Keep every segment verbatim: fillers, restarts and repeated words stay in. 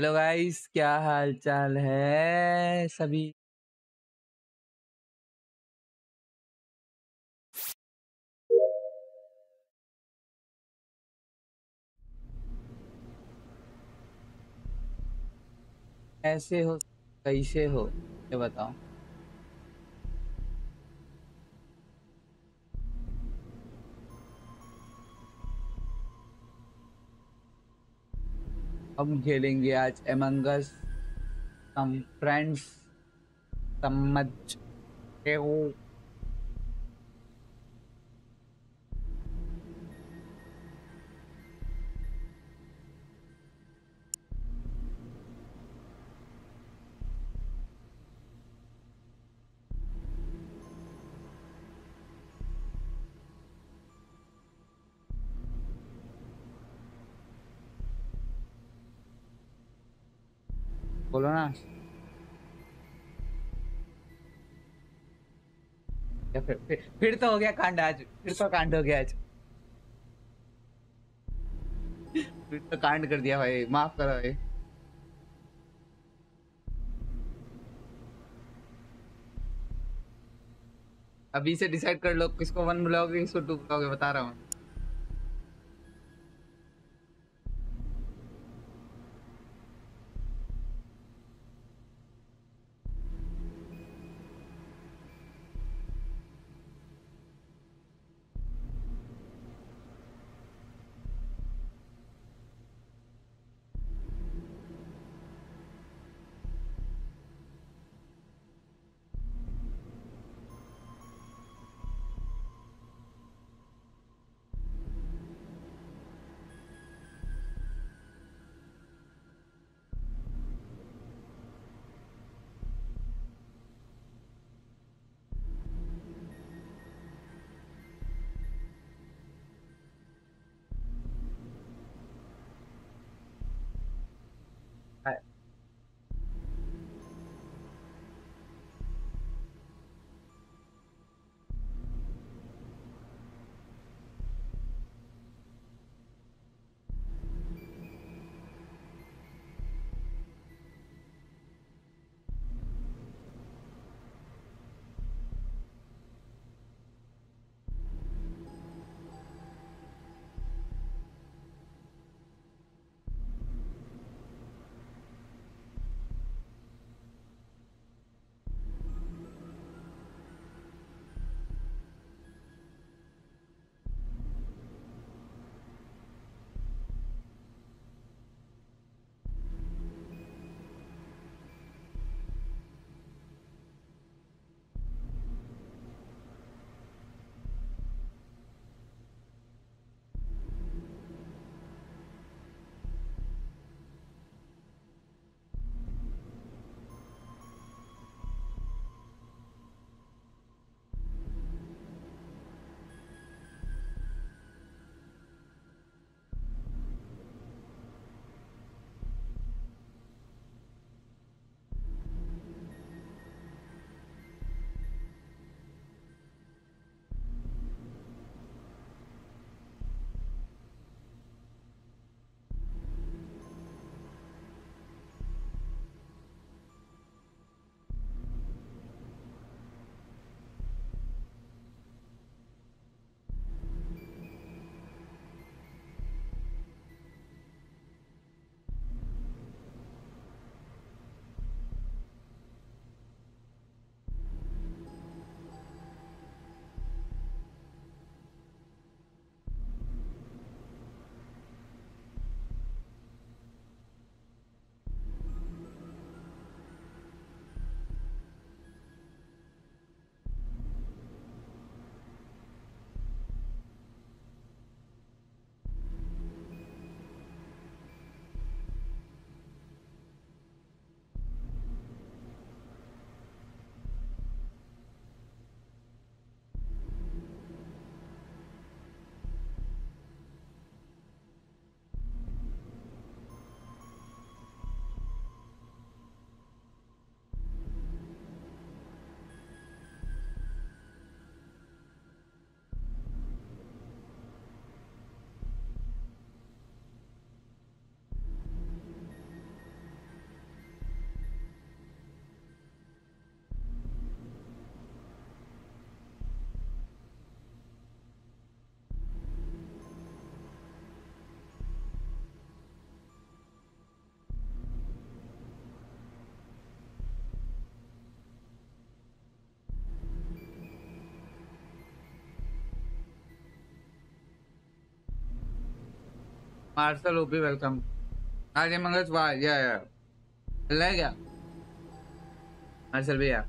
Hello guys, क्या हाल चाल है सभी। कैसे हो, कैसे हो, ये बताओ। हम खेलेंगे आज Among Us, हम फ्रेंड्स समझ के हो। बोलो ना, या फिर, फिर फिर तो हो गया कांड आज। फिर तो कांड हो गया आज। फिर तो कांड कर दिया भाई, माफ करो भाई। अभी से डिसाइड कर लो किसको वन बुलाओगे, किसको टू बुलाओगे, बता रहा हूँ। Marshal OP welcome. आज Among Us वाह या या चल रहा है क्या मार्शल भैया?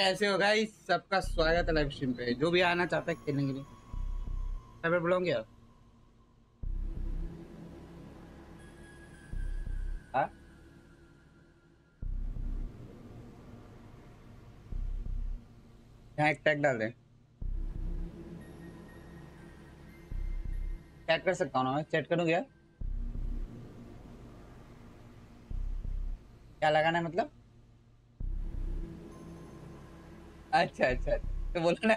ऐसे हो गाइस, सबका स्वागत है लाइव स्ट्रीम पे। जो भी आना चाहता है खेलने के लिए सब बुलाऊंगे। आप यहाँ एक टैग डाल दें, चैट कर सकता हूँ ना? चैट करूँगी यार, क्या लगाना है मतलब? अच्छा अच्छा तो बोलो ना।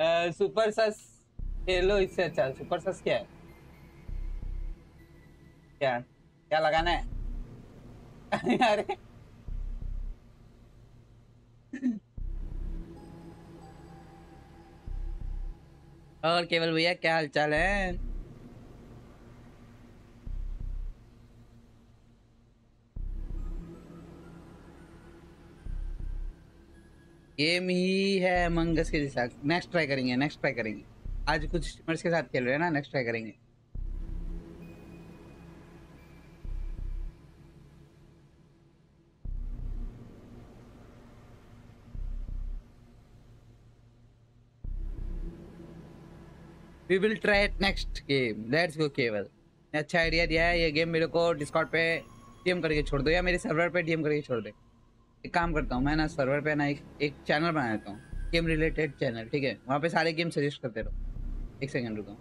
आ, सुपर सस खेलो, इससे अच्छा सुपर सस क्या है? क्या क्या लगाना है? अरे और केवल भैया क्या हालचाल है? गेम ही है Among Us के जैसा। नेक्स्ट ट्राई करेंगे, नेक्स्ट ट्राई करेंगे। आज कुछ स्ट्रीमर्स के साथ खेल रहे हैं ना, नेक्स्ट ट्राई करेंगे। We will try it next game. Let's go केवल। ने अच्छा आइडिया दिया है। ये गेम मेरे को डिस्कॉर्ड पे डीएम करके छोड़ दो या मेरे सर्वर पे डीएम करके छोड़ दे। एक काम करता हूँ मैं ना सर्वर पे ना एक, एक चैनल बना देता हूँ, गेम रिलेटेड चैनल, ठीक है? वहाँ पे सारे गेम सजेस्ट करते रहो। एक सेकेंड रुको।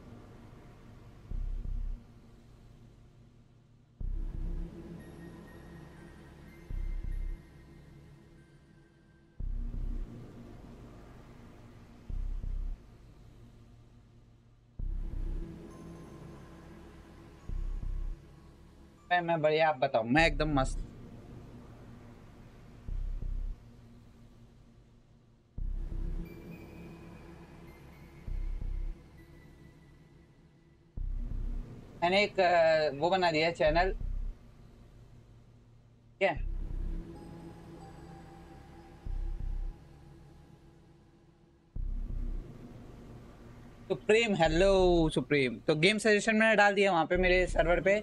मैं मैं बढ़िया, आप बताओ। मैं एकदम मस्त। मैंने एक वो बना दिया चैनल, ठीक है? Supreme, hello Supreme. तो गेम सजेशन मैंने डाल दिया वहाँ पे मेरे सर्वर पे,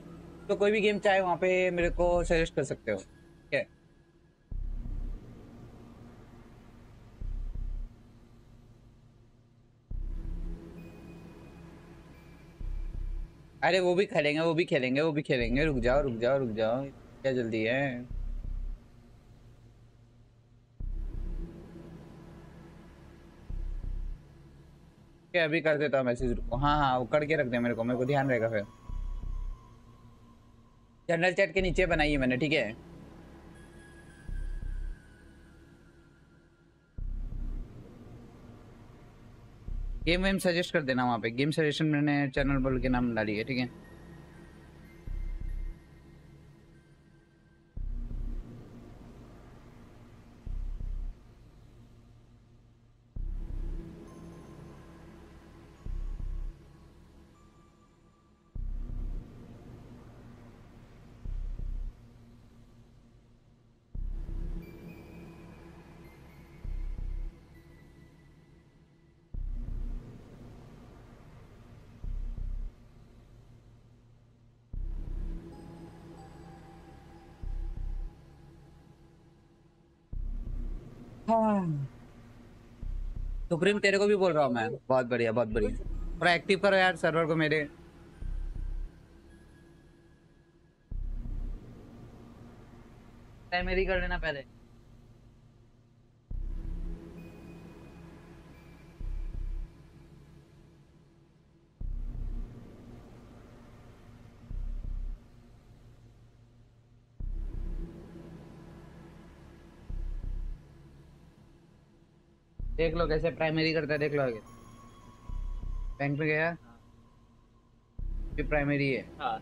तो कोई भी गेम चाहे वहाँ पे मेरे को सजेस्ट कर सकते हो, ठीक है? अरे वो भी खेलेंगे, वो भी खेलेंगे, वो भी खेलेंगे। रुक जाओ रुक जाओ रुक जाओ, क्या जल्दी है? क्या अभी कर देता हूँ मैसेज, रुको। हाँ हाँ वो करके रख दे मेरे को, मेरे को ध्यान रहेगा फिर। जनरल चैट के नीचे बनाई है मैंने, ठीक है? गेम वेम सजेस्ट कर देना वहाँ पे। गेम सजेशन मैंने चैनल बोल के नाम डाली है, ठीक है? सुप्रीम तेरे को भी बोल रहा हूँ मैं। बहुत बढ़िया बहुत बढ़िया। थोड़ा एक्टिव करो यार सर्वर को मेरे। मेरी कर लेना पहले। देख लो कैसे प्राइमरी करता है, देख लो। आगे बैंक में गया, ये प्राइमरी है। हाँ।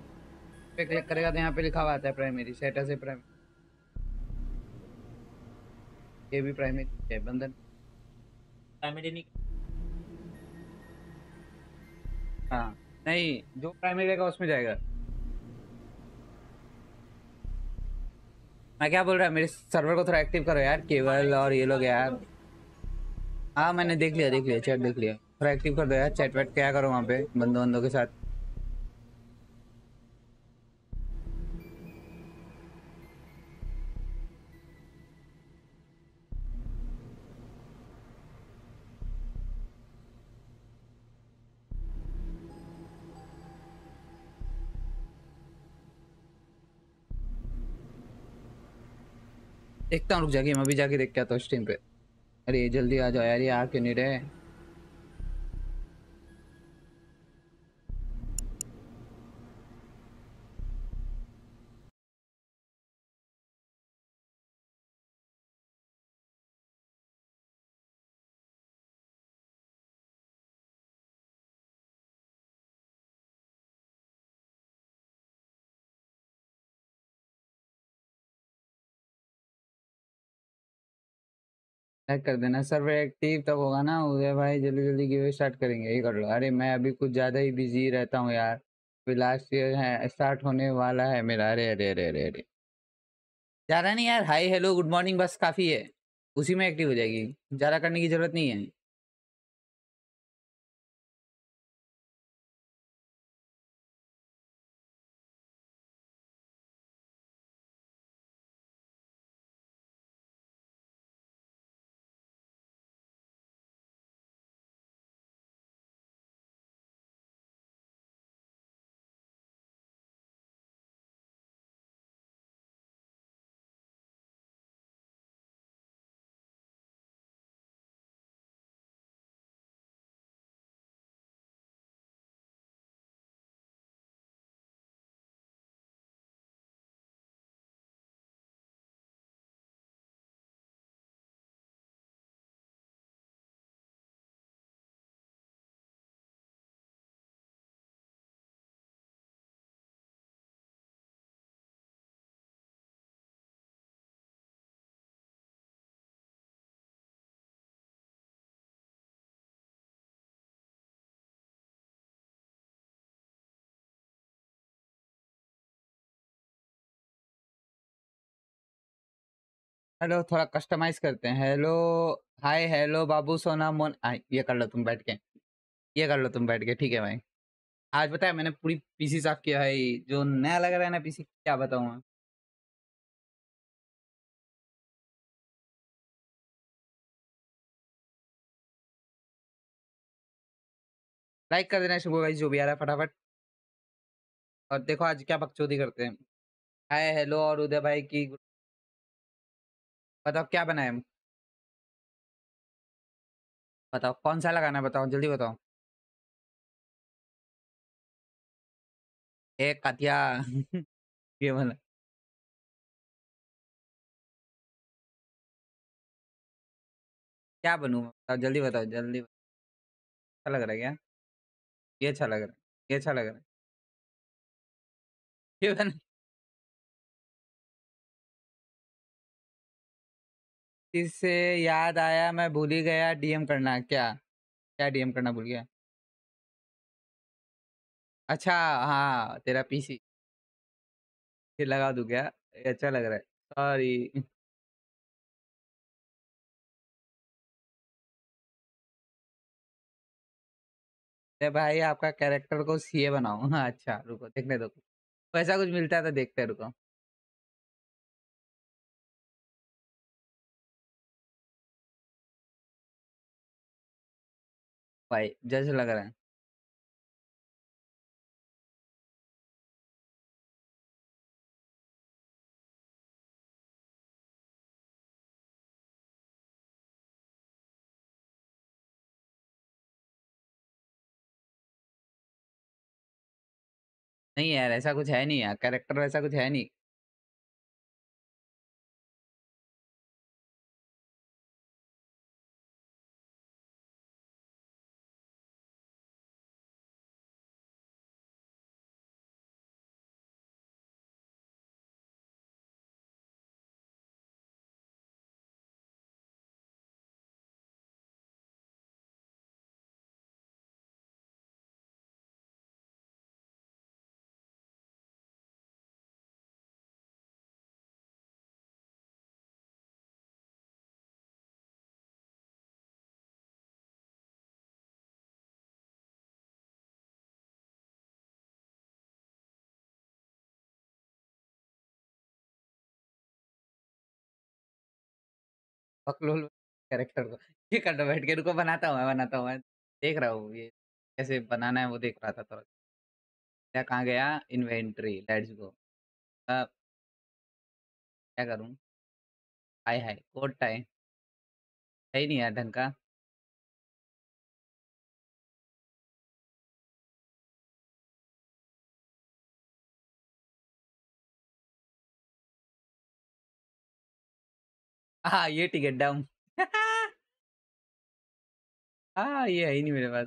पे क्लिक करेगा तो यहाँ पे लिखा हुआ आता है प्राइमरी, सेटा से प्राइमरी। ये भी प्राइमरी है बंधन। प्राइमरी नहीं, हाँ नहीं, जो प्राइमरी रहेगा उसमें जाएगा। मैं क्या बोल रहा हूँ, मेरे सर्वर को थोड़ा एक्टिव करो यार केवल और ये लोग यार। हाँ मैंने देख लिया देख लिया चैट देख लिया। थोड़ा एक्टिव कर दो यार चैट वैट। क्या करो वहाँ पे बंदों बंदों के साथ। देखता हूँ रुक जाके, मैं अभी जाके देख के आता हूँ स्ट्रीम पे। अरे जल्दी आ जाओ यार, ये आके नहीं रहे। कर देना सर्वर एक्टिव तब होगा ना उदय भाई। जल्दी जल्दी गिव स्टार्ट करेंगे, ये कर लो। अरे मैं अभी कुछ ज़्यादा ही बिजी रहता हूँ यार, अभी लास्ट ईयर है, स्टार्ट होने वाला है मेरा। अरे अरे अरे अरे अरे ज़्यादा नहीं यार, हाय हेलो गुड मॉर्निंग बस काफ़ी है, उसी में एक्टिव हो जाएगी। ज़्यादा करने की ज़रूरत नहीं है। हेलो थोड़ा कस्टमाइज करते हैं। हेलो हाय, हेलो बाबू सोना मोन। आ, ये कर लो तुम बैठ के, ये कर लो तुम बैठ के। ठीक है भाई, आज बताया मैंने पूरी पीसी साफ किया है। जो नया लग रहा है ना पीसी, क्या बताऊँ मैं। लाइक कर देना शुभ भाई, जो भी आ रहा है फटाफट। और देखो आज क्या बकचोदी करते हैं। हाय हेलो और उदय भाई की। बताओ क्या बनाए, बताओ कौन सा लगाना है, बताओ जल्दी बताओ। एक कथिया ये वाला क्या बनूँ, बताओ जल्दी बताओ जल्दी बताओ। अच्छा लग रहा है क्या ये? अच्छा लग रहा है ये, अच्छा लग रहा है ये बना। इससे याद आया, मैं भूल ही गया डीएम करना। क्या क्या डीएम करना भूल गया? अच्छा हाँ, तेरा पीसी फिर लगा दूँ क्या? ये अच्छा लग रहा है, सॉरी। अरे भाई आपका कैरेक्टर को सीए बनाओ। हाँ अच्छा रुको, देखने दो वैसा कुछ मिलता है तो देखते हैं, रुको। भाई जज लग रहा है, नहीं यार ऐसा कुछ है नहीं यार, कैरेक्टर वैसा कुछ है नहीं। बकलोल कैरेक्टर को ये कर दो बैठ के, रुको बनाता हूँ मैं, बनाता हूँ मैं। देख रहा हूँ ये कैसे बनाना है, वो देख रहा था थोड़ा। क्या कहाँ गया इन्वेंट्री, लेट्स गो। क्या करूँ? हाय हाय कोट टाई है ही नहीं यार ढंग का। हाँ ये टिकट डाउन हाँ ये है ही नहीं मेरे पास।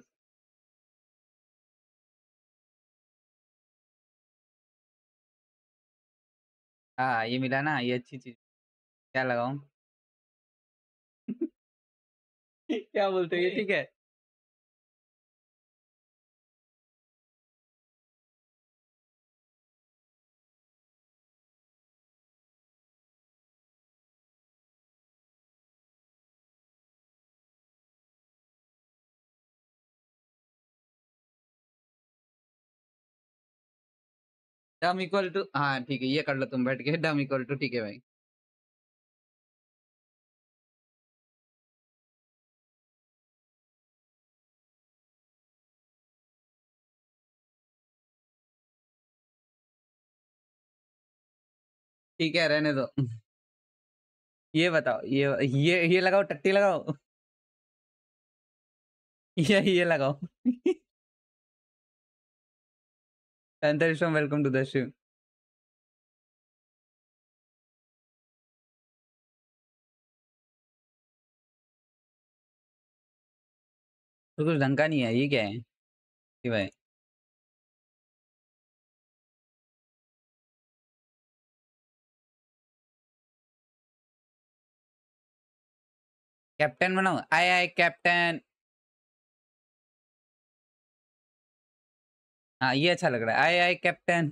हाँ ये मिला ना, ये अच्छी चीज। क्या लगाऊं क्या बोलते हो ये? ठीक है डम इक्वल टू, हाँ ठीक है ये कर लो तुम बैठ के। डम इक्वल टू ठीक है भाई, ठीक है रहने दो। ये बताओ, ये ये ये लगाओ, टट्टी लगाओ ये ये लगाओ अंतरिक्षम वेलकम टू द शिव। तो कुछ ढंग का नहीं है, ये क्या है कि भाई? कैप्टन बनाओ, आए आए कैप्टन। हाँ ये अच्छा लग रहा है, आए आए कैप्टन।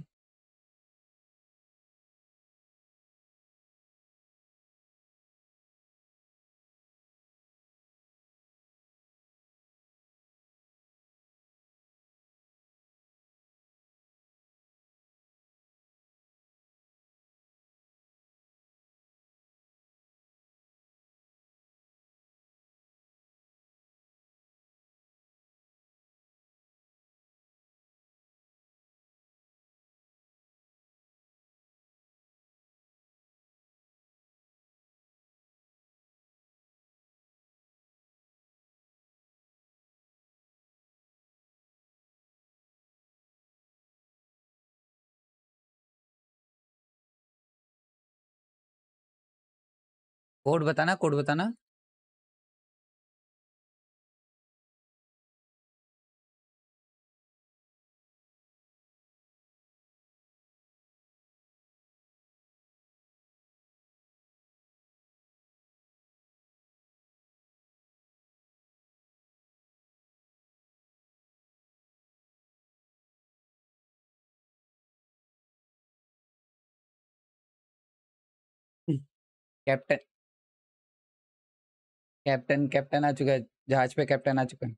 कोड बताना, कोड बताना। कैप्टन कैप्टन कैप्टन आ चुका है, जहाज पे कैप्टन आ चुका है।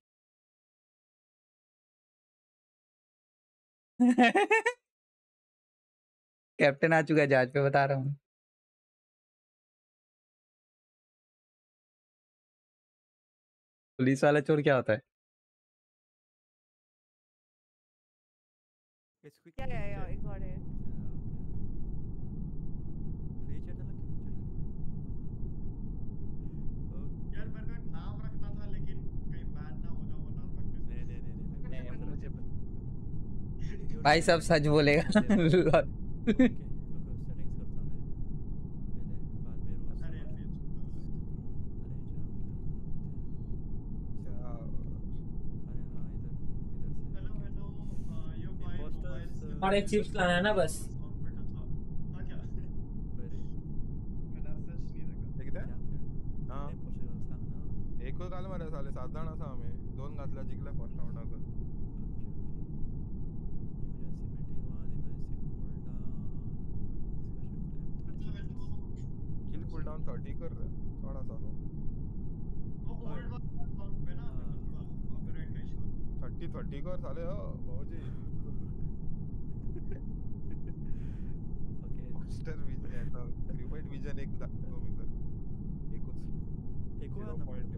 कैप्टन आ चुका है जहाज पे, बता रहा हूँ। पुलिस वाला चोर क्या होता है? yeah, yeah, yeah, I got it. भाई सब सच बोलेगा। और एक चिप्स लाना है ना बस। एक और काल मारा साले सात जण असा आम्ही दोन घातला जिंकला फर्स्ट राउंड अगं। कूलडाउन थर्टी कर रहा है थोड़ा सा वो होल्ड वर्क पे ना कॉपीराइट का इशू। थर्टी थर्टी कर साले हो भाजी। ओके स्टार विजन है तो क्रिएट विजन एक कमी कर एक कुछ एक और पॉइंट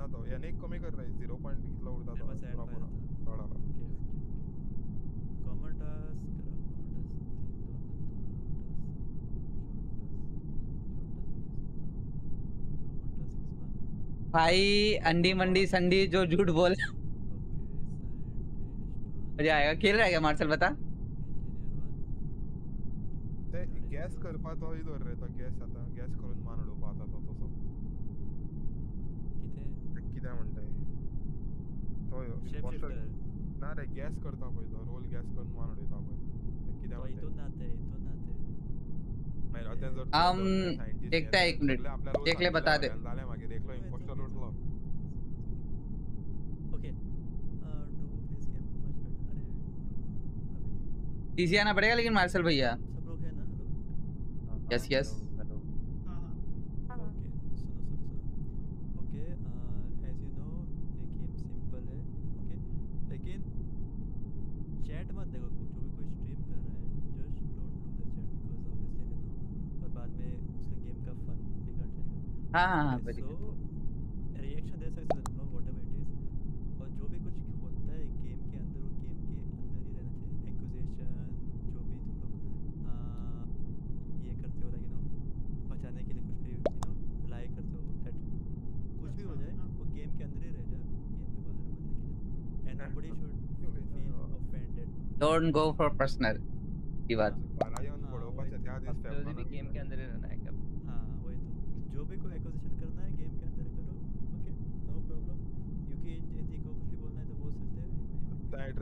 ना तो यानी एक कमी कर रहा है जीरो पॉइंट कितना उड़ता था पूरा पूरा थोड़ा सा। ओके कॉमन टास्क भाई अंडी मंडी संडी जो झूठ बोल मजा आएगा। खेल रहा है क्या मार्शल? बता ते गैस कर पाता ही तो रहता गैस आता गैस करून मान लो पाता तो तो सब किथे किदा म्हणता है तो यो ना रे गैस करता कोई तो रोल गैस करून मान लो ता कोई किदा म्हणता तो नाते तो नाते हम देखता है। एक मिनट देख ले बता दे। इसी आना पड़ेगा लेकिन मार्शल भैया सब लोग है ना। हेलो यस यस हेलो हां ओके सुनो सुनो ओके एज यू नो ये गेम सिंपल है ओके लेकिन चैट मत देखो जो भी कोई स्ट्रीम कर रहा है just don't look the chat because obviously they know और बाद में उसका गेम का फन बिगड़ जाएगा। हां हां सो रिएक्शन दे सकते हो नो व्हाटएवर इट इज और जो भी कुछ होता है गेम के अंदर वो गेम के अंदर ही रहना चाहिए। जो भी तुम लोग ये करते हो यू नो बचाने के लिए कुछ भी यू नो लाई करते हो दैट कुछ भी हो जाए वो गेम के अंदर ही रह जाए गेम के बाहर मत लेके जाओ and everybody should feel offended don't go for personal की बात बारायन पढ़ो बच्चा ध्यान दे स्टेप पर भी गेम के अंदर ही रहना है क्या? हां वही तो जो भी कोई एक्विजिशन करना है गेम के अंदर करो ओके नो प्रॉब्लम क्योंकि यदि को कुछ भी बोलना है तो बोल सकते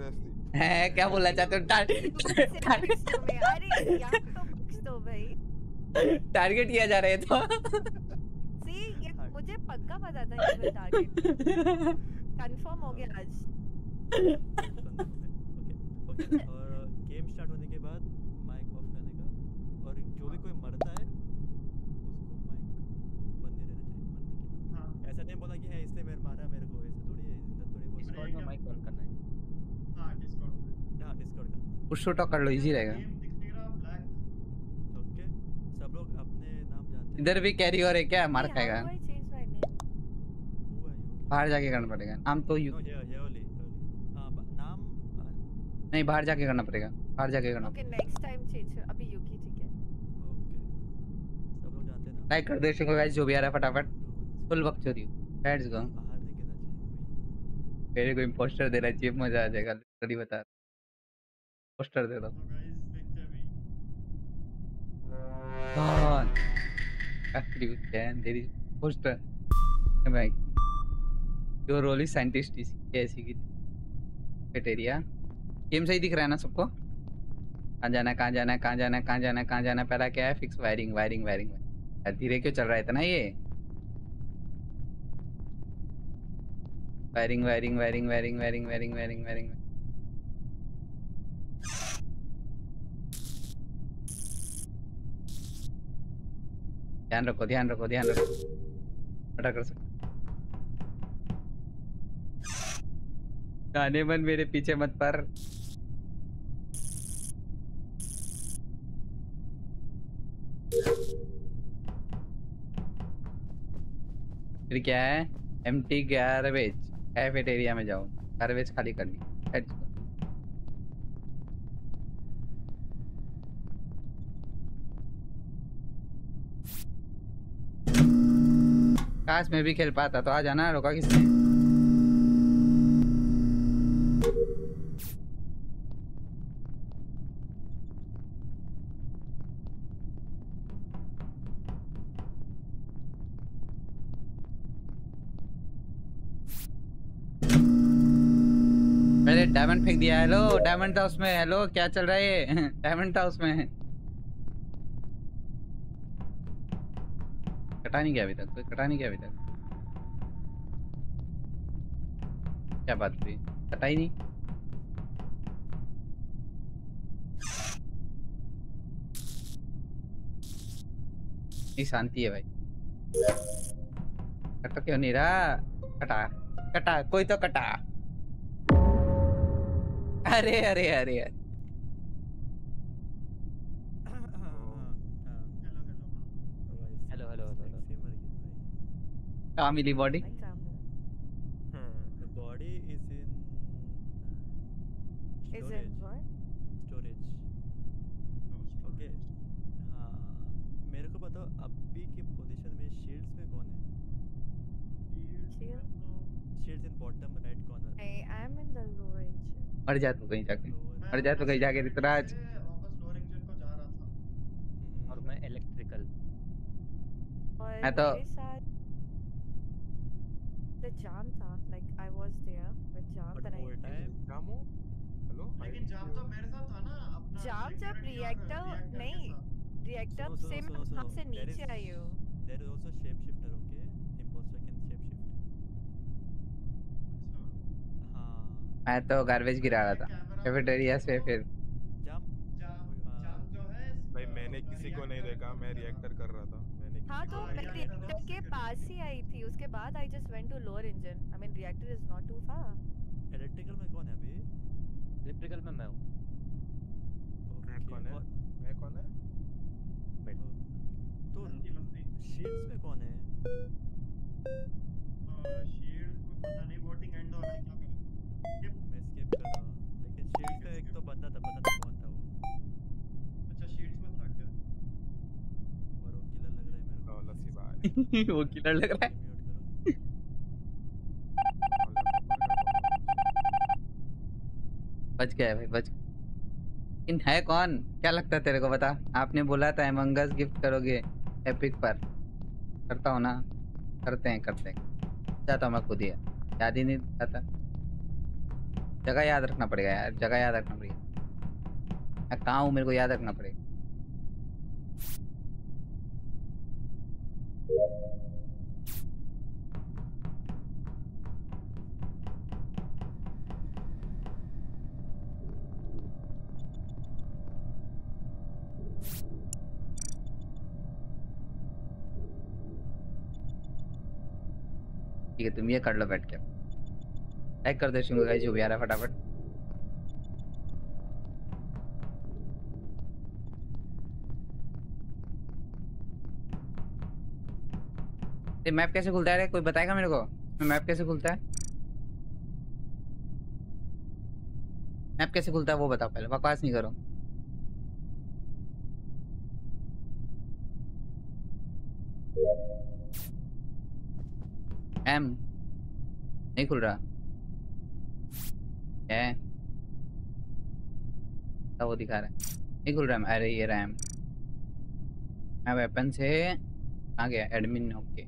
हैं। है क्या बोलना चाहते हो? अरे यार तो भाई टारगेट किया जा रहा है तो सी ये मुझे पक्का पता था ये टारगेट कंफर्म हो गया आज। ओके ओके और गेम स्टार्ट होने के बाद माइक ऑफ करने का और जो भी कोई मरता है उसको माइक बंद ही रहना चाहिए मरने के बाद। ऐसा नहीं बोला कि है इसने मेरे मारा मेरे को ऐसा थोड़ी है जिंदा थोड़ी बोल डिस्कॉर्ड में माइक ऑन करना है। हां डिस्कॉर्ड पे हां डिस्कॉर्ड का पुश शॉट कर लो इजी रहेगा। ओके सब लोग अपने नाम जानते हैं। इधर भी कैरी हो रहा है क्या? मार खाएगा बाहर जाके करना पड़ेगा नाम तो यू हेवली हां नाम नहीं बाहर जाके करना पड़ेगा बाहर जाके करना। ओके नेक्स्ट टाइम चेंज अभी यूकी ठीक है। ओके सब लोग जानते हैं ना लाइक कर दो इसको गाइस जो भी आ रहा है फटाफट फुल वक्त चोरी लेट्स गो। मेरे को इंपोस्टर देना चाहिए मजा आ जाएगा लिटरली बता पोस्टर दे दो। हां after you, then there is poster. Right. Your role is scientist. Is ऐसी की कैटेरिया. गेम सही दिख रहा है ना सबको? कहाँ जाना कहाँ जाना कहाँ जाना कहाँ जाना कहाँ जाना पहला क्या है? फिक्स वायरिंग वायरिंग वायरिंग धीरे क्यों चल रहा है इतना ये? Wiring wiring wiring wiring wiring wiring wiring wiring ध्यान रखो ध्यान रखो ध्यान रखो पता कर सकते जाने मन मेरे पीछे मत पर फिर क्या है एम्प्टी गार्बेज कैफेटेरिया में जाओ गार्बेज खाली कर ली काश मैं भी खेल पाता तो आ जाना रोका किसने मैंने डायमंड फेंक दिया हेलो डायमंड था उसमें हेलो क्या चल रहा है डायमंड था उसमें कटा नहीं गया अभी तक कोई कटा नहीं गया अभी तक क्या बात हुई कटा ही नहीं नहीं शांति है भाई कटा क्यों नहीं रहा कटा कटा कोई तो कटा अरे अरे अरे अरे Family body. The body is in storage. Is it what? Storage. Okay. हाँ मेरे को बताओ अभी की पोजीशन में shields में कौन है? Shields. Shields in bottom right corner. I am in the lower engine. मर जा तू कहीं जाके मर जा तू कहीं जाके रितराज. वापस lower engine को जा रहा था. और मैं electrical. मैं तो The jam tha, like I was there with jam and I jam ho hello lekin jam to mere sath tha na apna jam jab reactor nahi reactor se humse niche aaye ho there is also shapeshifter okay imposter can shapeshift ha main to garbage gira raha tha cafeteria se fir jam jam jo hai bhai maine kisi ko nahi dekha main reactor kar raha tha हाँ तो मैं reactor के पास ही आई थी उसके बाद I just went to lower engine I mean reactor is not too far electrical में कौन है अभी electrical में मैं हूँ मैं कौन है मैं कौन है मैं तो shields में कौन है shields में पता नहीं voting end हो रहा है क्या करें मैं skip कर रहा हूँ लेकिन shields का एक तो बंदा था पता नहीं कौन था वो अच्छा shields में था क्या वरुण किलर लग रहा है वो किलर लग रहा है बच गया भाई बच इन है कौन क्या लगता है तेरे को बता आपने बोला था Among Us गिफ्ट करोगे एपिक पर करता हो ना करते हैं करते हैं जाता हूँ मैं खुद ही याद ही नहीं आता जगह याद रखना पड़ेगा यार जगह याद रखना पड़ेगा मैं कहाँ हूँ मेरे को याद रखना पड़ेगा ठीक है तुम ये कर लो बैठ के लाइक कर दो शिंगो गाइस जो भी आ रहा है फटाफट ये मैप कैसे खुलता है कोई बताएगा मेरे को मैप कैसे खुलता है मैप कैसे खुलता है वो बताओ पहले बकवास नहीं करो एम नहीं खुल रहा क्या है तो वो दिखा रहा है नहीं खुल रहा है अरे ये रहा है मैं वेपन से आ गया एडमिन, ओके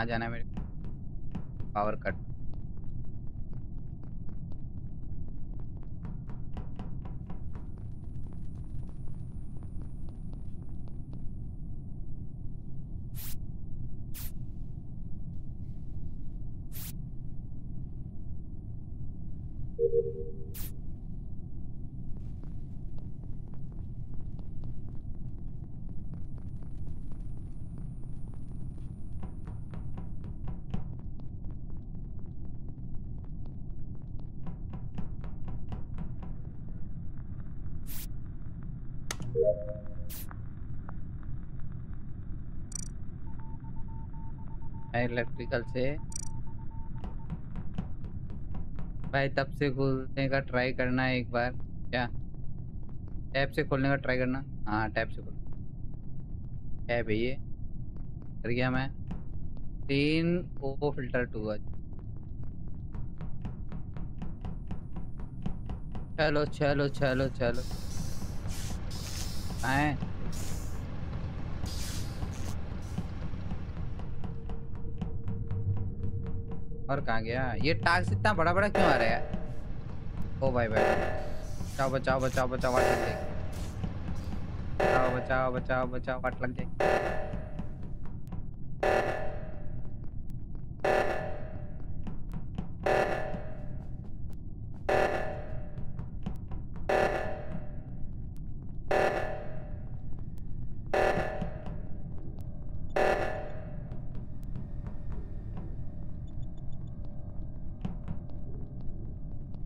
आ जाना मेरे को। पावर कट, इलेक्ट्रिकल से भाई तब से खोलने का ट्राई करना है एक बार, क्या टैब से खोलने का ट्राई करना। हाँ टैब से खोल, टैब है ये, कर गया मैं। तीन ओ फिल्टर टू, चलो चलो चलो चलो आए। और कहाँ गया ये टास्क, इतना बड़ा बड़ा क्यों आ रहा है। ओ भाई भाई बचाओ बचाओ बचाओ बचाओ, वाट लग जाएगी, बचाओ बचाओ बचाओ बचाओ, वाट लग जाएगी।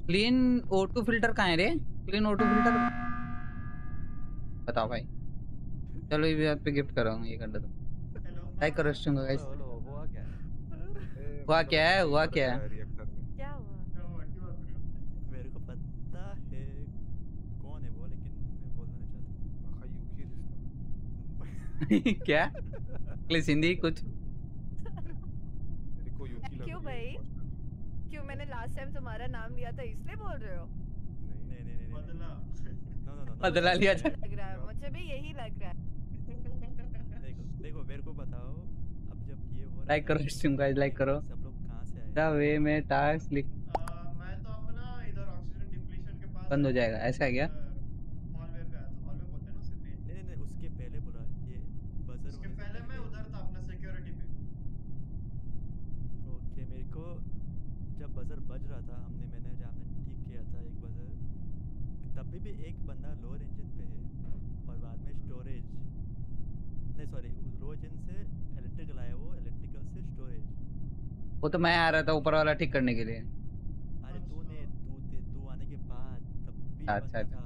क्लीन ओ टू फिल्टर कहाँ है रे, क्लीन ओ टू फिल्टर बताओ भाई। चलो ये बात पे गिफ्ट कर रहा हूँ, ये कर दो, लाइक करो स्ट्रीम को गाइस। हुआ क्या है, हुआ क्या है, हुआ क्या है, क्या हुआ मेरे को पता है कौन है वो, लेकिन मैं बोलना चाहता हूँ क्या प्लीज हिंदी कुछ। क्यों भाई, क्यों मैंने लास्ट टाइम तुम्हारा नाम लिया था इसलिए बोल रहे हो। नहीं नहीं नहीं बदला, नो नो नो बदला लिया जा लग रहा है, मुझे भी यही लग रहा है। देखो देखो मेरे को बताओ अब जब ये हो रहा है, लाइक करो स्ट्रीम गाइस, लाइक करो। सब लोग कहां से आए द वे में टास्क लिख, मैं तो अपना इधर ऑक्सीजन डिप्लीशन के पास बंद हो जाएगा, ऐसा है क्या। हॉल वे पे आया था, हॉल वे बोलते हैं ना उसे। नहीं नहीं उसके पहले बोला ये बजर, उसके पहले मैं उधर था अपना सिक्योरिटी पे। ओके मेरे को जब बजर बज रहा था, हमने मैंने जब हमने ठीक किया था एक बजर, तब भी, भी एक बंदा लोअर इंजन पे है और बाद में स्टोरेज, नहीं सॉरी लोअर इंजन से इलेक्ट्रिकल आया, वो इलेक्ट्रिकल से स्टोरेज। वो तो मैं आ रहा था ऊपर वाला ठीक करने के लिए। अरे तूने तू थे तू आने के बाद तब भी अच्छा था,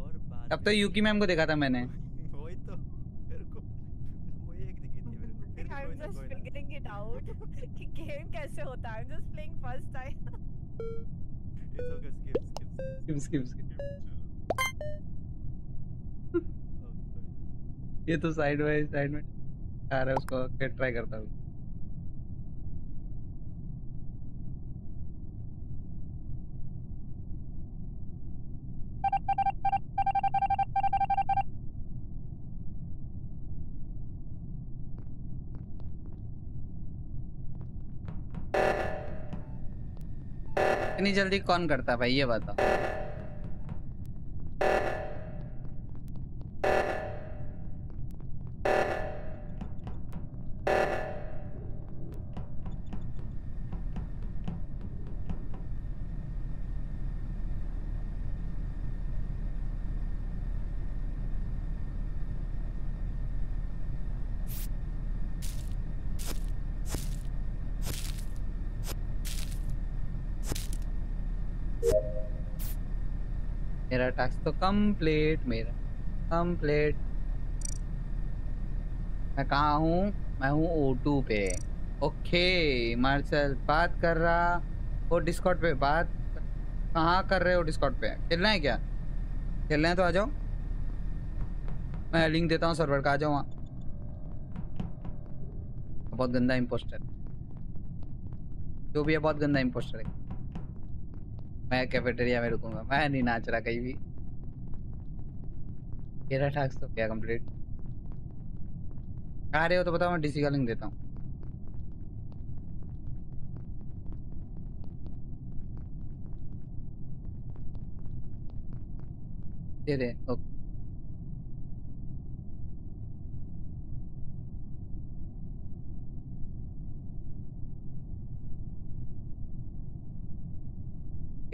और बाद तब तो यूकी मैम को देखा था मैंने। वही तो मेरे को वही एक दिखी थी मेरे को। I'm just figuring it out कि गेम कैसे होता है। I'm just playing first time. It's okay, skip, skip, skip, skip, skip. ये तो साइड वाइज साइड में आ रहा है, उसको कैट ट्राई करता हूँ। इतनी जल्दी कौन करता भाई ये बताओ। मेरा टास्क तो कंप्लीट, मेरा कंप्लीट। मैं कहाँ हूँ, मैं हूँ ओ टू पे। ओके मार्शल बात कर रहा, वो डिस्कॉर्ड पे बात कहाँ कर रहे हो, डिस्कॉर्ड पे खेलना है क्या, खेलना है तो आ जाओ, मैं लिंक देता हूँ सर्वर का, आ जाओ वहाँ। बहुत गंदा इम्पोस्टर, जो भी है बहुत गंदा इम्पोस्टर है। मैं कैफेटेरिया में रुकूंगा, मैं नहीं नाच रहा कहीं भी। मेरा टास्क तो क्या कंप्लीट, आ रहे हो तो बताओ, मैं डीसी का लिंक देता हूँ। दे दे ओके।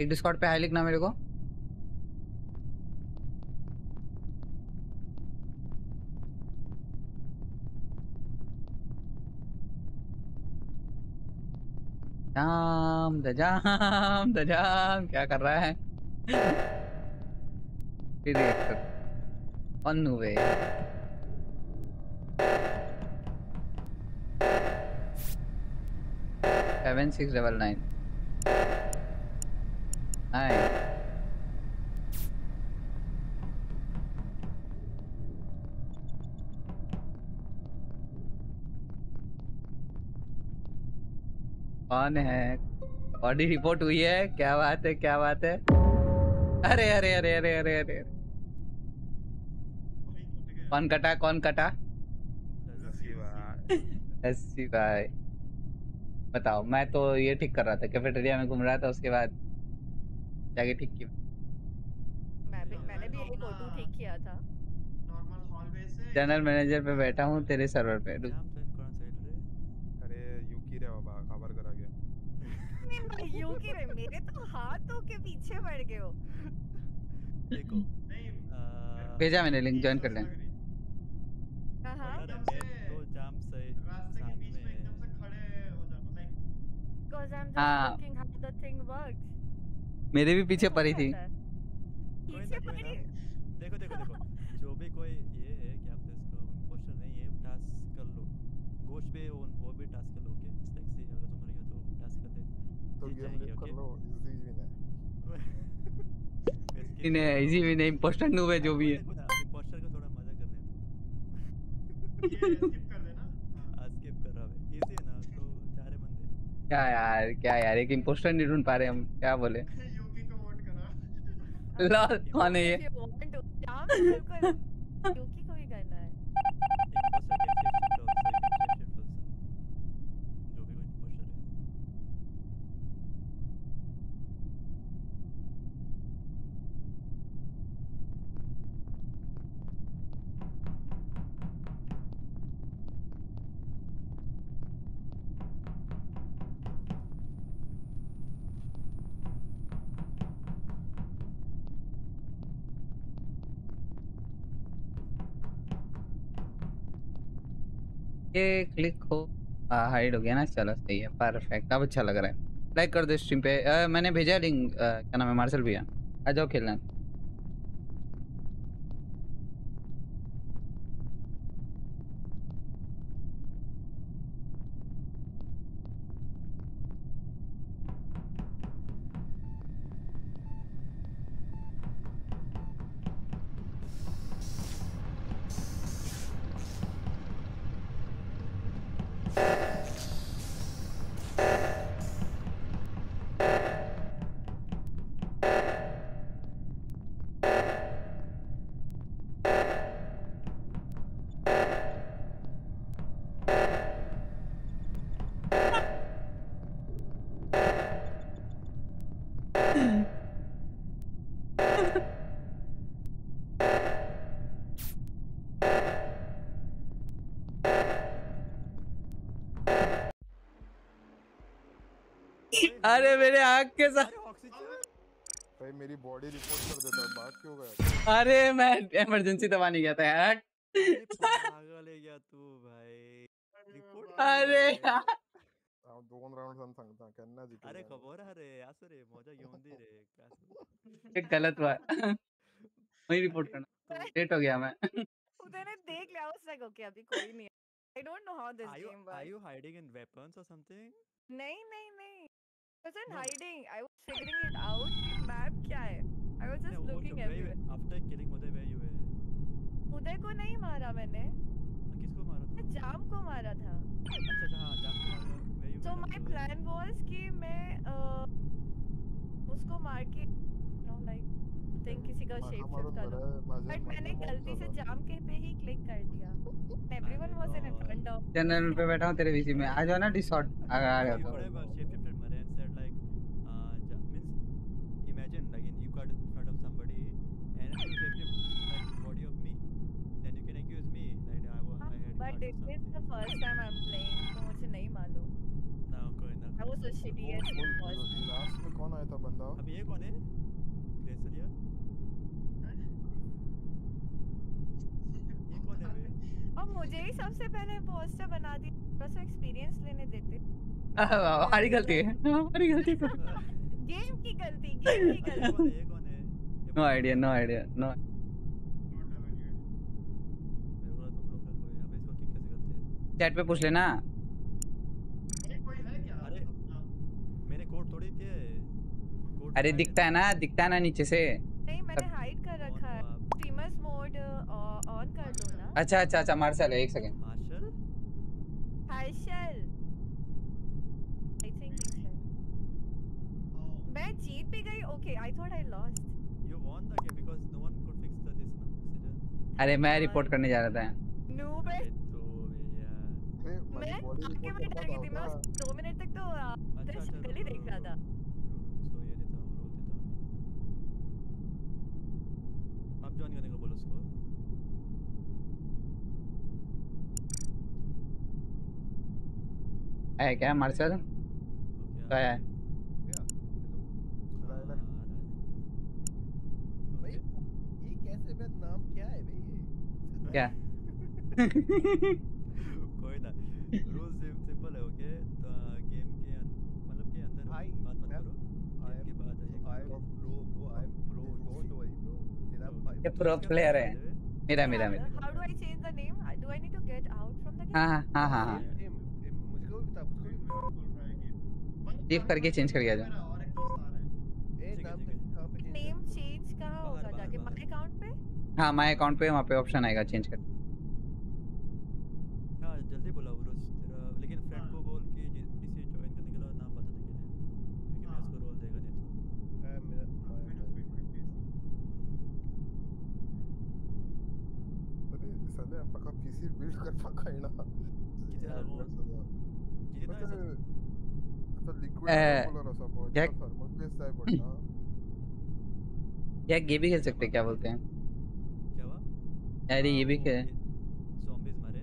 एक डिस्कॉर्ड पे हाई लिखना मेरे को। जाम द जाम द जाम क्या कर रहा है? ऑन हुए seven six double nine. Hi कौन है? बॉडी रिपोर्ट हुई है, क्या बात है, क्या बात है। अरे अरे अरे अरे अरे अरे, कौन कटा कौन कटा? भाई भाई बताओ, मैं तो ये ठीक कर रहा था, कैफेटेरिया में घूम रहा था, उसके बाद जाके ठीक किया। मैं भी मैंने भी एक फोटो ठीक किया था। नॉर्मल हॉलवे से जनरल मैनेजर पे बैठा हूं तेरे सर्वर पे। अरे यूकी रे बाबा कवर करा गया। नहीं भाई यूकी रे, मेरे तो हाथों के पीछे बढ़ गए हो। देखो नहीं भेजा मैंने लिंक, ज्वाइन कर लें। हां हां दो जाम से रास्ते के बीच में एकदम से खड़े हो जाओ like, cuz I'm just thinking how the thing works। मेरे भी पीछे पड़ी थी। पीछे पड़ी। देखो देखो देखो, जो भी कोई ये है कि आप इसको क्वेश्चन नहीं है, टास्क कर लो। गोश पे ओन वो भी टास्क कर लो। ओके टैक्सी अगर तुम्हारी हो तो टास्क कर ले, तो गेम ले कर लो। इजी भी नहीं, इन्हें इजी भी नहीं, इंपोस्टर नो है जो भी है। इंपोस्टर को थोड़ा मजा करने दो। ये स्किप कर देना। हां स्किप कर रहा है, इजी है ना? तो सारे बंदे क्या यार, क्या यार, एक इंपोस्टर नहीं ढूंढ पा रहे हम, क्या बोले। लॉल कौन है ये? यूकी को ही करना है। ये क्लिक हो हाइड हो गया ना, चलो सही है, परफेक्ट। अब अच्छा लग रहा है। लाइक कर दो स्ट्रीम पे। आ, मैंने भेजा लिंक, क्या नाम है, मार्शल भैया आ जाओ खेलना। अरे मेरे आँख के साथ भाई मेरी बॉडी रिपोर्ट कर देता है। बात क्यों गया? अरे मैं इमरजेंसी दवा नहीं गया था यार। पागल है क्या तू भाई? अरे हम दोन राउंड हम संगता करना जी। अरे खबर है रे यार, रे मजा योंदी रे। ये गलत बात, मैं रिपोर्ट करना लेट हो गया मैं। उधर देख लिया उसने को कि अभी कोई नहीं है। I don't know how this game works. Are you hiding in weapons और समथिंग? नहीं नहीं नहीं, I wasn't hiding. I was figuring it out. कि map क्या है? I was just looking everywhere. After killing Uday, where you were? Uday को नहीं मारा मैंने। किसको मारा था? मैं जाम को मारा था। अच्छा अच्छा हाँ जाम को मारा। Where you? So my plan was कि मैं उसको मार के no like think किसी का shape shift करूँ। But मैंने गलती से जाम के पे ही click कर दिया। Everyone was in front general पे बैठा हूँ तेरे बीच में, आ जाओ ना डिसऑर्ड आ रहा हो तो first time I'm playing तो मुझे नहीं मालूम ना कोई ना वो तो shitty है first last में कौन आया था बंदा अभी ये कौन है ग्रेसरिया ये कौन है अब मुझे ही सबसे पहले पोस्टर बना दी बस एक्सपीरियंस लेने देते हमारी गलती है हमारी गलती गेम की गलती गेम की गलती ये कौन है no idea no idea no chat पे पूछ लेना मेरे कोड थोड़ी थी कोड अरे दिखता है ना दिखता है ना नीचे से नहीं मैंने हाइड कर रखा है स्ट्रीमर्स मोड ऑन कर दो ना अच्छा अच्छा अच्छा मार्शल एक second martial Marshal I think मैं जीत भी गई okay I thought I lost you won the game because no one could fix the this ना अरे मैं रिपोर्ट करने जा रहा था नूब है मैं आके में डर गई थी मैं उस दो मिनट तक तो तेरे शक्ल ही देख रहा था सो ये देता हूँ रोल देता हूँ आप जॉइन करने को बोलो उसको है क्या मार्शल क्या है भाई ये कैसे मेरा नाम क्या है भाई क्या रूल सिंपल है ओके तो गेम के मतलब के अंदर भाई बात मत करो गेम के बाद I am pro bro I am pro don't worry bro तेरा भाई ये प्रो प्लेयर है मेरा मेरा मेरा how do I change the name do I need to get out from the game हां हां हां मुझको भी बता मुझको भी बोल रहा है गेम टिप करके चेंज करके आ जाओ और एक सारा है ए नाम पे नेम चेंज कहां होगा जाके माय अकाउंट पे हां माय अकाउंट पे वहां पे ऑप्शन आएगा चेंज कर हां जल्दी बोलो पक्का पीसी बिल्ड कर पक्का है ना कितना कितना तो लिक्विड बोल रहा सब बहुत थर्मल बेस टाइप पड़ता यार ये भी खेल सकते क्या बोलते हैं क्या हुआ अरे ये भी खेल ज़ॉम्बीज मारे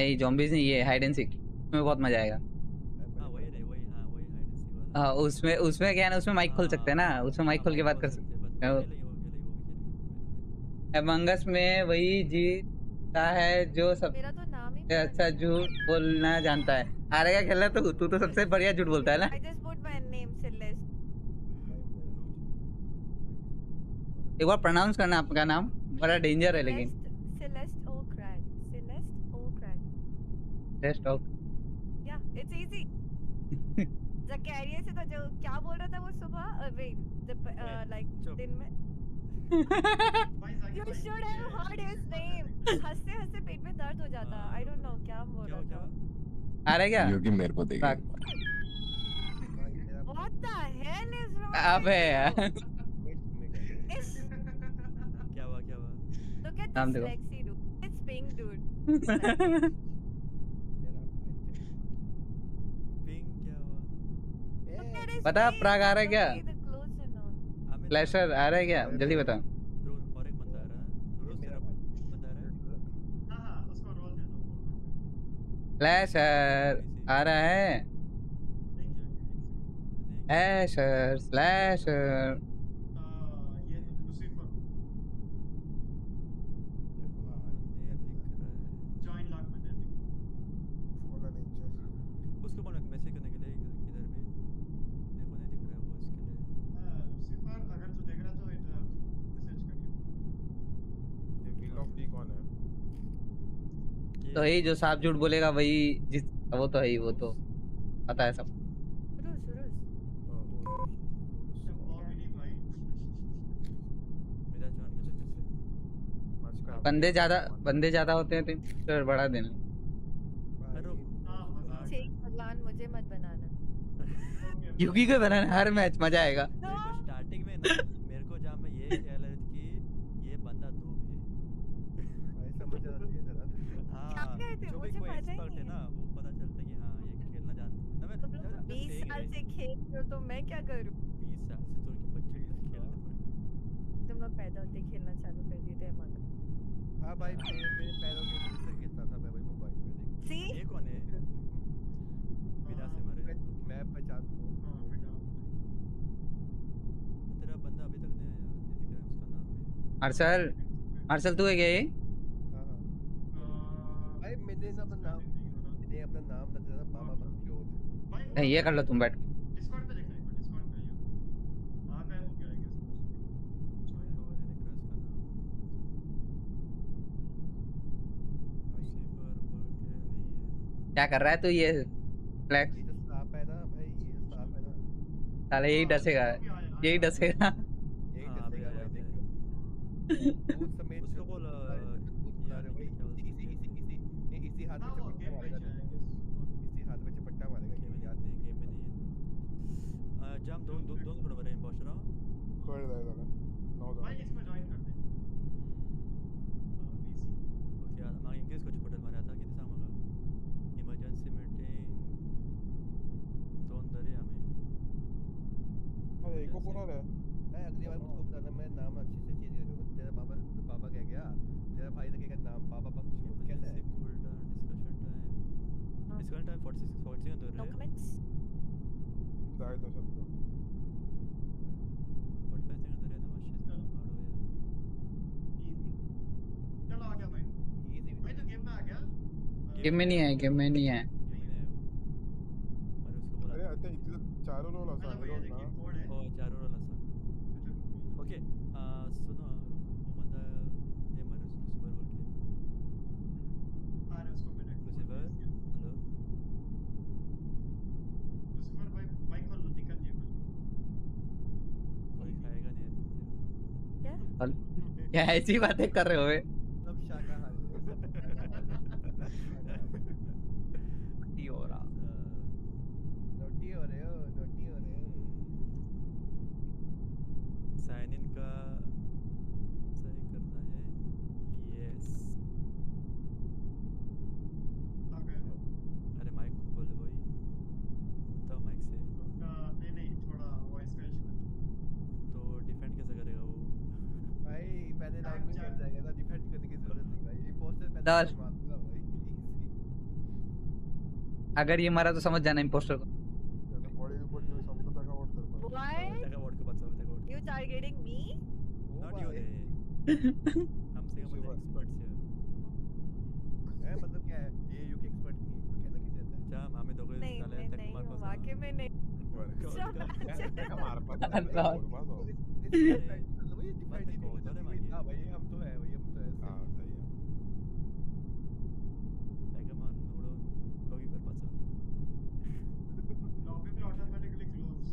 नहीं ज़ॉम्बीज नहीं ये हाइड एंड सीक में बहुत मजा आएगा हां वही रही वही हां वही हाइड एंड सीक वाला हां उसमें उसमें क्या है ना उसमें माइक खोल सकते हैं ना उसमें माइक खोल के बात कर सकते हैं Among Us में वही जीता है जो सब मेरा तो नाम ही अच्छा झूठ बोलना जानता है अरे क्या खेल रहा तू तू तो सबसे बढ़िया झूठ बोलता है ना I just put my name in the list एक बार प्रोनाउंस करना आपका नाम बड़ा डेंजर है लेकिन Celeste O'Crad Celeste O'Crad Celeste O'Crad या इट्स इजी जकैरिया से तो जो क्या बोल रहा था वो सुबह वेट लाइक दिन में You should have heard his name. हंसते हंसते पेट में दर्द हो जाता। I don't know क्या बोल रहा था। आ रहा क्या? क्योंकि मेरे को देख। What the hell is wrong? अबे यार। क्या हुआ क्या हुआ? Look at this sexy dude. It's pink dude. Pink क्या हुआ? पता प्राग आ रहा क्या? फ्लैशर आ रहा है क्या जल्दी बता और एक बंदा आ रहा है रोज मेरा बंदा आ रहा है हां हां उसको रोल दे दो फ्लैशर आ रहा है फ्लैशर फ्लैशर ये लूसीफर जॉइन लॉग में दे दो उसको बोलना मैसेज करने के लिए इधर भी देखो नहीं दिख रहा है वो इसके लिए अगर तू देख रहा तो इधर मैसेज करियो ये व्हील ऑफ डी कौन है तो यही जो सांप झूठ बोलेगा वही जिस वो तो है ही वो तो पता है सब शुरू शुरू मेरा जॉन के चक्कर से बंदे ज्यादा बंदे ज्यादा होते हैं तो बढ़ा देना ठीक भगवान मुझे मत बनाना युगी को बनाना हर मैच मजा आएगा स्टार्टिंग में ना मेरे को जहां मैं ये ख्याल आया कि ये बंदा नूब है भाई समझ आ रही है जरा हां थे जो भी कोई एक्सपर्ट है ना वो पता चलता है कि हाँ ये खेलना जानता है। मैं बीस साल से खेल रहे हो तो मैं क्या करूँ? बीस साल से थोड़ी बच्चे खेल रहे थोड़ी। तुम लोग पैदा होते खेलना चालू कर दिए थे मगर। हाँ भाई मेरे पैरों के नीचे से खेलता था मैं भाई मोबाइल पे देख। सी ये कौन है? बिना से मरे मैं पहचानता हूँ। तेरा बंदा अभी तक नहीं दिख रहा है उसका नाम है। अर्शल अर्शल तू है क्या ये? भाई मैंने ना अपना नाम मैंने अपना नाम ना दिया था बाबा बंजोत। नहीं ये कर लो तुम बैठ। डिस्कॉर्ड पे देखना है डिस्कॉर्ड पे यू। हाँ मैं हो गया है क्या? ज्वाइन हो गया है क्रैश का नाम। भाई सेवर बोल के नहीं है। क्या कर रहा है तू ये? फ्लैक्स। ये तो सांप है ना भाई ये सांप है ना। साले यही डसेगा यही डसेगा। यही डसेगा भाई देखो। दूध समेत उसको बोल इसी हाथ में चपट्टा मारेगा इसी हाथ में चपट्टा मारेगा गेम में याद नहीं गेम में नहीं है जाम दोन दोन दोन बड़े बड़े इंपोस्टर हो कर देगा ना भाई इसमें ज्वाइन कर दे बीसी ओके यार हमारे इंग्लिश को चपट्टा मारा था कितने सामान का इमरजेंसी मीटिंग दोन दरे हमें अरे एक और बोला है मैं अगली बार मुझको बताना मैं नाम अच्छे से चेंज कर दूँगा तेरा बाबा बाबा कह गया तेरा भाई तो क्या नाम बाबा बक्चू कैसा है discussion time forty six forty अंदर है नो कमेंट्स दाई तो सब को फोर्टी फाइव सेकंड अंदर है नमस्ते चलो मारो यार इजी चलो आ गया भाई इजी भाई तो गेम में आ गया गेम में नहीं है गेम में नहीं है गेम में है वो अरे उसको बोला अरे अच्छा इतने चारों रोल आसान है ना ओ चारों रोल आसान ओके सुनो वो बंदा ये मरे उसको सुपर बोल के अरे उसको मैंने सुपर क्या ऐसी बातें कर रहे हो वे? सब शाकाहारी हो रहा नोटी हो रहे हो नोटी हो रहे हो साइन इन का सही करना है यस अरे माइक खोल भाई तो माइक से नहीं नहीं थोड़ा वॉइस का इशू तो डिफेंड कैसे करेगा वो भाई पहले राउंड में कर जाएगा डिफेंड करने की जरूरत नहीं भाई इंपोस्टर पहले मारूंगा भाई अगर ये मारा तो समझ जाना इंपोस्टर को बॉडी रिपोर्ट में सबको तक अवार्ड कर पाओ व्हाई तक अवार्ड को बचाओ तक award you targeting me not you रे हम से हम एक्सपर्ट्स है है मतलब क्या है ये यू के एक्सपर्ट नहीं तो कहना क्या चाहता है जा हमें दोगे साले तक मार पाओ वाकई में नहीं तक मार पाओ भाई को तो नहीं मांगी। हाँ भाई हम तो है भाई हम तो है। हाँ सही है। ऐसा मान उड़ों लॉगी कर पाता। लॉबी में ऑटोमेटिकली क्लोज।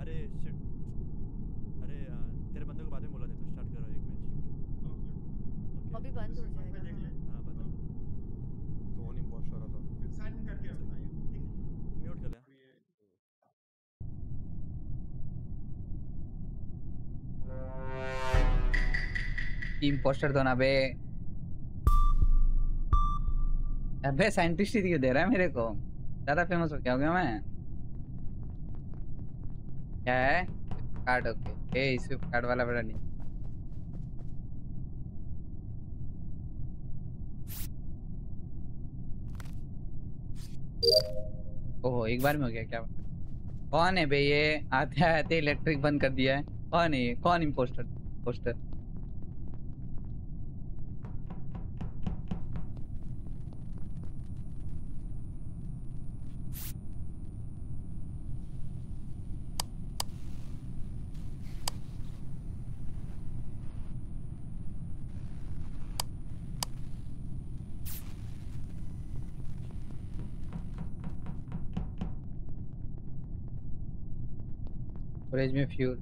अरे शिट। अरे तेरे बंदे को बाद में बोला नहीं तो स्टार्ट करो एक मैच। अभी बंद हो जाएगा। हाँ बताओ। तो ऑन इंपोस्ट हो रहा था। साइन करके रखना है। म्यूट कर ले। इंपोस्टर तो ना बे अबे साइंटिस्ट ही क्यों दे रहा है मेरे को ज्यादा फेमस हो क्या हो गया मैं क्या है कार्ड ओके ए इस कार्ड वाला बड़ा नहीं ओह एक बार में हो गया क्या कौन है बे ये आते आते इलेक्ट्रिक बंद कर दिया है कौन है ये कौन इंपोस्टर पोस्टर फ्रिज में फ्यूल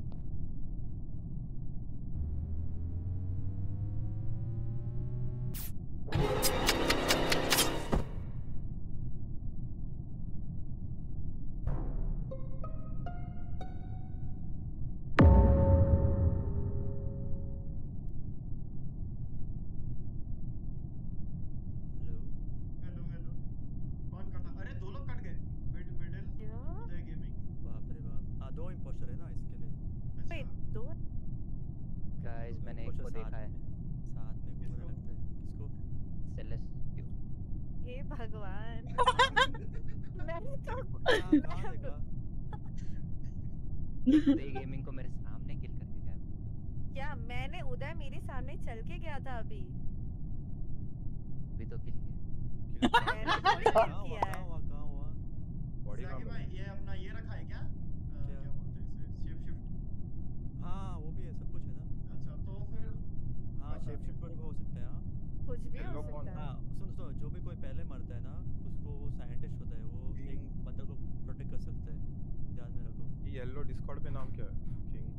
भगवान मैंने तो ये गेमिंग को मेरे सामने किल करके गया क्या? मैंने उदय मेरे सामने चल के गया था अभी अभी तो किल किया मैंने थोड़ी किया है। बॉडी भाई ये अपना ये रखा है क्या क्या बोलते हैं शेप शिफ्ट? हां वो भी है सब कुछ है ना। अच्छा तो फिर हां शेप शिफ्ट पर हो सकता है। हां कुछ भी हो सकता है। सुन सुनो जो भी कोई पहले मरता है ना उसको वो साइंटिस्ट होता है वो एक बंदे को प्रोटेक्ट कर सकता है ध्यान में रखो। ये येलो डिस्कॉर्ड पे नाम क्या है? किंग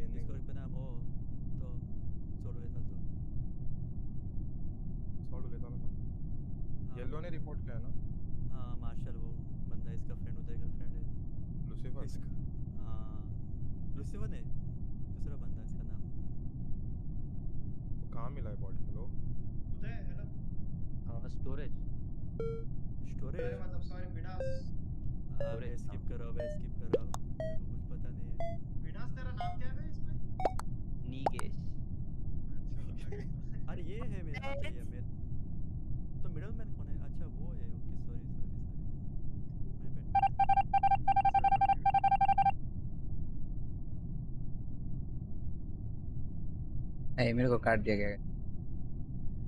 किंग डिस्कॉर्ड पे नाम ओ तो छोड़ देता तो छोड़ लेता ना। येलो ने रिपोर्ट किया ना। हां मार्शल वो बंदा इसका फ्रेंड होता है का फ्रेंड है लूसीफर इसका। हां लूसीफर है दूसरा बंदा इसका नाम वो कहां मिला है बॉडी? हेलो उदय है ना। हां स्टोरेज स्टोरेज अरे मतलब सॉरी विनाश। अरे स्किप करो भाई स्किप करो मेरे को कुछ पता नहीं है। विनाश तेरा नाम क्या है भाई इसमें? नीगेश। अच्छा अरे ये है मेरा ये मेरा तो मिडल मैन कौन है? अच्छा वो है okay sorry sorry sorry my bad. नहीं मेरे को काट दिया गया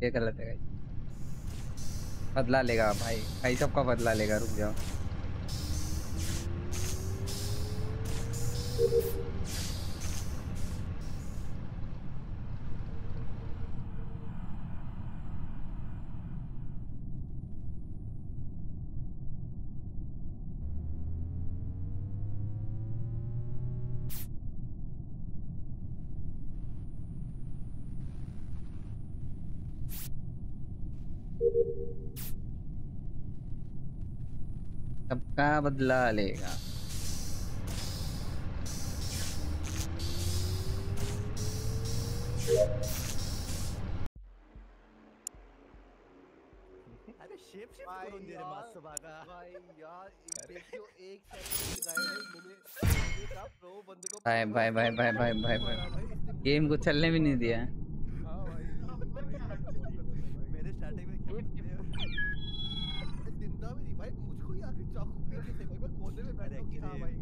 ये गलत है गाइस। बदला लेगा भाई भाई सबका बदला लेगा रुक जाओ। सबका बदला लेगा। अरे शेप शेप करो तेरे बात सुबह का भाई यार देखियो एक सेकंड गाइस मैंने ये का प्रो बंदे को भाई भाई भाई भाई भाई भाई भाई गेम को चलने भी नहीं दिया। हां भाई मेरे स्टार्टिंग में जिंदा भी नहीं भाई मुझको ही आके चाकू पीट के भाई मैं कोने में बैठ गया। हां भाई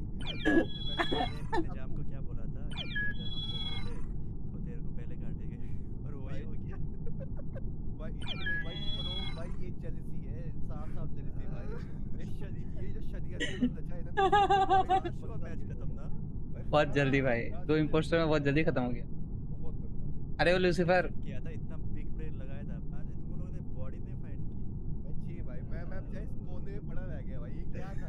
मैंने जाम को क्या बोला था कि अगर हम बोलते तो तेरे को पहले काटेंगे और वो ही हो गया भाई। इतने भाई करो भाई ये जेलसी है साफ साफ जेलसी भाई ये शदी ये जो शदीगत बंदा था इधर सुबह मैच खत्म ना बहुत जल्दी भाई दो इंपोस्टर में बहुत जल्दी खत्म हो गया बहुत खत्म। अरे वो लूसीफर किया था इतना बिग ब्रेन लगाया था आज तुम लोगों ने बॉडी ने फाइंड की अच्छी भाई मैं मैं जस्ट कोने में पड़ा रह गया भाई ये क्या था?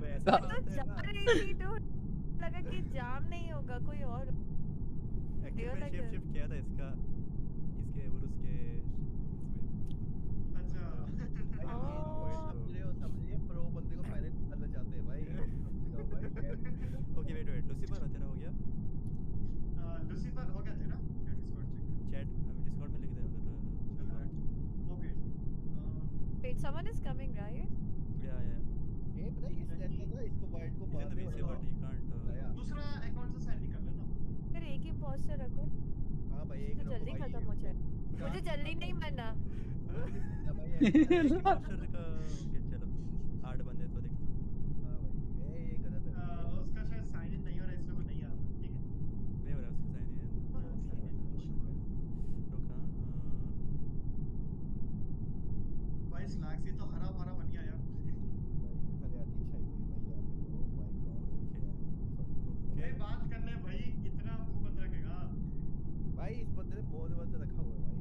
मैं ऐसा जा रही थी तो लगा कि जाम नहीं होगा कोई और एक्टिवेट शिफ्ट शिफ्ट किया था इसका इसके और उसके। अच्छा समझो समझिए प्रो बंदे को पहले चल जाते हैं भाई। ओके वेट वेट लूसीफर तेरा हो गया? लूसीफर हो गया तेरा? डिस्कॉर्ड चेक चैट हम डिस्कॉर्ड में लिख दे अगर okay wait someone is coming right या या ये पता है ये चैट में इसको वाइल्ड को मार दे बट ही कांट दूसरा अकाउंट से साइन निकाल लेना। फिर एक ही पोस्टर रखो। हां भाई एक तो जल्दी खत्म हो जाए मुझे जल्दी नहीं मरना। पोस्टर का ओके चलो आठ बंदे तो देखता हूं। हां भाई ए ये गलत है उसका शायद साइन इन नहीं हो रहा इसलिए वो नहीं आ रहा। ठीक है नहीं हो रहा उसका साइन इन रुका बाईस लाख से तो हरा भरा बन गया यार भाई खाली आती छाई हुई भाई यहां पे तो माय गॉड। ओके बात करना है भाई कितना मुंह बंद रखेगा भाई इस बंदे ने मोहन मत रखा हुआ है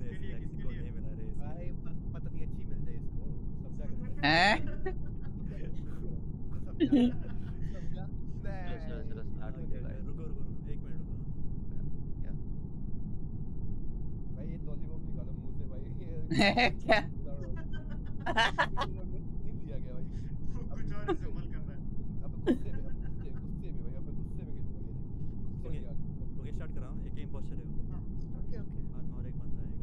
भाई ये देख इसके लिए किसको नहीं मिला रे भाई पता नहीं अच्छी मिल जाए इसको समझा हैं समझा चलो चलो स्टार्ट हो गया रुको रुको एक मिनट रुको क्या भाई ये लॉलीपॉप निकालो मुंह से भाई क्या नहीं लिया गया भाई कुछ और इस्तेमाल कर रहा है अब गुस्से में गुस्से में भाई अब गुस्से में खेलूंगा ये देख ओके स्टार्ट कर रहा हूं। एक इंपोस्टर है ओके हां ओके ओके बाद में और एक बंदा आएगा।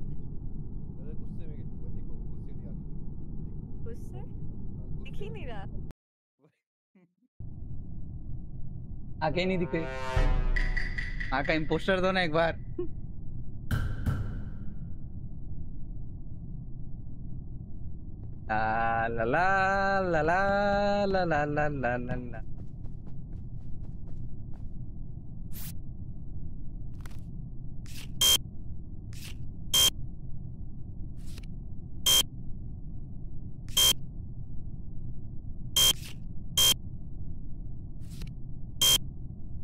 अरे गुस्से में देखो देखो गुस्से में आके देखो गुस्से दिख ही नहीं रहा आगे नहीं दिख रही आका इंपोस्टर दो ना एक बार La la la la la la la la la la la.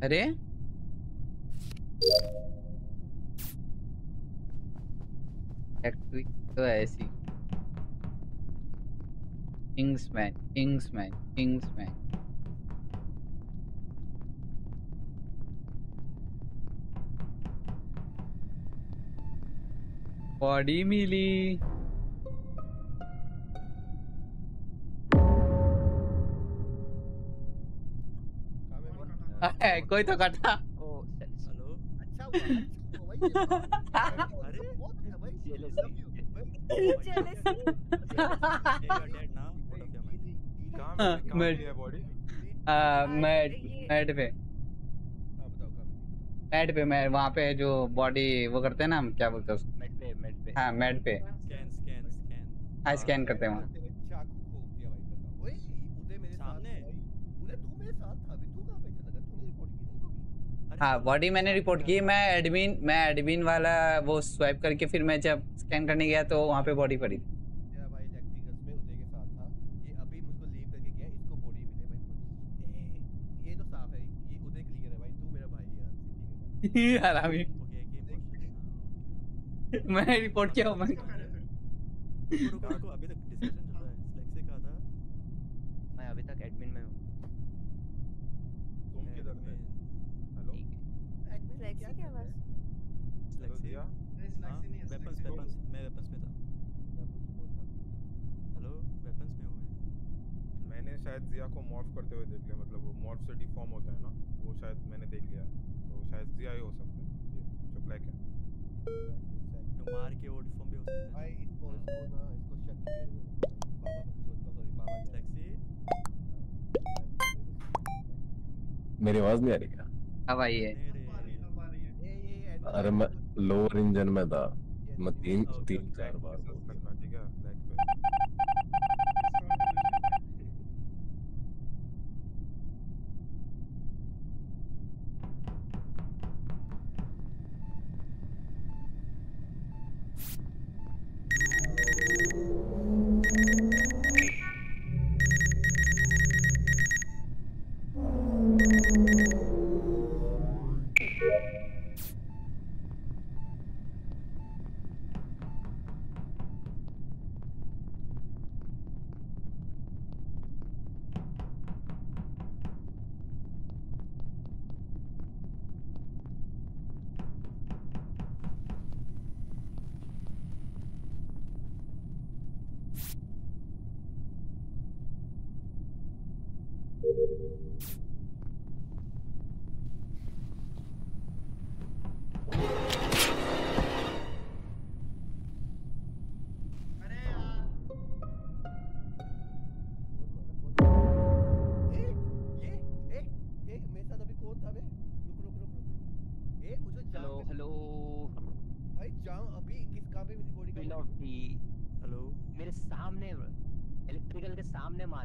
अरे फैक्ट्री तो ऐसी किंग्समैन किंग्समैन किंग्समैन बॉडी मिली कोई तो कटा। हेलो अच्छा मैट पे मैट पे मैं वहाँ पे जो बॉडी वो करते हैं ना, हम क्या बोलते हैं, हाँ मैट पे हाँ स्कैन करते हैं वहाँ। हाँ बॉडी मैंने रिपोर्ट की, मैं एडमिन मैं एडमिन वाला वो स्वाइप करके फिर मैं जब स्कैन करने गया तो वहाँ पे बॉडी पड़ी। मेरा भाई इलेक्ट्रिकल्स में उदय के साथ था, ये अभी मुझको लीव करके गया, इसको बॉडी मिले भाई। ये तो साफ है, ये उदय क्लियर है भाई, तू मेरा भाई है यार हरामी। मैं रिपोर्ट किया हूँ मैं अभी तक डिस्कशन चल रहा है, स्लैक से कहा था मैं अभी तक एडमिन में हूँ। तुम किधर में? क्या क्या बस स्लैक्सिया नहीं, वेपन्स वेपन्स मैं वेपन्स में था, हेलो वेपन्स में हूं मैंने। शायद जिया को मॉर्फ करते हुए देख लिया, मतलब वो मॉर्फ से डिफॉर्म होता है ना, वो शायद मैंने देख लिया, तो शायद जिया ही हो सकता है। ये जो ब्लैक है तो मार के वो डिफॉर्म भी हो सकता है भाई। इसको इसको ना इसको शक के बाबा चोट का, सॉरी बाबा स्लैक्सी। मेरी आवाज नहीं आ रही क्या? अब आई है। अरे मैं लोअर इंजन में था, मैं तीन तीन चार बार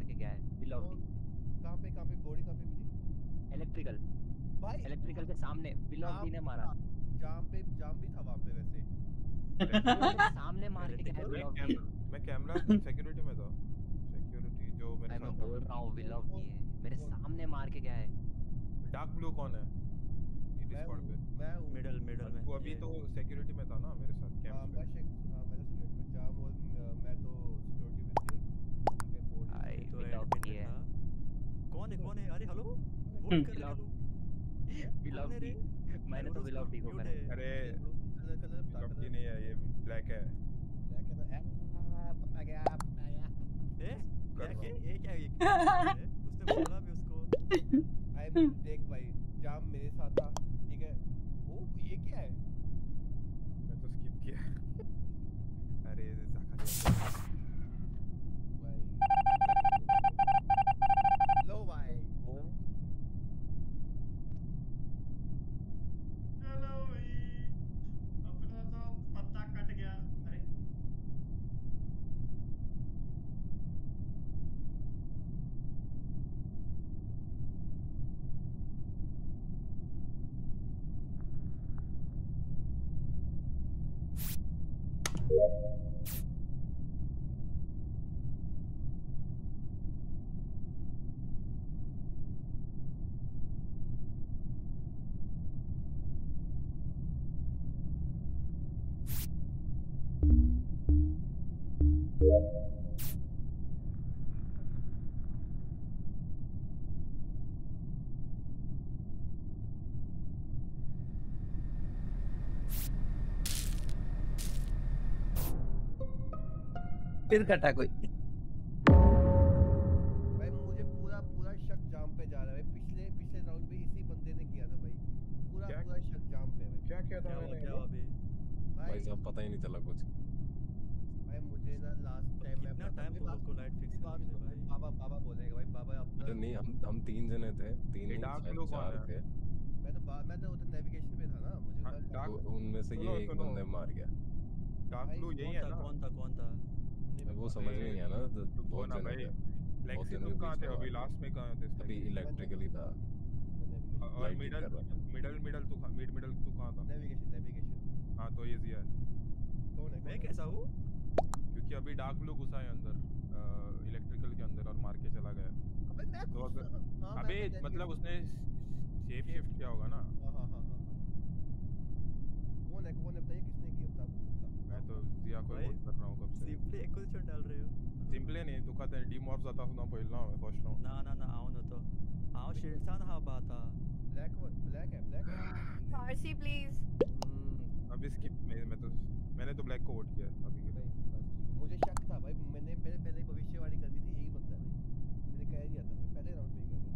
ठीक है ब्लैक पे। सामने मार के मैं मैं कैमरा सिक्योरिटी में था, सिक्योरिटी जो मेरे साथ बोल रहा हूं विल ऑफ की है, मेरे सामने मार के गया है। डार्क ब्लू कौन है? ये डिस्कॉर्ड पे मैं मिडिल मिडिल में वो अभी तो सिक्योरिटी में था ना मेरे साथ कैमरा। हां मैं सिक्योरिटी में जाम और मैं तो सिक्योरिटी में थी ठीक है। बोर्ड तो विल ऑफ की है। कौन है कौन है? अरे हेलो वोट कर लो विल ऑफ की। मैंने तो विल ऑफ की को करा। अरे नहीं है ये ब्लैक है, ब्लैक है तो है पता गया पता गया ए ब्लैक है ये क्या ये उसने बोला भी उसको आई देख भाई जाम मेरे साथ था ठीक है। ओ ये क्या है? मैं तो स्किप किया। अरे जाखा भाई लो भाई फिर कटा कोई। भाई मुझे पूरा पूरा शक जाम पे जा रहा है। पिछले पिछले राउंड में इसी बंदे ने किया था भाई, पूरा पूरा शक जाम पे भाई। क्या क्या था मैंने भाई साहब, पता ही नहीं चला कुछ भाई मुझे ना। लास्ट टाइम मैं अपना टाइम को लाइट फिक्स करके भाई बाबा बाबा बोलेगा भाई बाबा अपना। नहीं हम हम तीन जने थे, तीन लोग थे। मैं तो मैं तो उधर नेविगेशन पे था ना, मुझे उनमें से ये एक बंदे मार गया। डार्क ब्लू यही है ना? कौन था कौन था वो समझ में नहीं आया ना। तो बहुत जने थे, बहुत जने कहां थे अभी लास्ट में? कहां थे अभी? इलेक्ट्रिकली था और मिडल मिडल मिडल तू कहां? मिड मिडल तू कहां था? नेविगेशन नेविगेशन हां। तो ये जिया कौन है? मैं कैसा हूं क्योंकि अभी डार्क ब्लू घुसा है अंदर इलेक्ट्रिकल के अंदर और मार के चला गया। अबे मैं तो अबे मतलब उसने शेप शिफ्ट किया होगा ना। हां हां हां कौन है कौन है बताइए किसने किया? मैं तो जिया को वोट कर रहा हूं कब से। सिंपली एक क्वेश्चन डाल रहे हो। सिंपली नहीं तो कहते हैं डीमॉर्फ जाता हूं ना पहिला मैं फर्स्ट राउंड। ना ना ना आओ ना तो आओ शिल्डसा ना बाता। ब्लैक वन ब्लैक है ब्लैक आरसी प्लीज। अब स्किप मैं मैं तो मैंने तो ब्लैक को वोट किया अभी के लिए। मुझे शक था भाई, मैंने पहले पहले भविष्यवाणी कर दी थी यही बंदा है भाई। मैंने कह दिया था पहले राउंड पे ही कह दिया।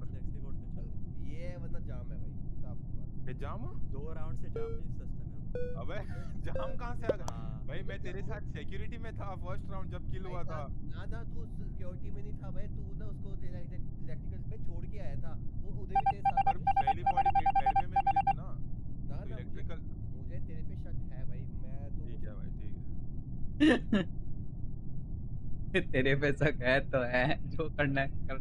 पर नेक्स्ट वोट पे चल ये वरना जाम है भाई साहब की बात। ये जाम दो राउंड से जाम भी सस्ता। अबे जाम कहां से आ गया भाई? मैं तेरे साथ सिक्योरिटी में था फर्स्ट राउंड जब किल हुआ था। ना ना तू सिक्योरिटी में नहीं था भाई, तू ना उसको इलेक्ट्रिकल पे छोड़ के आया था। वो उधर भी तेरे साथ पर पहली बॉडी बेड पे में मिली थी ना। ना ना इलेक्ट्रिकल मुझे तेरे पे शक है भाई। मैं तो ठीक है भाई ठीक है तेरे पे शक है तो है, जो करना है कर।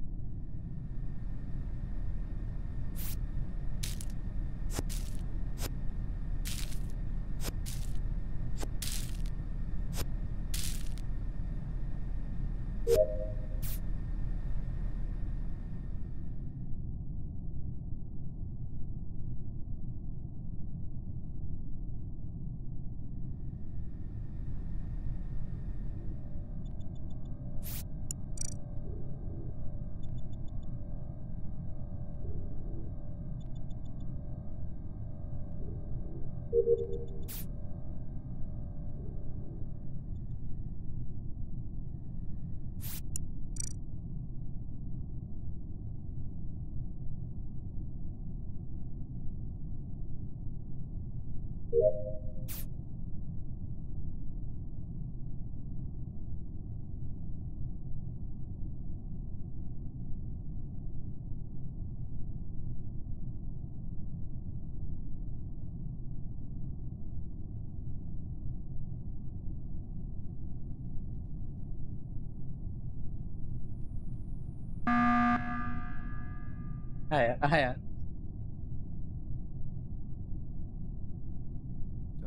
आया आया क्या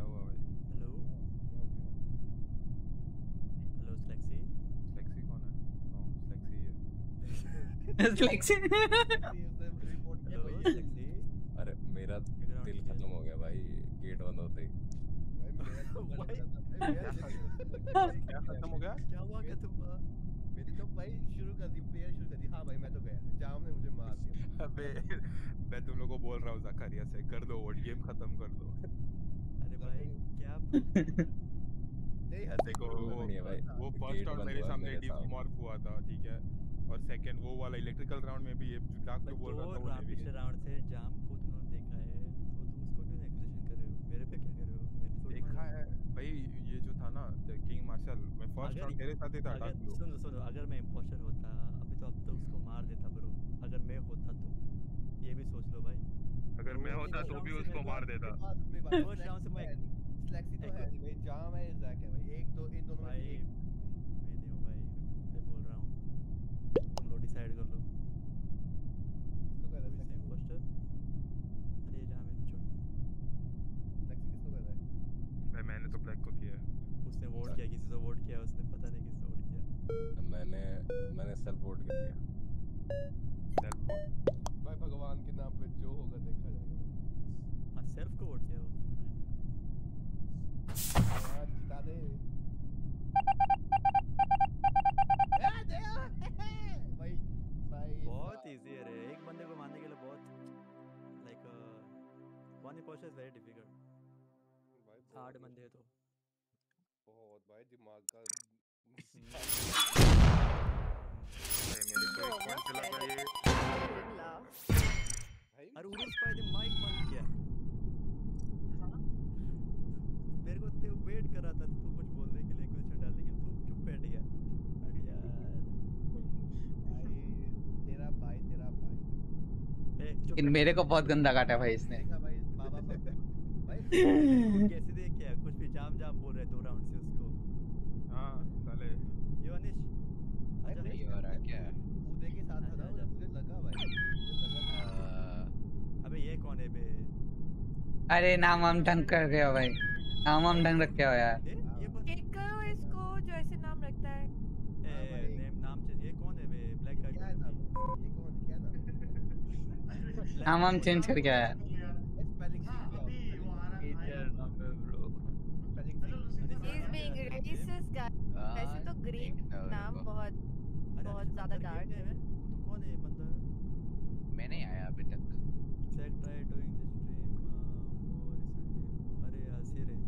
हुआ भाई? Hello hello स्लेक्सी। स्लेक्सी कौन है? ओ स्लेक्सी है स्लेक्सी रिपोर्ट किया भाई स्लेक्सी। अरे मेरा दिल खत्म हो गया भाई गेट बंद होते ही। भाई मेरा खत्म हो गया। क्या हुआ क्या तुम? मैंने तो भाई शुरू कर दी प्लेयर शुरू कर दी। हां भाई मैं तो गया जाम ने मुझे मार दिया। अबे मैं तुम लोगों को बोल रहा हूं ज़कारिया से कर दो वोट, गेम खत्म कर दो। अरे भाई क्या नहीं हंसे को वो नहीं भाई। वो फर्स्ट राउंड मेरे सामने डीमॉर्फ हुआ था ठीक है, और सेकंड वो वाला इलेक्ट्रिकल राउंड में भी ये डार्क तो बोल रहा था। वो पिछले राउंड से जाम को तुमने देखा है तो तुम उसको क्यों एक्सेशन कर रहे हो? मेरे पे क्या कर रहे हो? मैंने देखा है भाई ये जो था ना किंग मार्शल मैं फर्स्ट राउंड तेरे साथ ही था। सुनो सुनो अगर मैं इंपोस्टर होता अभी तो अब तो उसको मार देता ब्रो। अगर मैं होता तो ये भी सोच लो भाई, अगर मैं होता तो भी उसको मार देता। फर्स्ट राउंड से मैं स्लेक्सी तो है भाई, जाम है जैक है भाई। एक दो इन दोनों में एक मैं नहीं हूं भाई, मैं बोल रहा हूं तुम लोग डिसाइड कर लो किसको कर रहा है इंपोस्टर। अरे जाम है छोड़ स्लेक्सी किसको कर रहा है? मैं मैंने तो ब्लैक को किया। उसने वोट किया किसी से वोट किया उसने, पता नहीं किसने वोट किया। मैंने मैंने सेल्फ वोट कर लिया। सेल्फ वोट भाई भगवान के नाम पे जो होगा देखा जाएगा भाई। हां सेल्फ को वोट किया वो यार जिता दे ए दे भाई भाई। बहुत इजी है रे एक बंदे को मारने के लिए। बहुत like one impostor is very difficult hard बंदे तो बहुत भाई दिमाग का माइक बंद किया मेरे को तो वेट कर रहा था तू कुछ बोलने के लिए कुछ डालने के तू चुप बैठ गया भाई तेरा भाई तेरा भाई इन मेरे को बहुत गंदा काटा भाई इसने भाई बाबा भाई कैसे देख क्या कुछ भी जाम जाम बोल रहे दो राउंड से उसको हां साले योनिश अच्छा नहीं हो रहा क्या उदय के साथ था मुझे लगा भाई अबे ये कौन है बे अरे नाम हम ढंग कर गया भाई नाम हम ढंग रख क्या यार एक करो इसको जो ऐसे नाम रखता है ए नेम नाम चेंज ये कौन है बे ब्लैक का ये कौन क्या नाम नाम हम चेंज कर क्या यार स्पेलिंग टीचर नाम bro is being racist guys ऐसे तो ग्रीन नाम बहुत बहुत ज्यादा डार्क है कौन है ये बंदा मैं नहीं आया अभी तक set try doing this stream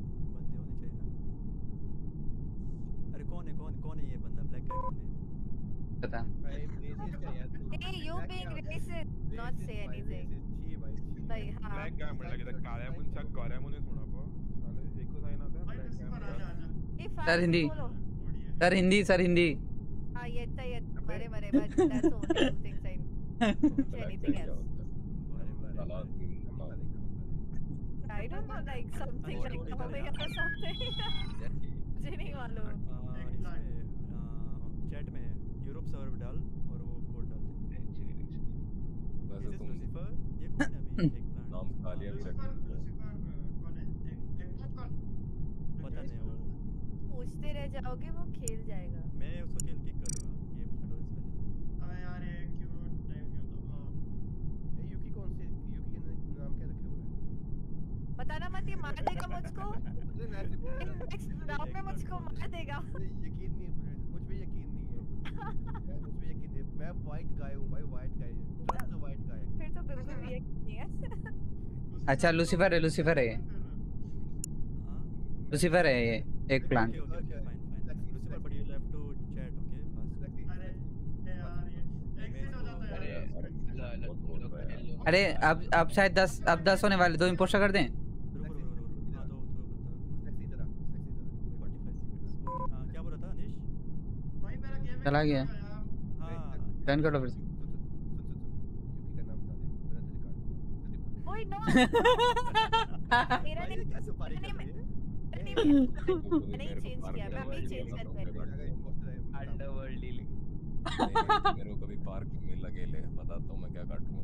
more recently अरे यार से अरे कौन है कौन कौन है ये बंदा ब्लैक गाय कौन है पता भाई रेसिस्ट है यार तू are you being racist not say anything जी भाई भाई हां ब्लैक गाय मला लगता काळ्या मुंचा गोऱ्या मुने सोना पो साले एक होता है ना black guy sir Hindi sir Hindi sir Hindi हां ये तो ये मरे मरे but that's only thing same anything else मरे मरे I don't know like something like copy या समथिंग नहीं वालों चैट में यूरोप सर्वर डाल और वो कोड डाल दे बस तुम लूसिफर ये कौन है अभी एक प्लांट नाम खाली है लूसिफर कौन है टेक्नोट कौन पता नहीं वो पूछते रह जाओगे वो खेल जाएगा मैं उसको किल किक करूंगा गेम शैडो इसमें अबे यार ये क्यों टाइम क्यों दो ये यूकी कौन से यूकी के नाम क्या रखे हुए हैं पता ना मत ये मार देगा मुझको नेक्स्ट राउंड में मुझको मार देगा यकीन नहीं मुझे मुझ पे यकीन नहीं है मुझ पे यकीन नहीं मैं वाइट गाय हूं भाई वाइट गाय मैं तो वाइट गाय फिर तो बिल्कुल भी नहीं है अच्छा लूसिफर है लूसिफर है लूसिफर है ये एक plant Lucifer but you have to chat okay fast अरे यार ये एक्सेस हो जाता है अरे अब अब शायद दस अब दस होने वाले दो इंपोस्टर कर दें चला गया हां टर्न कर लो फिर यूकी का नाम बता दे मेरा तुझे काट ओए नो मेरा नहीं सुपारी मैंने चेंज किया मैं भी चेंज कर पहले अंडरवर्ल्ड डीलिंग मेरे को कभी पार्क में लगे ले बताता हूं मैं क्या काटूंगा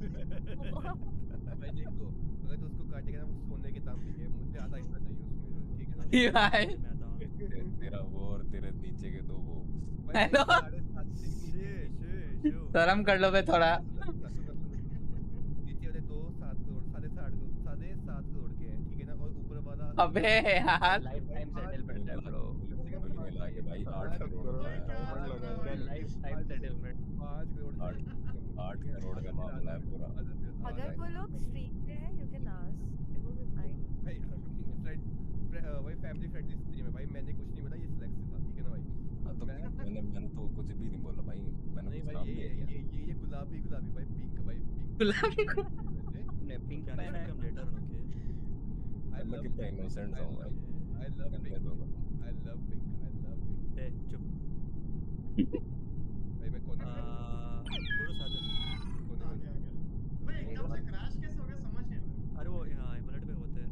फिर भाई देखो अगर तू उसको काटेगा ना वो सोने के दाम के मुझे आधा हिस्सा चाहिए उसमें ठीक है ना ये भाई तेरा वो और तेरे नीचे के दो वो शर्म कर लो बे थोड़ा नीचे वाले दो सात करोड़ साढ़े सात करोड़ साढ़े सात करोड़ के हैं ठीक है ना और ऊपर वाला अबे यार लाइफ टाइम सेटलमेंट है ब्रो ये भाई आठ करोड़ का लाइफ टाइम सेटलमेंट पाँच करोड़ आठ करोड़ का मामला है पूरा अगर वो लोग स्ट्रीट पे है you can ask it will fine भाई वही फैमिली फ्रेंडली स्ट्रीम है भाई मैंने कुछ नहीं बोला ये सिलेक्ट से था ठीक है ना भाई हां तो मैंने मैंने तो कुछ भी नहीं बोला भाई मैंने भाई ये ये ये गुलाबी गुलाबी भाई पिंक भाई पिंक गुलाबी को ने पिंक मैंने come later okay I love it innocent song भाई I love pink I love pink I love pink ए चुप भाई मैं कौन गुरु साधन कौन है भाई एकदम से क्रैश कैसे हो गया समझ नहीं आया अरे वो यहां एमलेट पे होता है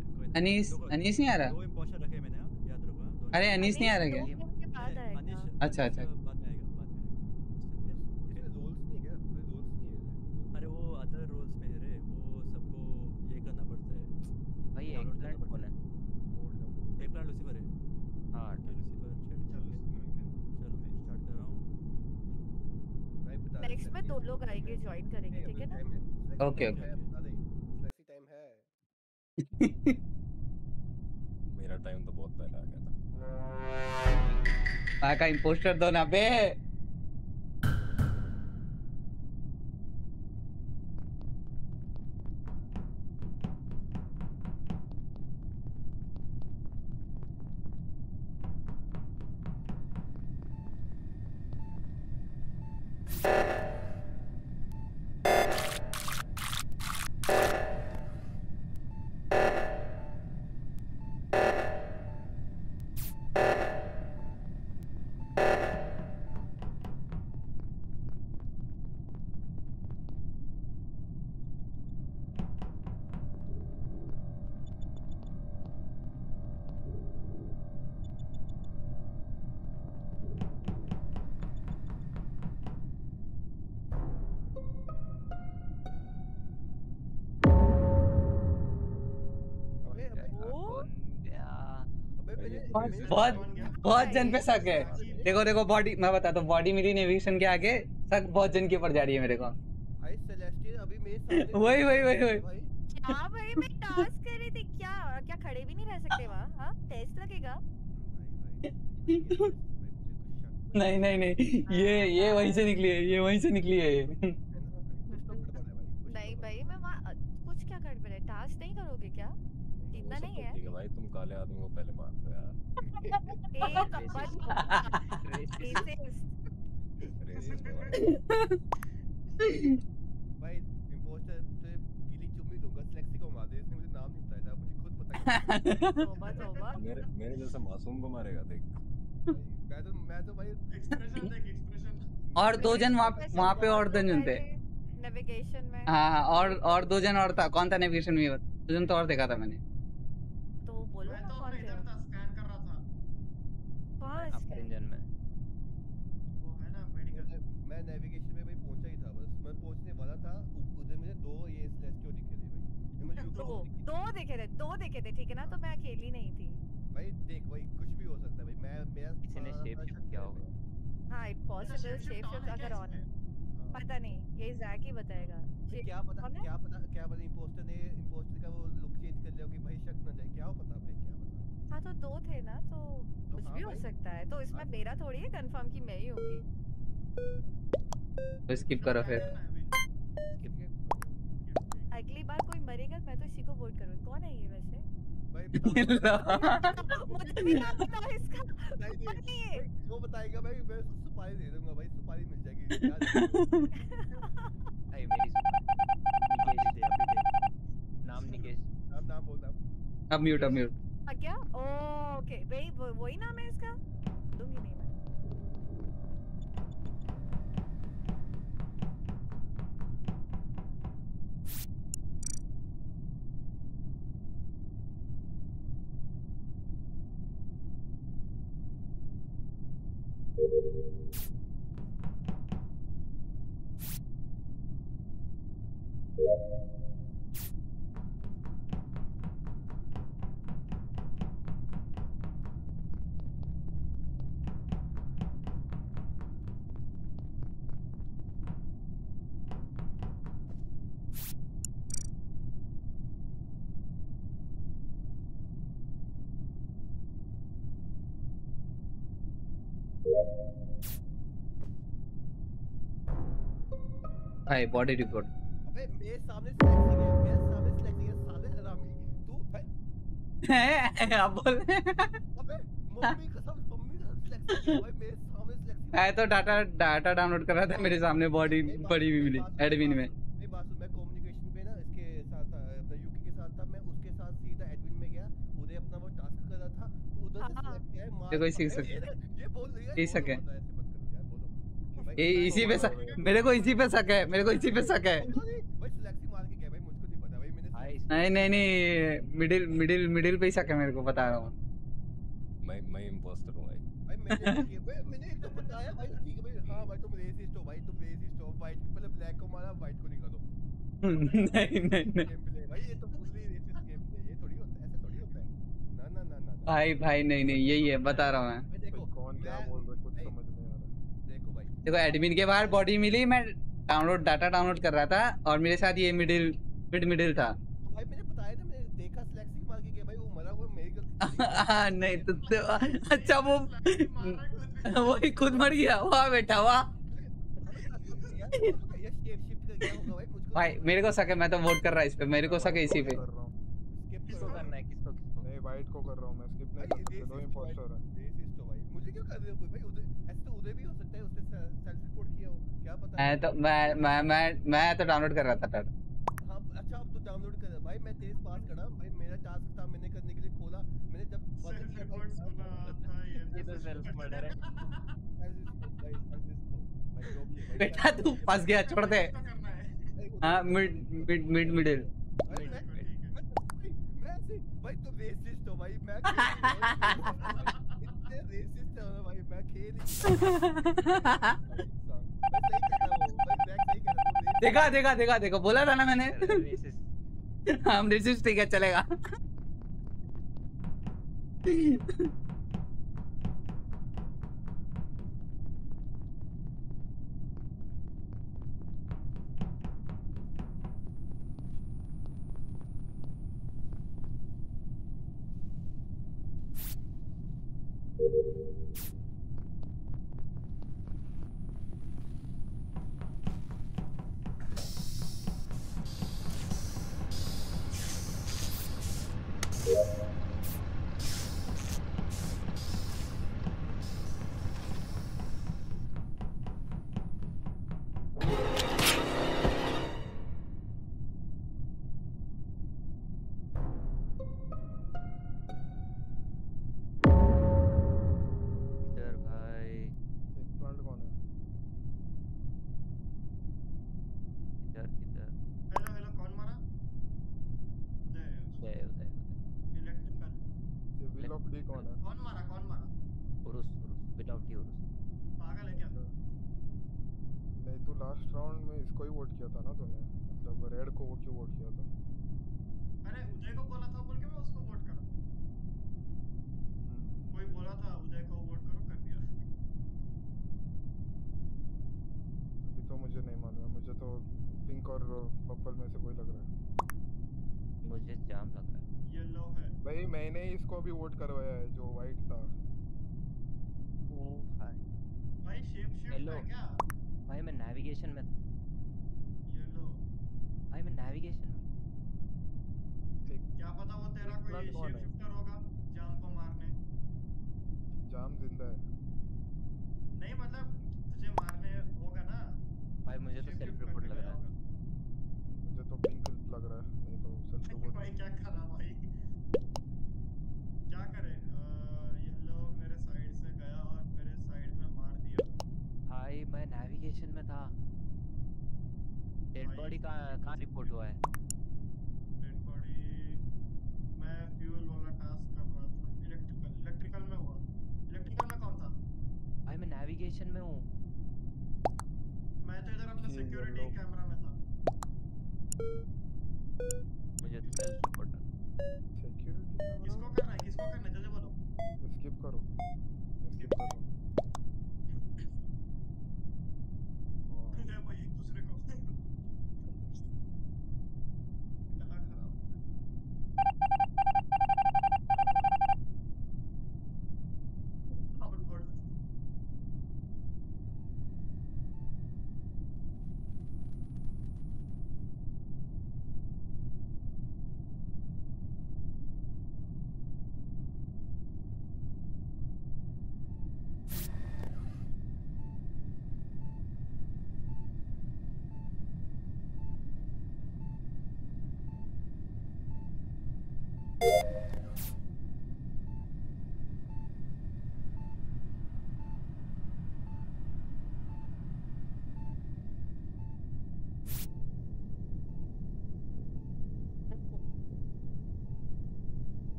अनीस अनीस नहीं आ रहा दो इंपोस्टर रखे मैंने याद रखो अरे अनीस नहीं आ रहा क्या अच्छा अच्छा बाद में आएगा बाद में इसमें रोल्स नहीं है कोई रोल्स नहीं है अरे वो अदर रोल्स में है रे वो सबको ये करना पड़ता है भाई एक प्लांट बोला है एक प्लांट लूसिफर है हां लूसिफर चैट चलो मैं स्टार्ट कर रहा हूं भाई बता नेक्स्ट में दो लोग आएंगे ज्वाइन करेंगे ठीक है ना ओके ओके फ्लेक्सी टाइम है मेरा टाइम तो बहुत पहले आ गया था आका इंपोस्टर दो ना बे बहुत बहुत जन पे शक है। देखो देखो बॉडी, मैं बताता हूँ बॉडी मिली नेविगेशन के आगे, शक बहुत जन के ऊपर जा रही है मेरे को। वही वही वही वही हाँ भाई, मैं टास्क कर रही थी। क्या क्या खड़े भी नहीं रह सकते वहाँ, टेस्ट लगेगा। नहीं नहीं नहीं, ये ये वहीं से निकली है, ये वहीं से निकली है ये। नहीं भाई, मैं वहाँ कुछ क्या कर रहे, टास्क नहीं करोगे क्या? इतना नहीं है ठीक है भाई, तुम काले आदमी को पहले मार दो यार। तोबा तोबा, मेरे मेरे जैसे मासूम को मारेगा। देख मैं तो मैं तो भाई एक्सप्रेशन देख एक्सप्रेशन। और दो जन वहां वहां पे और दो जन थे नेविगेशन में। हां और और दो जन और था। कौन था नेविगेशन में? दो जन तो और देखा था मैंने। तो वो बोलो मैं तो इधर था, स्कैन कर रहा था बस इंजन में। वो है ना मेडिकल, मैं नेविगेशन में भाई पहुंचा ही था, बस मैं पहुंचने वाला था। उधर मुझे दो ये स्लैश क्यों दिखे थे भाई? दो दो देखे थे दो देखे थे ठीक है ना। तो मैं अकेली नहीं थी भाई। देख भाई कुछ भी हो सकता है भाई। मैं मेरा किसी ने शेप शिफ्ट किया होगा। हां पॉसिबल शेप शिफ्ट अगर ऑन है, पता नहीं ये जैक ही बताएगा। क्या पता क्या पता क्या पता इंपोस्टर ने इंपोस्टर का वो लुक चेंज कर लिया कि भाई शक ना जाए। क्या पता भाई, क्या पता। हां तो दो थे ना, तो कुछ भी हो सकता है। तो इसमें मेरा थोड़ी है कंफर्म कि मैं ही होगी। तो स्किप करो फिर। अगली बार कोई मरेगा मैं तो इसी को वोट करूंगी। कौन है ये वैसे भाई? मुझे भी नाम बताओ इसका। नहीं वो बताएगा भाई, मैं उसको सुपारी दे दूंगा भाई। सुपारी मिल जाएगी भाई मेरी। निकेश दे, अभी दे नाम। निकेश नाम नाम बोल नाम। अब म्यूट अब म्यूट क्या? ओके भाई वही नाम है इसका। दूंगी नहीं मैं। Hi body report. अबे मेरे सामने स्लैक्सिंग है, मेरे सामने स्लैक्सिंग है साले हरामी तू है। अब बोल। अबे मम्मी कसम मम्मी कसम स्लैक्सिंग है भाई, मेरे सामने स्लैक्सिंग है। मैं तो डाटा डाटा डाउनलोड कर रहा था, मेरे सामने बॉडी पड़ी हुई मिली एडमिन में। नहीं बात सुन, मैं कम्युनिकेशन पे ना इसके साथ था, अपना यूके के साथ था। मैं उसके साथ सीधा एडमिन में गया, उधर अपना वो टास्क कर रहा था। उधर से स्लैक्सिंग है मार। देखो इसी से ये बोल दिया इसी से ए इसी पे शक। मेरे को इसी पे शक है, मेरे को इसी पे शक है भाई। सिलेक्टिव मार के क्या भाई? मुझको नहीं पता भाई मैंने। नहीं नहीं नहीं, मिडिल मिडिल मिडिल पे ही शक है मेरे को। बता रहा हूं मैं मैं इंपोस्टर हूं भाई। भाई मैंने मैंने एक तो बताया भाई ठीक है भाई। हां भाई तुम रेसिस्ट हो भाई, तुम रेसिस्ट हो। वाइट मतलब ब्लैक को मारा, वाइट को निकालो। नहीं नहीं नहीं भाई ये तो फुल्ली रेसिस्ट गेम है। ये थोड़ी होता है, ऐसे थोड़ी होता है ना ना ना ना भाई भाई। नहीं नहीं यही है, बता रहा हूं मैं। देखो कौन क्या बोल रहा है, कुछ समझ नहीं आ रहा। देखो एडमिन के बाहर बॉडी मिली, मैं डाउनलोड डाटा डाउनलोड कर रहा था और मेरे साथ ये मिडिल मिड मिडिल था भाई। मैंने बताया ना, मैंने देखा स्लैक्सिंग मार के गया भाई। वो मरा कोई मेरी गलती हां नहीं तो, तो अच्छा वो वही खुद मर गया। वाह बेटा वाह भाई। मेरे को शक है, मैं तो वोट कर रहा इस पे। मेरे को शक है इसी पे। किसको करना है? किसको किसको? नहीं वाइट को कर रहा हूं मैं स्किप। नहीं दो इंपोस्टर है। रेसिस्ट हो भाई, मुझे क्यों कर रहे हो भाई? उधर ऐसे तो उधर भी हो सकता है, उसने सेल्फ रिपोर्ट किया हो, क्या पता। मैं तो मैं मैं मैं मैं तो डाउनलोड कर रहा था टाटा। हां अच्छा अब तो डाउनलोड कर भाई। मैं तेज पास खड़ा भाई, मेरा टास्क था मैंने करने के लिए खोला। मैंने जब सेल्फ रिपोर्ट सुना ये तो सेल्फ मर्डर है बेटा। तू फंस गया, छोड़ दे। हां मिड मिड मिड मिडिल भाई। तो रेसिस्ट हो भाई। मैं इतने रेसिस्ट हो भाई, मैं खेल ही। देखा देखा देखा देखा, बोला था ना मैंने हम रेसिस्ट। ठीक है चलेगा। ये करना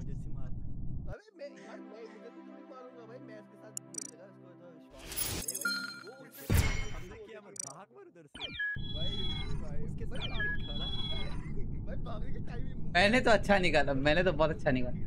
इमरजेंसी मार। अरे मैं मैंने तो अच्छा निकाला, मैंने तो बहुत अच्छा निकाला।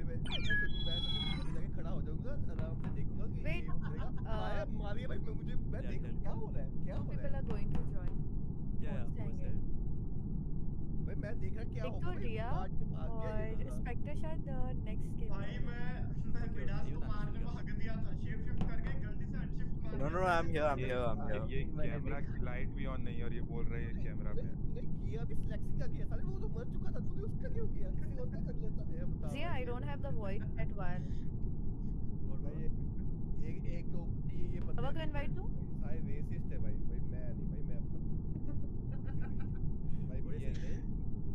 मैं देख रहा क्या होगा रिया और स्पेक्टर शायद नेक्स्ट गेम। भाई मैं मैं बिडास को मारने भाग दिया था, शेप शिफ्ट करके गलती से अनशिफ्ट मार। No no I am here I am here I am here. ये कैमरा की लाइट भी ऑन नहीं और ये बोल रहा है कैमरा पे तूने किया भी फ्लेक्सिंग का किया साले, वो तो मर चुका था, तूने उसका क्यों किया? किसी और का कर लेता है बता। जी I don't have the voice at one. और भाई एक एक तो ये पता अब को इनवाइट दूं। आई रेसिस्ट है भाई, भाई मैं नहीं, भाई मैं अपना भाई बढ़िया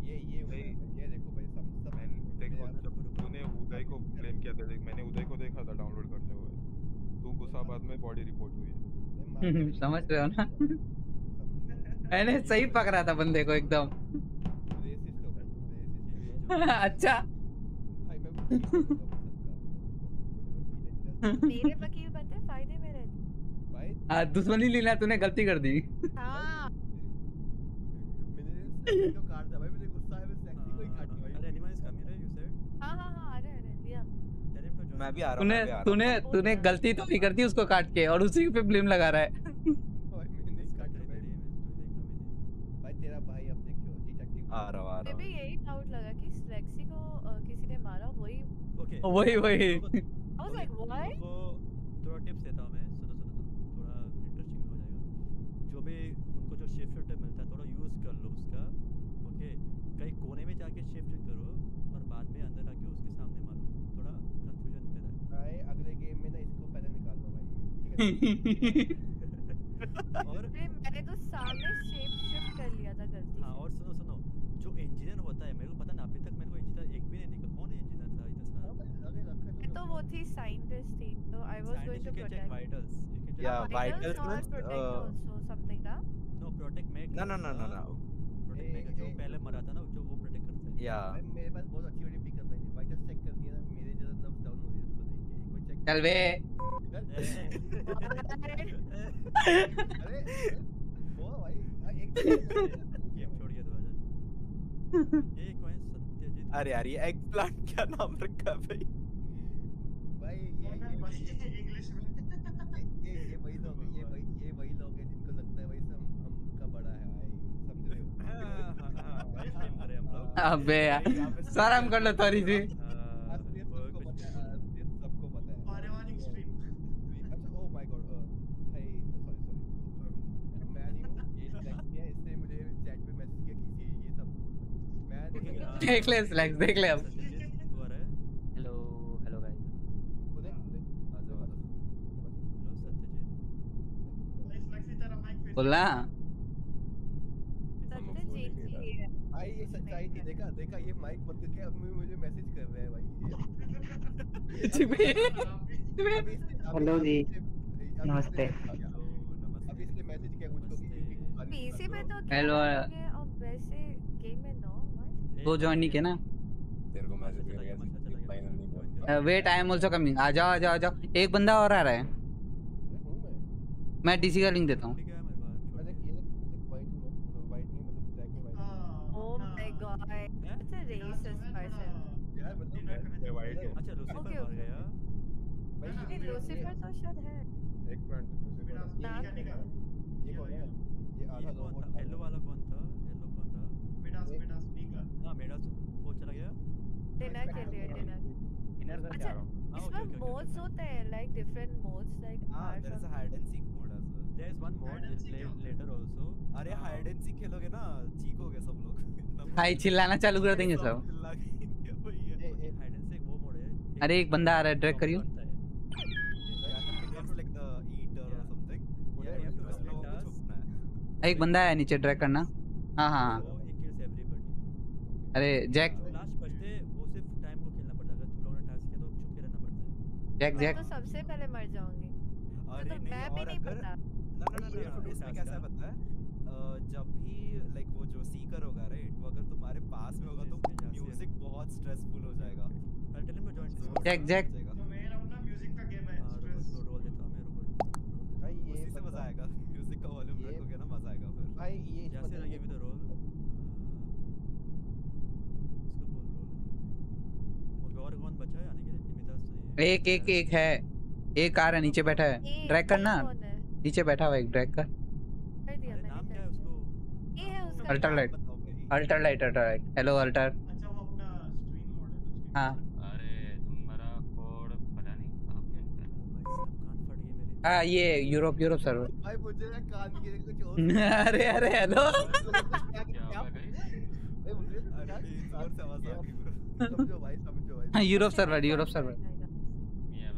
ये ये भाई ये देखो भाई सब सब देखो तूने उदय को ब्लेम किया था, देख मैंने उदय को देखा था डाउनलोड करते हुए, तू गुस्सा बाद में बॉडी रिपोर्ट हुई है समझ रहे हो ना। मैंने सही पकड़ा था बंदे को एकदम। रेसिस्ट हो भाई, अच्छा भाई मैं मेरे वकील बनते फायदे में रहते भाई। हां दुश्मनी लीला तूने गलती कर दी। हां मैंने तो काट दिया भाई, मैं भी आ रहा हूं। तूने तूने तूने गलती तो नहीं करती उसको काट के और उसी पे ब्लेम लगा रहा है। भाई तेरा भाई अब देखियो डिटेक्टिव आ रहा आ रहा है। मुझे यही डाउट लगा कि स्लेक्सी को किसी ने मारा, वही ओके वही वही आई वाज लाइक व्हाई। तो थोड़ा टिप्स देता हूं मैं, सुनो सुनो तो थोड़ा इंटरेस्टिंग हो जाएगा। जो भी उनको जो शेप शिफ्ट मिलता है थोड़ा यूज कर लो उसका, ओके कहीं कोने में जाके शिफ्ट करो और बाद में अंदर आके उसके सामने मारो, थोड़ा कंफ्यूजन पैदा है भाई। अगले गेम में ना इसको पहले निकालना भाई, ठीक है। और मैंने तो सामने शेप शिफ्ट कर लिया था गलती। हां और सुनो सुनो जो इंजीनियर होता है, मेरे को पता ना अभी तक मेरे को इंजीनियर एक भी नहीं दिखा, कौन है इंजीनियर था इतना सारा? तो वो थी साइंटिस्ट थी, तो I was going to protect vitals. या वाइटल्स आल्सो समथिंग था। नो प्रोटेक्ट मेक ना ना ना ना प्रोटेक्ट मेक जो पहले मरा था ना जो वो प्रोटेक्ट करता है। या मेरे पास बहुत अच्छी वाली पिकअप है, वाइटल्स चेक करनी है ना, मेरे जरा नर्व डाउन हो रही है उसको देख के। एक बार चेक चल बे। अरे वो भाई एक गेम छोड़ के दो हजार। ये कौन सत्यजीत? अरे यार ये एग प्लांट क्या नाम रखा भाई। भाई ये इंग्लिश में ये ये वही लोग ये वही ये वही लोग हैं जिनको लगता है भाई हम हमका बड़ा है भाई, समझ रहे हो? हां भाई सेम कर रहे हम लोग। अबे यार शर्म कर लो तोरी जी, सबको पता है। अरे वार्निंग स्ट्रीम। अच्छा ओ माय गॉड भाई सॉरी सॉरी मैं नहीं हूं, ये स्लैक किया इसने मुझे चैट पे मैसेज किया कि ये सब मैं देख ले स्लैक देख ले। अब हेलो हेलो गाइस उदय आ जाओ आ जाओ। हेलो सत्यजीत गाइस स्लैक से जरा माइक पे बोलना। भाई ये सच्चाई थी, देखा देखा ये माइक बंद करके अब मुझे मैसेज कर रहा है भाई। हेलो जी नमस्ते। अब इसने मैसेज किया मुझको कि पीसी पे तो हेलो और वैसे गेम में नो व्हाट वो जॉइन नहीं किया ना, तेरे को मैसेज किया फाइनल नहीं पहुंचा। Wait I am also coming. आ जाओ आ जाओ आ जाओ, एक बंदा और आ रहा है। मैं डीसी का लिंक देता हूं। अच्छा लूसीफर मर गया भाई, लूसीफर तो शायद है। एक मिनट लूसीफर ये कौन है? ये आधा लोग येलो वाला कौन था? येलो कौन था? मेडास मेडास नीका। हां मेडास वो चला गया डिनर के लिए, डिनर डिनर कर जा रहा हूं। इसमें मोड्स होते हैं like different modes like there is a hide and seek mode also, there is one mode will play later also. अरे हाइड एंड सीक खेलोगे ना चीखोगे सब लोग भाई, चिल्लाना चालू कर देंगे सब। अरे एक बंदा आ रहा है, ड्रैग करियो। एक बंदा है नीचे, ड्रैग करना। हां हां अरे जैक लास्ट बचते, वो सिर्फ टाइम को खेलना पड़ता है। अगर तुम लोगों ने टास्क किया तो छुप के रहना पड़ता है। जैक जैक तो सबसे पहले मर जाऊंगी। अरे तो मैं भी नहीं पता ना ना ना इसमें कैसा पता है, जब भी लाइक वो जो सीकर होगा राइट, वो अगर तुम्हारे पास में होगा तो म्यूजिक बहुत स्ट्रेसफुल हो जाएगा। जैक जैक तो मेरा अपना म्यूजिक का गेम है, स्ट्रेस को रोल देता हूं मैं। रुको भाई ये से मजा आएगा, म्यूजिक का वॉल्यूम रखोगे ना मजा आएगा फिर भाई। ये जैसे लगे भी तो रोल इसको बोल रोल एक एक एक है, एक आ रहा नीचे बैठा है, ड्रैग करना, नीचे बैठा हुआ एक ड्रैग कर। Alter light, alter light, alter light, hello alter. हाँ हाँ ये यूरोप यूरोप सर्वर। भाई मुझे कान के कुछ और। अरे अरे हेलो। समझो भाई समझो भाई। हाँ यूरोप सर्वर, यूरोप सर्वर।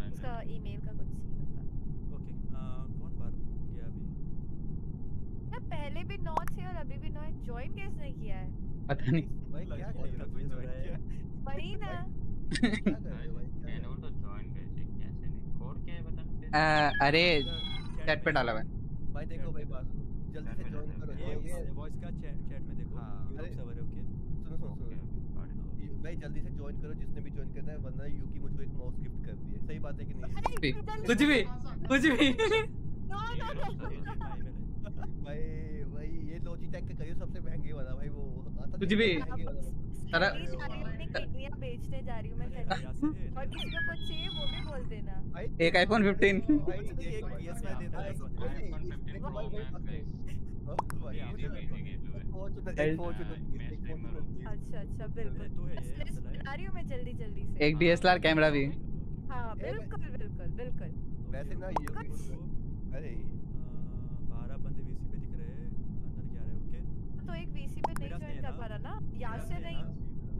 उसका ईमेल का कुछ सीन होगा। ओके कौन बार गया अभी? यार पहले भी नॉट से और अभी भी नॉट, ज्वाइन कैसे किया है? पता नहीं। भाई क्या कर रहे हो? वही ना। क्या कर रहे हो भाई? एनोल तो ज्वाइन कैसे किया से नहीं? कोड क्या है बता? आ, अरे चैट पे डाला है भाई, देखो भाई बात जल्दी से ज्वाइन करो। ये वॉइस का चैट चैट में देखो यूरोप सर्वर। ओके सुनो सुनो भाई जल्दी से ज्वाइन करो, जिसने भी ज्वाइन करना है, वरना यूकी मुझको एक माउस गिफ्ट कर दिए। सही बात है कि नहीं? कुछ भी कुछ भी नो नो भाई भाई ये लॉजिटेक का करियो, सबसे महंगे वाला भाई वो आता। कुछ भी सारा किडनियां बेचने जा रही हूं मैं कल, और किसी को कुछ चाहिए वो भी बोल देना। एक आईफोन फिफ्टीन अच्छा अच्छा बिल्कुल मैं जल्दी जल्दी से एक डीएसएलआर कैमरा भी। हाँ बिल्कुल बिल्कुल बिल्कुल। वैसे ना ये अरे बारह बंदे वीसी पे दिख रहे हैं, अंदर ग्यारह। ओके तो एक वीसी पे नहीं ज्वाइन कर पा रहा ना, यासिर नहीं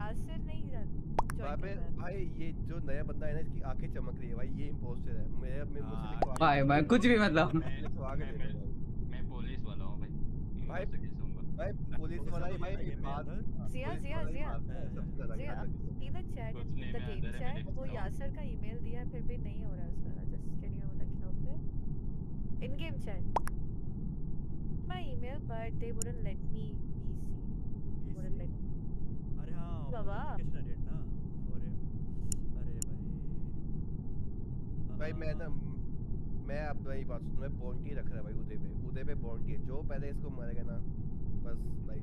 यासिर नहीं भाई। भाई ये जो नया बंदा है ना, इसकी आंखें चमक रही है भाई, ये इंपोस्टर है। मैं मैं मुझसे लिखवा भाई मैं कुछ भी मतलब मैं पुलिस वाला हूं भाई। भाई भाई पुलिस वाला है भाई। जिया जिया जिया इधर चैट द गेम चैट, वो यासर का ईमेल दिया फिर भी नहीं हो रहा उसका। Just can you like help me in game chat my email but they wouldn't let me be see wouldn't let. अरे हां बाबा भाई मैं ना मैं आप भाई बात सुन, मैं बॉन्टी रख रहा भाई उदय पे, उदय पे बॉन्टी है। जो पहले इसको मारेगा ना बस भाई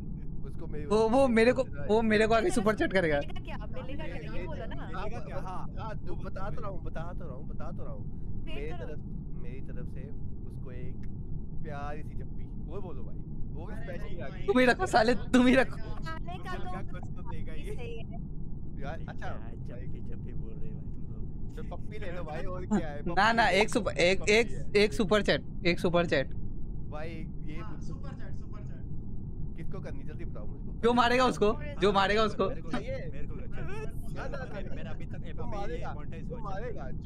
उसको मेरे वो वो मेरे को वो मेरे को आगे सुपर चैट करेगा। क्या मिलेगा? क्या ये बोला ना मिलेगा क्या? हां हां तू बता तो रहा हूं बता तो रहा हूं बता तो रहा हूं मेरी तरफ मेरी तरफ से उसको एक प्यारी सी जप्पी वो बोलो भाई। वो भी स्पेशल आ गई। तुम ही रखो साले, तुम ही रखो। साले का तो कुछ तो देगा ये यार। अच्छा जप्पी जप्पी बोल रहे भाई तुम लोग। पप्पी ले लो भाई और क्या है। ना ना एक सुपर एक एक एक सुपर चैट एक सुपर चैट भाई ये सुपर चैट सुपर चैट किसको करनी जल्दी बताओ मुझको। जो मारेगा उसको जो मारेगा उसको मेरे को मेरा अभी तक जो मारेगा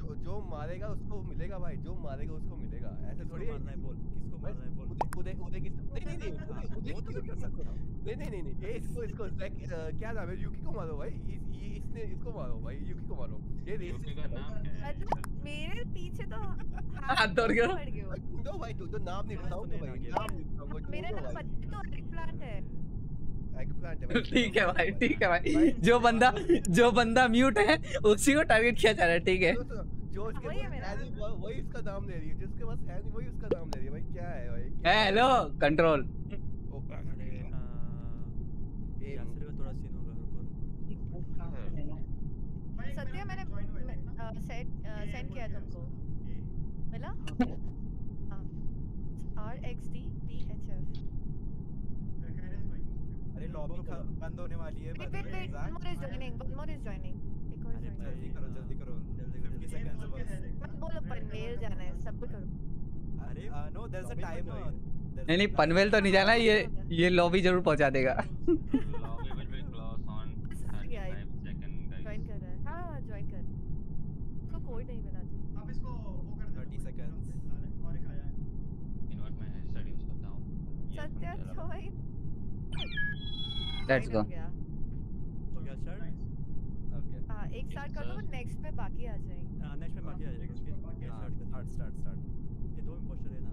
जो जो मारेगा उसको मिलेगा भाई। जो मारेगा उसको मिलेगा। ऐसे थोड़ी मारना है बोल। किसको मारना है बोल? उदय उदय किस नहीं नहीं नहीं नहीं नहीं नहीं इसको इसको क्या नाम है? यूकी को मारो भाई। इसने इसको मारो भाई, यूकी को मारो। ये यूकी का नाम है मेरे पीछे तो हाथ दौड़ गया। दो भाई दो नाम नहीं बताऊंगा भाई, नाम मेरा नाम पता तो एग्प्लांट है। ठीक है भाई ठीक है भाई। जो बंदा जो बंदा म्यूट है उसी को टारगेट किया जा रहा है। ठीक है जो उसके पास वही उसका नाम ले रही है, जिसके पास है नहीं वही उसका नाम ले रही है भाई। क्या है भाई? हेलो कंट्रोल ये आंसर में थोड़ा सीन होगा। रुको रुको सत्य मैंने सेंड किया तुमको मिला। R X D B H F lobby बंद होने वाली है। Wait wait one more is joining one more is joining एक और जल्दी करो जल्दी करो जल्दी सेकंड्स बस। मत बोलो पनवेल जाना है सब करो। अरे no there is a timer. नहीं नहीं पनवेल तो नहीं जाना है, ये ये लॉबी जरूर पहुंचा देगा। Lobby will be close on five second guys. Join कर रहा है। हां ज्वाइन कर। इसको कोई नहीं बनाता। आप इसको वो कर दो तीस सेकंड्स और एक आया है। इनवर्ट में स्टडी यूज करता हूं। Satya join let's go. हो गया सर? ओके हां एक स्टार्ट कर दो, नेक्स्ट पे बाकी आ जाएंगे। हां नेक्स्ट पे बाकी आ जाएगा उसके। स्टार्ट स्टार्ट स्टार्ट ये दो इंपोस्टर है ना।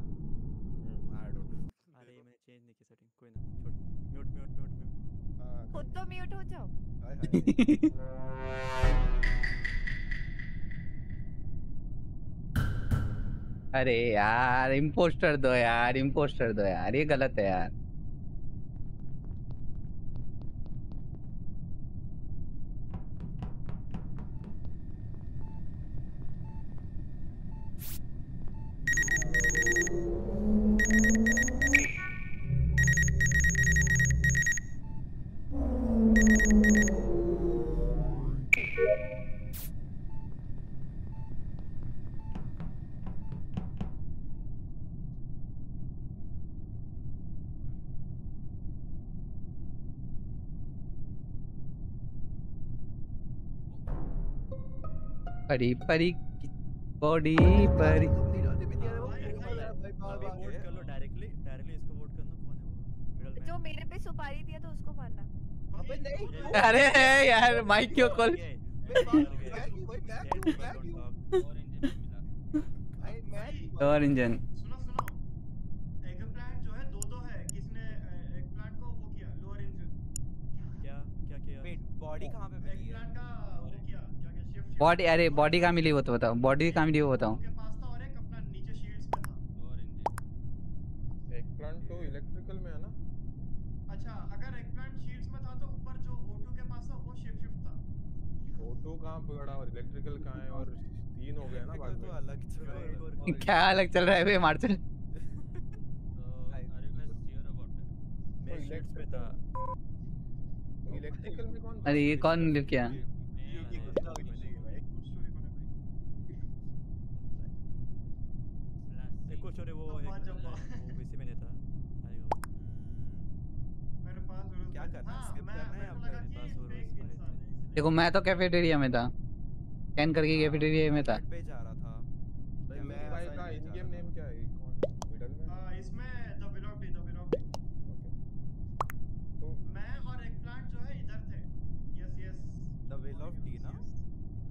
आई डोंट नो अरे मैंने चेंज नहीं की सेटिंग। कोई ना छोड़ म्यूट म्यूट म्यूट म्यूट खुद तो म्यूट हो जाओ। हाय हाय अरे यार इंपोस्टर दो यार इंपोस्टर दो यार ये गलत है यार। परी परी बॉडी परी जो मेरे पे सुपारी दिया था उसको मारना। अरे यार माइक क्यों कॉल और इंजन बॉडी कहाँ पे मिली है? बॉडी अरे बॉडी कहाँ मिली वो तो बताओ। बॉडी कहाँ मिली वो बताओ। एगप्लांट तो इलेक्ट्रिकल में है ना? अच्छा अगर एगप्लांट शील्ड्स में था तो ऊपर जो O टू के पास था वो शेपशिफ्ट था। O टू कहाँ पकड़ा और इलेक्ट्रिकल कहाँ है और तीन हो गया ना बात तो अलग चल रहा है। क्या अलग चल रहा है बे मार्चल? इलेक्ट्रिकल में कौन? अरे ये कौन लिख क्या देखो छोरे वो वो वैसे में था। मेरे पास क्या करना स्किप करना है आपके। देखो मैं तो कैफेटेरिया में था, स्कैन करके कैफेटेरिया में था पे जा रहा था भाई। मैं भाई का इन गेम नेम क्या है? मिडिल में हां इसमें द ब्लॉक द ब्लॉक तो मैं और एक प्लांट जो है इधर थे। Yes yes the way of D ना।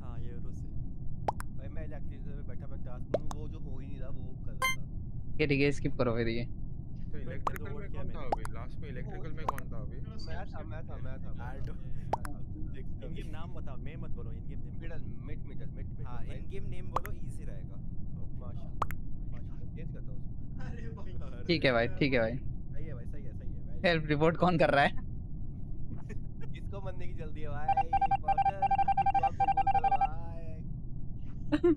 हां ये रोसे भाई मैं इलेक्ट्रिकल में बैठा बैठा टास्क में वो जो हो ही नहीं रहा वो कर रहा था। ठीक है ठीक है स्किप करो फिर। ये तो इलेक्ट्रिकल में कौन था अभी? लास्ट में इलेक्ट्रिकल में कौन था अभी? मैं था मैं था मैं था इन गेम नाम बताओ। मैं मत बोलो in game name. Middle mid middle mid. हां इन गेम नेम बोलो इजी रहेगा। माशाल्लाह माशाल्लाह चेंज करता हूं। अरे ठीक है भाई ठीक है भाई सही है भाई सही है सही है भाई। हेल्प रिपोर्ट कौन कर रहा है? इसको मरने की जल्दी है भाई। पास्टर दुआ कबूल करो भाई।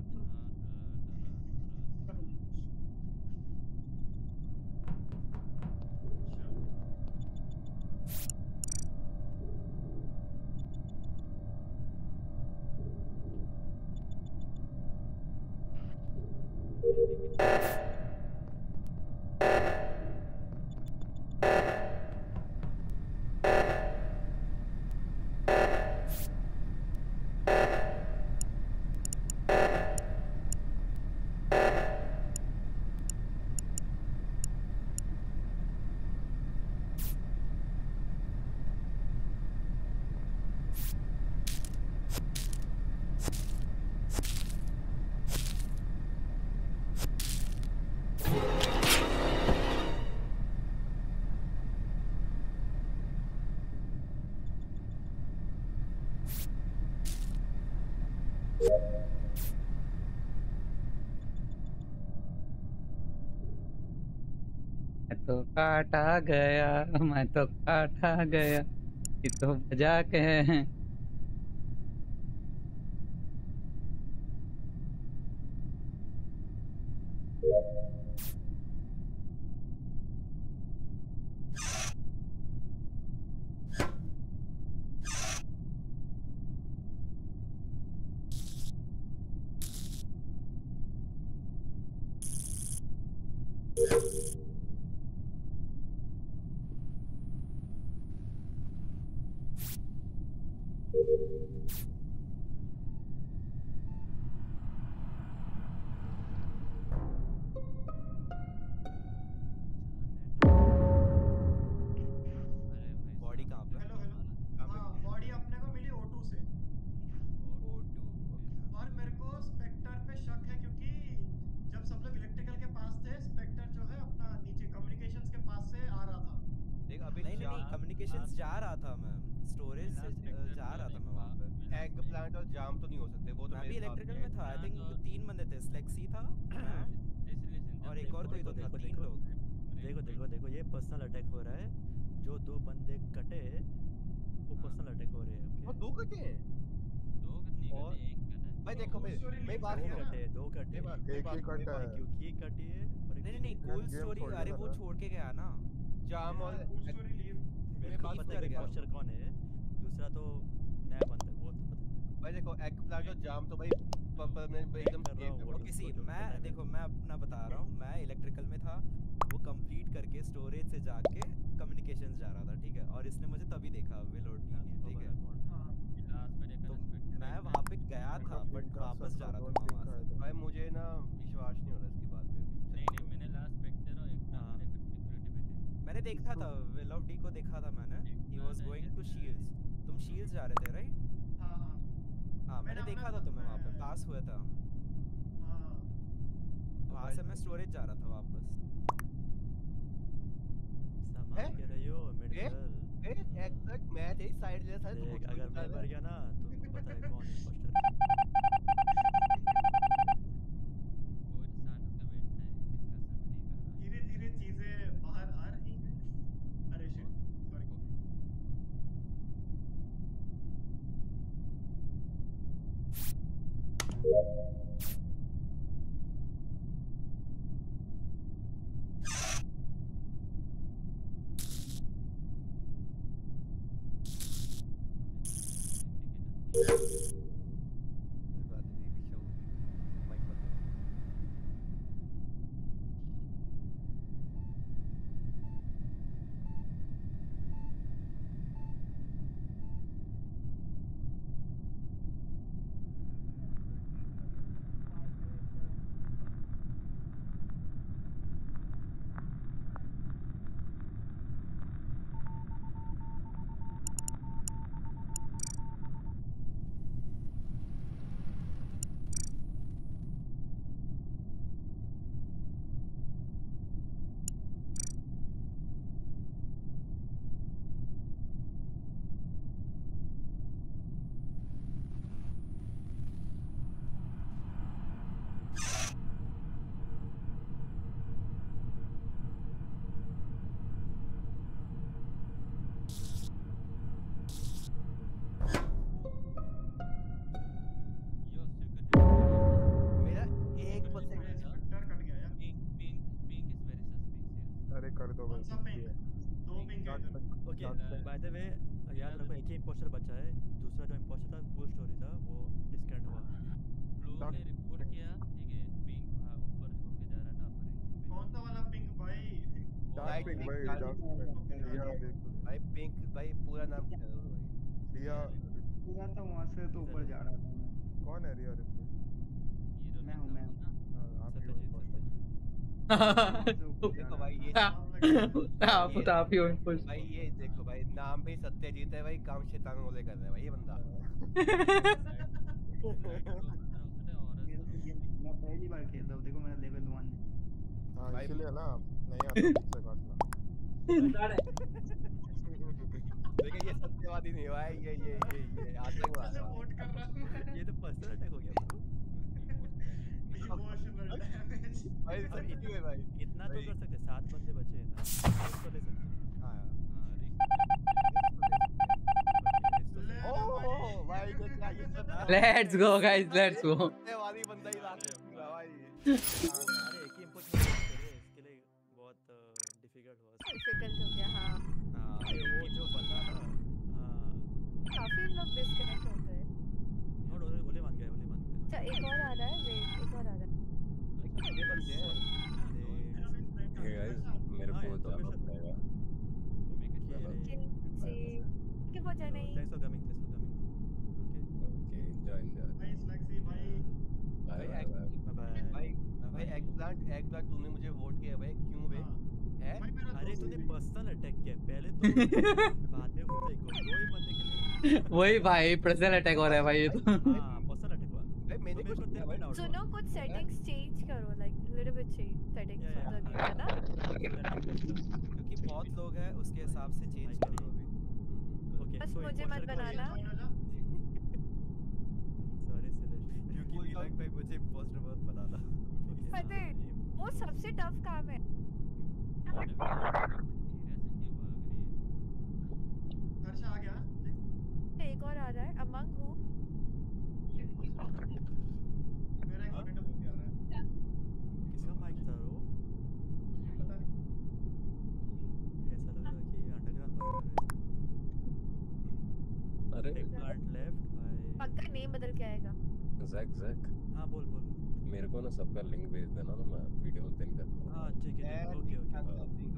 तो काटा गया मैं तो काटा गया ये तो बजा के हैं। मैं वहाँ पे गया था बट वापस जा रहा था वहाँ से। भाई मुझे ना विश्वास नहीं हो रहा इसकी बात पे अभी। नहीं नहीं मैंने लास्ट पिक्चर और एक था सिक्योरिटी पे मैंने देखा था, विल ऑफ डी को देखा था मैंने। He was going to shields. तुम शील्ड्स जा रहे थे राइट? हां हां मैंने देखा था तुम्हें वहाँ पे, पास हुआ था। हां वहाँ से मैं स्टोरेज जा रहा था वापस। सामान के रहे हो मेडिकल एग्जैक्ट मैं तेरी साइड ले था। तुम अगर मैं मर गया ना तुमको पता है कौन इंपोस्टर है। वो इंसान पे बैठा है, इसका सर में नहीं खा रहा। धीरे-धीरे चीजें बाहर आ रही हैं। अरे शिट सॉरी को आप तो आप ही हो इंपोस्टर भाई। ये देखो भाई नाम भी सत्यजीत है भाई, काम शैतान वाले कर रहा है भाई ये बंदा। मैं पहली बार खेल रहा हूं, देखो मेरा लेवल वन है। हां इसलिए ना नहीं आता इससे बात ना। देखिए ये सत्यवादी नहीं भाई, ये ये ये ये आतंकवादी से वोट कर रहा हूं। ये तो पर्सनल अटैक हो गया इमोशनल डैमेज भाई। इतने भाई इतना तो कर सकते, सात बंदे बचे हैं ना, इसको ले सकते हैं। हां हां ओह भाई ये क्या ये let's go guys let's go. ये वाली बंदा ही लाके भाई अरे एक ही इनपुट करे इसके लिए बहुत डिफिकल्ट हुआ डिफिकल्ट हो गया। हां हां वो जो बंदा था हां काफी लोग डिस्कनेक्ट हो गए। नॉट ओनली बोले मान गए, बोले मान गए। अच्छा एक और आ रहा है, वेट एक और आ रहा है। मेरे को तो जाना पड़ेगा कि वो जाना ही। Thanks for coming, thanks for coming. Okay enjoy enjoy भाई। लक्सी भाई भाई बाय बाय भाई। एग्जैक्ट एग्जैक्ट तूने मुझे वोट किया भाई क्यों बे है? अरे तूने पर्सनल अटैक किया पहले तो बाद में होता है को दो ही बंदे के लिए। वही भाई पर्सनल अटैक हो रहा है भाई ये तो। हां पर्सनल अटैक हुआ भाई मैंने कुछ नहीं। सुनो कुछ सेटिंग्स चेंज करो like little bit change settings for the game है ना, क्योंकि बहुत लोग हैं उसके हिसाब से चेंज कर लो अभी। ओके बस मुझे मत बनाना। सॉरी सिलेश क्योंकि लाइक भाई मुझे इंपोस्टर बहुत बनाना पता है, वो सबसे टफ काम है। हर्ष आ गया एक और आ रहा है among who। मेरा एक मिनट हो गया इसका माइक था वो पता नहीं, ऐसा लग रहा है कि अंडरग्राउंड बात कर रहे हैं। अरे पार्ट लेफ्ट भाई पक्का नेम बदल के आएगा जैक जैक। हां बोल बोल मेरे को ना सबका लिंक भेज देना ना, मैं वीडियो में पिन करता हूं। हां ठीक है ओके ओके। लिंक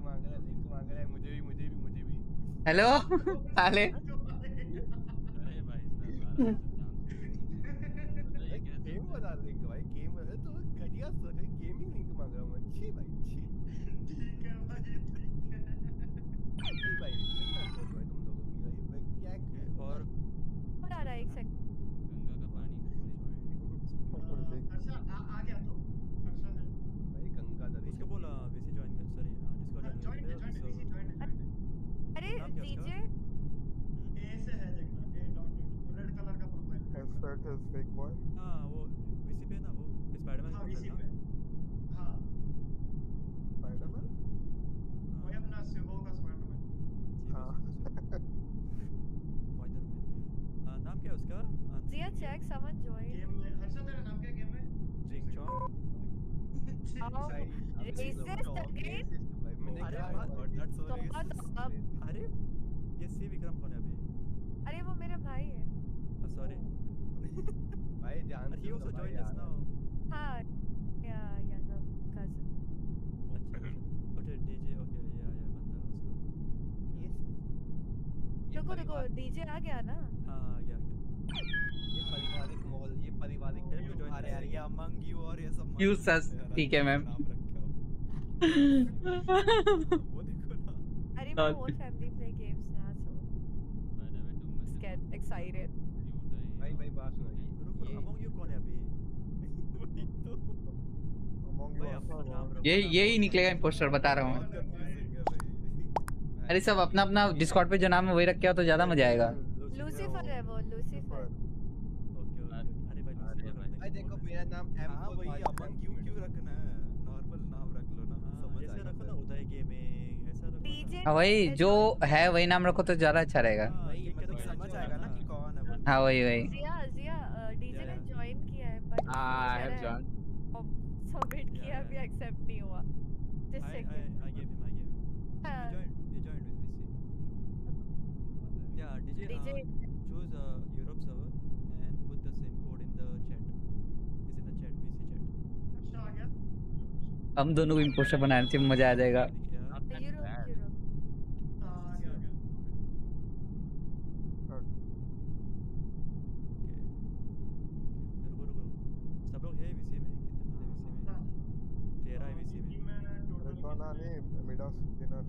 मांग रहा है लिंक मांग रहा है मुझे भी मुझे भी मुझे भी। हेलो साले अरे भाई साहब गेम बता लिंक भाई, गेम बता तो घटिया सोच है, गेमिंग लिंक मांग रहा हूँ। अच्छी भाई अच्छी, ठीक है भाई ठीक है अच्छी भाई। तुम लोगों की भाई मैं क्या कह और आ रहा है एक सेकंड गंगा का पानी अच्छा आ, आ गया तो अच्छा भाई गंगा दरी उसको बोला वैसे ज्वाइन कर सॉरी हां डिस्कॉर्ड ज्वाइन ज्वाइन ज्वाइन। अरे डीजे ए से है देखना A dot dot red colour का profile expert is fake boy. हां वो वैसे पे ना वो स्पाइडरमैन का है। हां स्पाइडरमैन वो अपना सेवो का स्पाइडरमैन स्पाइडरमैन नाम क्या उसका? Jiya check summon join. Game में हर्षा तेरा नाम क्या गेम में? Jing Chong. Racist again. मैंने क्या और दैट्स सो रेसिस्ट। अरे ये सी विक्रम कौन है अभी? अरे वो मेरा भाई है। सॉरी भाई ध्यान से उसको जॉइन जस्ट नाउ। हां या या कजन। अच्छा ओके डीजे ओके या या बंदा उसको। यस देखो देखो डीजे आ गया ना। हाँ आ गया गया। ये पारिवारिक मॉल ये पारिवारिक टाइप में ज्वाइन यार ये अमंग यू और ये सब यू सस ठीक है मैम। वो देखो ना अरे मैं वो फैमिली प्ले गेम्स ना सो मैडम मैं तुम मत स्कैट एक्साइटेड भाई भाई बात सुनो अमंग यू कौन है अभी तो अमंग यू ये यही निकलेगा इंपोस्टर बता रहा हूँ। अरे सब अपना अपना डिस्कॉर्ड पे जो नाम है वही रख के आओ तो ज्यादा मजा आएगा। लूसीफर है वो लूसीफर। ओके अरे भाई भाई देखो मेरा नाम एम वही अमंग यू क्यों रखना है नॉर्मल नाम रख लो ना समझ ऐसा रखो ना उदय गेमिंग ऐसा रखो। हां वही जो है वही नाम रखो तो ज्यादा अच्छा रहेगा समझ आएगा ना कि कौन है। हां वही वही जिया जिया डीजे ने ज्वाइन किया है but I have join submit किया भी एक्सेप्ट नहीं हुआ। Just second I gave him I gave him Yeah, D J, D J. Uh, choose uh, Europe server and put the same code in the chat. Is in the chat, V C chat. अच्छा आ गया। हम दोनों को impostor बनाने से मजा आ जाएगा। Europe, Europe. हाँ आ गया। Okay. रुको रुको। सब लोग हैं V C में कितने बंदे V C में? तेरा है V C में। अरे तो ना नहीं मिडास डिनर।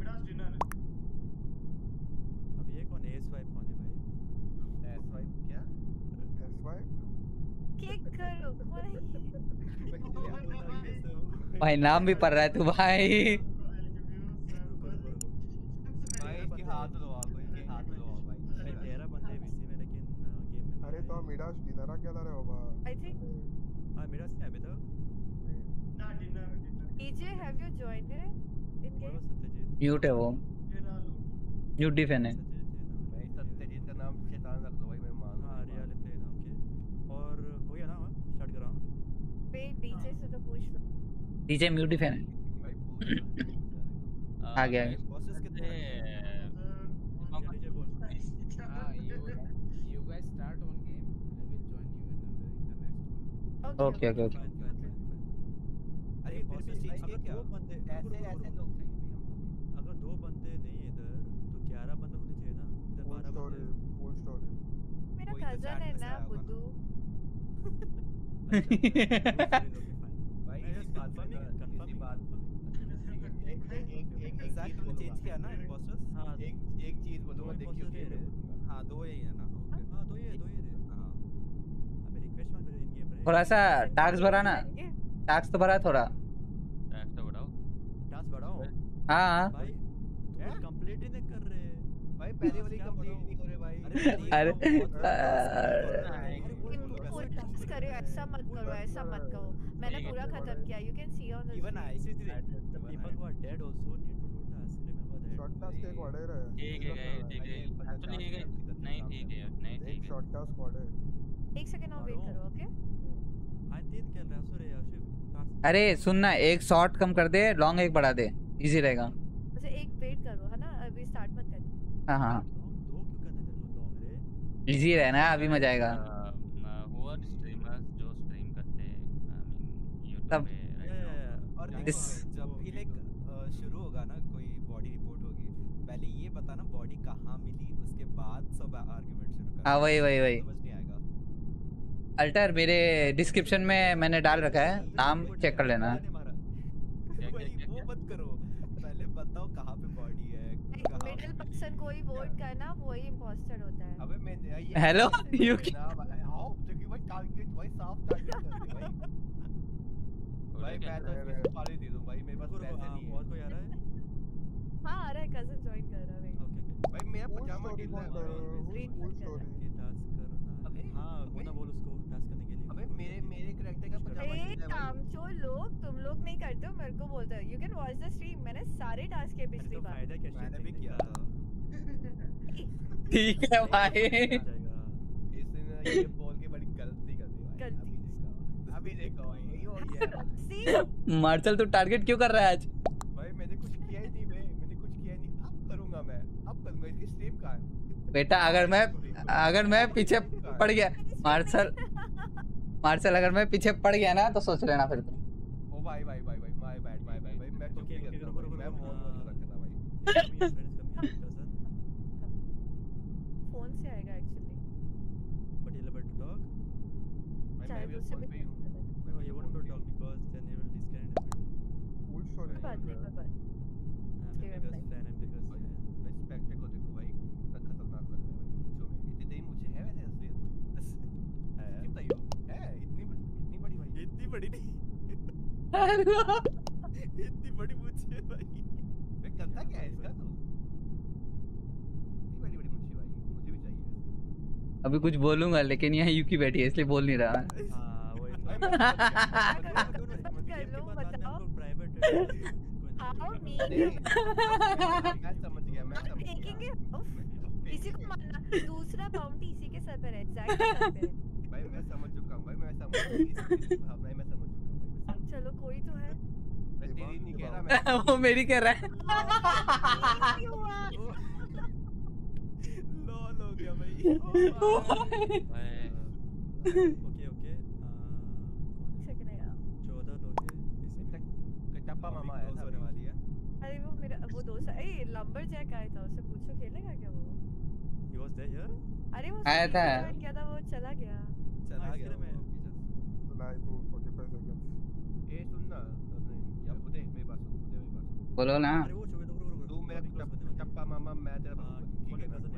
Midas dinner. ये कौन है एस वाइप कौन है भाई? एस वाइप क्या? S wipe? किक करो भाई। भाई नाम भी पढ़ रहा है तू भाई। भाई इसके हाथ लो आप इसके हाथ लो आप भाई। तेरा बंदे बीसी में लेकिन गेम में। अरे तो मिडास डिनर क्या ला रहे हो बाबा? आई थिंक हाँ मिडास क्या अभी तक? ना dinner dinner. DJ have you joined in game? Mute है वो। म्यूट डिफेन है। सत्यजीत का नाम शैतान रख दो भाई मैं मान रहा हूं। हां रियल प्ले नाम के और हो गया ना स्टार्ट कर रहा हूं। पे डीजे से तो पूछ लो। डीजे म्यूट ही फैन है। आ गया प्रोसेस कितने डीजे बोल। हां you guys start on game I will join you in the next one. Okay okay okay. अरे प्रोसेस चेंज अगर दो बंदे ऐसे ऐसे लोग चाहिए भाई हमको अगर दो बंदे नहीं है इधर तो ग्यारह बंदे होने चाहिए ना। बारह बंदे फुल स्टोरी मेरा कजन है ना बुद्धू। भाई कंफर्म बात एक एग्जैक्ट तुमने चेंज किया ना इंपोस्टर्स। हां एक एक चीज बोलूंगा देखियो गेम। हां दो ही है ना। ओके हां दो ही है दो ही है। हां अबे रिक्वेस्ट मत मेरे इन गेम में थोड़ा सा टास्क बढ़ाना। टास्क तो बढ़ा थोड़ा टास्क तो बढ़ाओ टास्क बढ़ाओ। हां भाई तुम कंप्लीट ही नहीं कर रहे भाई पहले वाली कंप्लीट नहीं हो रहे भाई। अरे फुल टास्क करो ऐसा मत करो ऐसा मत कहो मैंने पूरा खत्म किया। You can see on even I see people who are dead also need to do task remember that. Short task एक ऑर्डर है ठीक है ठीक है एक्चुअली ये नहीं ठीक है नहीं ठीक है शॉर्ट टास्क ऑर्डर एक सेकंड और वेट करो ओके। आई तीन खेल रहा सो रे आशिफ। अरे सुन ना एक शॉर्ट कम कर दे लॉन्ग एक बढ़ा दे इजी रहेगा। अच्छा एक वेट करो है ना अभी स्टार्ट मत कर। हां हां दो क्यों करने तेरे को लॉन्ग रे इजी रहना अभी मजा आएगा। हुआ स्ट्रीमर्स जो स्ट्रीम करते हैं आई मीन YouTube पे और जब भी लाइक शुरू होगा ना कोई बॉडी रिपोर्ट होगी पहले ये बताना बॉडी कहां मिली उसके बाद सब आर्गुमेंट शुरू करना। हां वही वही वही समझ नहीं आएगा अल्टर मेरे डिस्क्रिप्शन में मैंने डाल रखा है, नाम चेक कर लेना। वो मत करो, पहले बताओ कहाँ पे बॉडी है। मिडिल पर्सन को ही वोट करना, वही इंपोस्टर होता है। अबे मैं हेलो यू हाउ क्योंकि भाई टारगेट भाई साफ टारगेट कर भाई भाई मैं तो पाले दे दूं भाई, मेरे पास पैसे नहीं है। बहुत कोई आ रहा है? हां आ रहा है, कजन ज्वाइन कर रहा है। ओके भाई मैं पजामा डी ले रहा हूं। हाँ, वो ना बोल उसको टास्क करने के लिए। अबे मेरे मेरे कैरेक्टर का पता नहीं। एक काम चोर लोग तुम लोग नहीं करते हो, मेरे को बोलते हो you can watch the stream. मैंने सारे टास्क किए पिछली बार। फायदा क्या मैंने भी किया ठीक है भाई, इसने ये बोल के बड़ी गलती कर दी भाई। गलती अभी देखो भाई, यही हो गया। सी मार्शल तू टारगेट क्यों कर रहा है आज? भाई मैंने कुछ किया ही नहीं बे, मैंने कुछ किया नहीं। अब करूंगा मैं, अब करूंगा। इसकी स्ट्रीम का बेटा अगर मैं अगर मैं पीछे पड़ गया मार्शल मार्शल अगर मैं पीछे पड़ गया ना तो सोच लेना फिर तुम। ओ भाई भाई भाई भाई माय बैड माय बैड भाई, मैं चुप ही करता हूं भाई, मैं फोन मत रखना भाई। फोन से आएगा एक्चुअली बट ये बट टॉक मैं भी फोन पे हूं। मैं ये won't to talk because then he will disconnect and old sorry बात नहीं कर पाते। रिस्पेक्ट को देखो भाई, बड़ी नहीं इतनी बड़ी मुच्छी है भाई। मैं करता क्या है इसका? तो इतनी बड़ी बड़ी मुच्छी भाई मुझे भी चाहिए। अभी कुछ बोलूंगा लेकिन यहाँ यूकी बैठी है इसलिए बोल नहीं रहा। हाँ वही कर लो बताओ। आओ नहीं मैं समझ गया, मैं देखेंगे इसी को मारना। दूसरा बाउंटी इसी के सर पे है, एग्जैक्ट सर पे। भाई मैं समझ चुका हूं भाई, मैं समझ चुका हूं भाई, मैं समझ चुका हूं भाई। चलो कोई तो है। मैं तेरी नहीं कह रहा, मैं वो मेरी कह रहा है। लो लो गया भाई। ओके ओके कौन से करे यार? चौदह लोग हैं इसमें तक कटप्पा मामा आया था होने वाली है। अरे वो मेरा वो दोस्त ए लंबरजैक आया था, उससे पूछो खेलेगा क्या वो? He was there here. अरे वो आया था क्या था वो चला गया चला गया मैं लाइव तो पैंतालीस सेकंड। ए सुन ना अपने या बुदे मेरे पास बुदे मेरे पास बोलो ना। अरे वो छोड़ दो रुक रुक मेरा टप्पा मामा मैं तेरा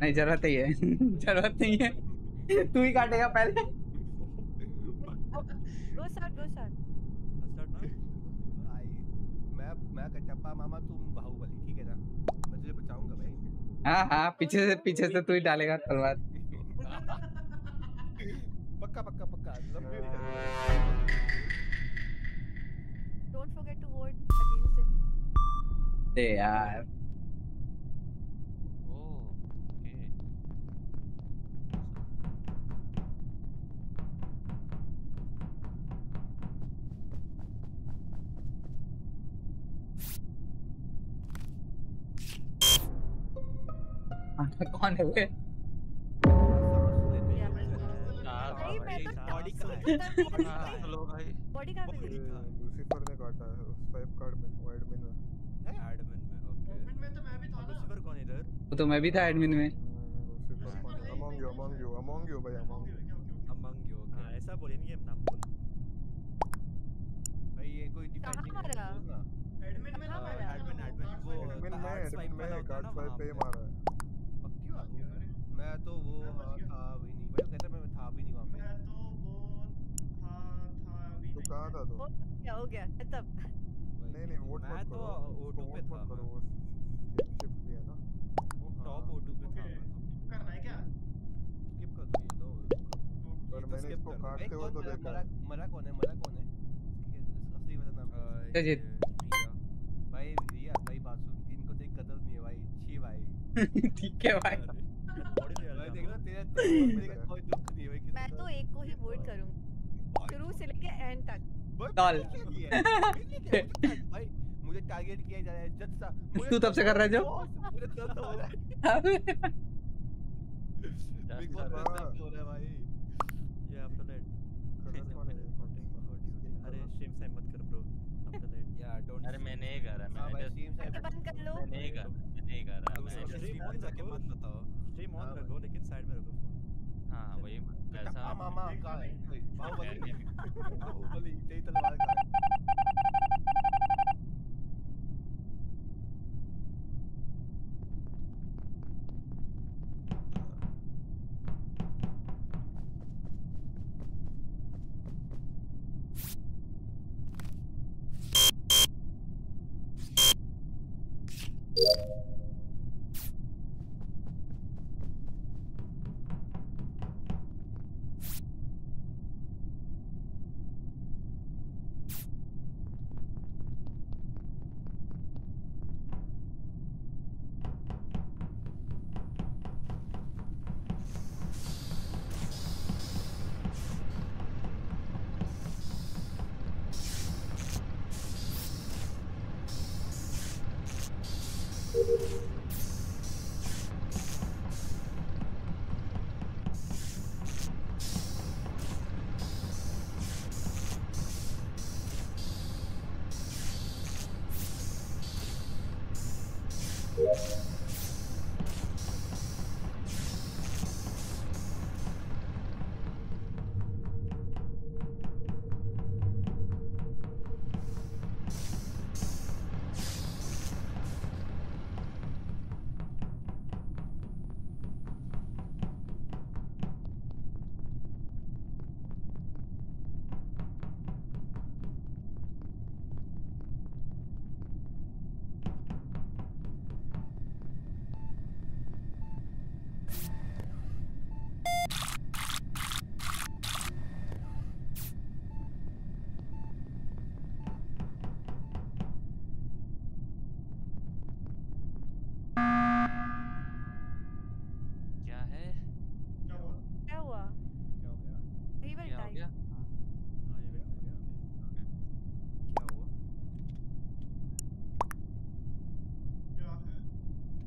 नहीं जरूरत ही है जरूरत नहीं है तू ही काटेगा पहले। Go start go start start ना आई मैं मैं टप्पा मामा तुम बाहुबली ठीक है ना, मैं तुझे बचाऊंगा भाई। हां हां पीछे से पीछे से तू ही डालेगा तलवार पक्का पक्का पक्का। Don't forget to vote against him. ए यार ओ ओके आंटा कौन है वे? बॉडी कार्ड लो भाई, बॉडी कार्ड लूसीफर ने काटा है उस टाइप कार्ड में। वो एडमिन में है, एडमिन में ओके। एडमिन में तो मैं भी था ना। लूसीफर कौन इधर? वो तो मैं भी था एडमिन में। Lucifer among you among you among you भाई among you among you okay ऐसा बोलेंगे हम नाम बोल भाई। ये कोई डिफेंडिंग ना एडमिन में ना एडमिन एडमिन वो एडमिन में एडमिन में कार्ड स्वाइप पे मारा है। क्यों आ गया? मैं तो वो था भी नहीं भाई, कहता मैं था भी नहीं वहां पे। मैं तो वो था था भी नहीं कहां था तो क्या हो गया तब? नहीं नहीं वोट मैं तो ओ टू पे था। वो शिफ्ट किया ना वो टॉप ओ टू पे था। करना है क्या? स्किप कर दो ये दो। और मैंने इसको काटते हुए तो देखा। मरा कौन है? मरा कौन है? असली वाला नाम अजीत भाई। रिया भाई बात सुन, इनको देख कदर नहीं है भाई। छी भाई ठीक है भाई भाई देखना तेरा तो कोई दुख नहीं है। मैं तो एक को ही वोट करूंगा शुरू से लेके एंड तक। भाई मुझे टारगेट किया जा रहा है इज्जत सा। तू तब से कर रहा है जो पूरे दर्द हो रहा है बिग बॉस दर्द हो रहा है भाई। ये आफ्टर लेट अरे स्ट्रीम से मत कर ब्रो आफ्टर लेट या डोंट। अरे मैं नहीं कर रहा, मैं स्ट्रीम से बंद कर लो। मैं नहीं कर रहा, मैं नहीं कर रहा। स्ट्रीम ऑन जाके मत बताओ, स्ट्रीम ऑन रखो लेकिन साइड में रखो फोन। हां वही Kaya mama ka eh. Bawal eh. Bawal eh. Tayo talaga ka.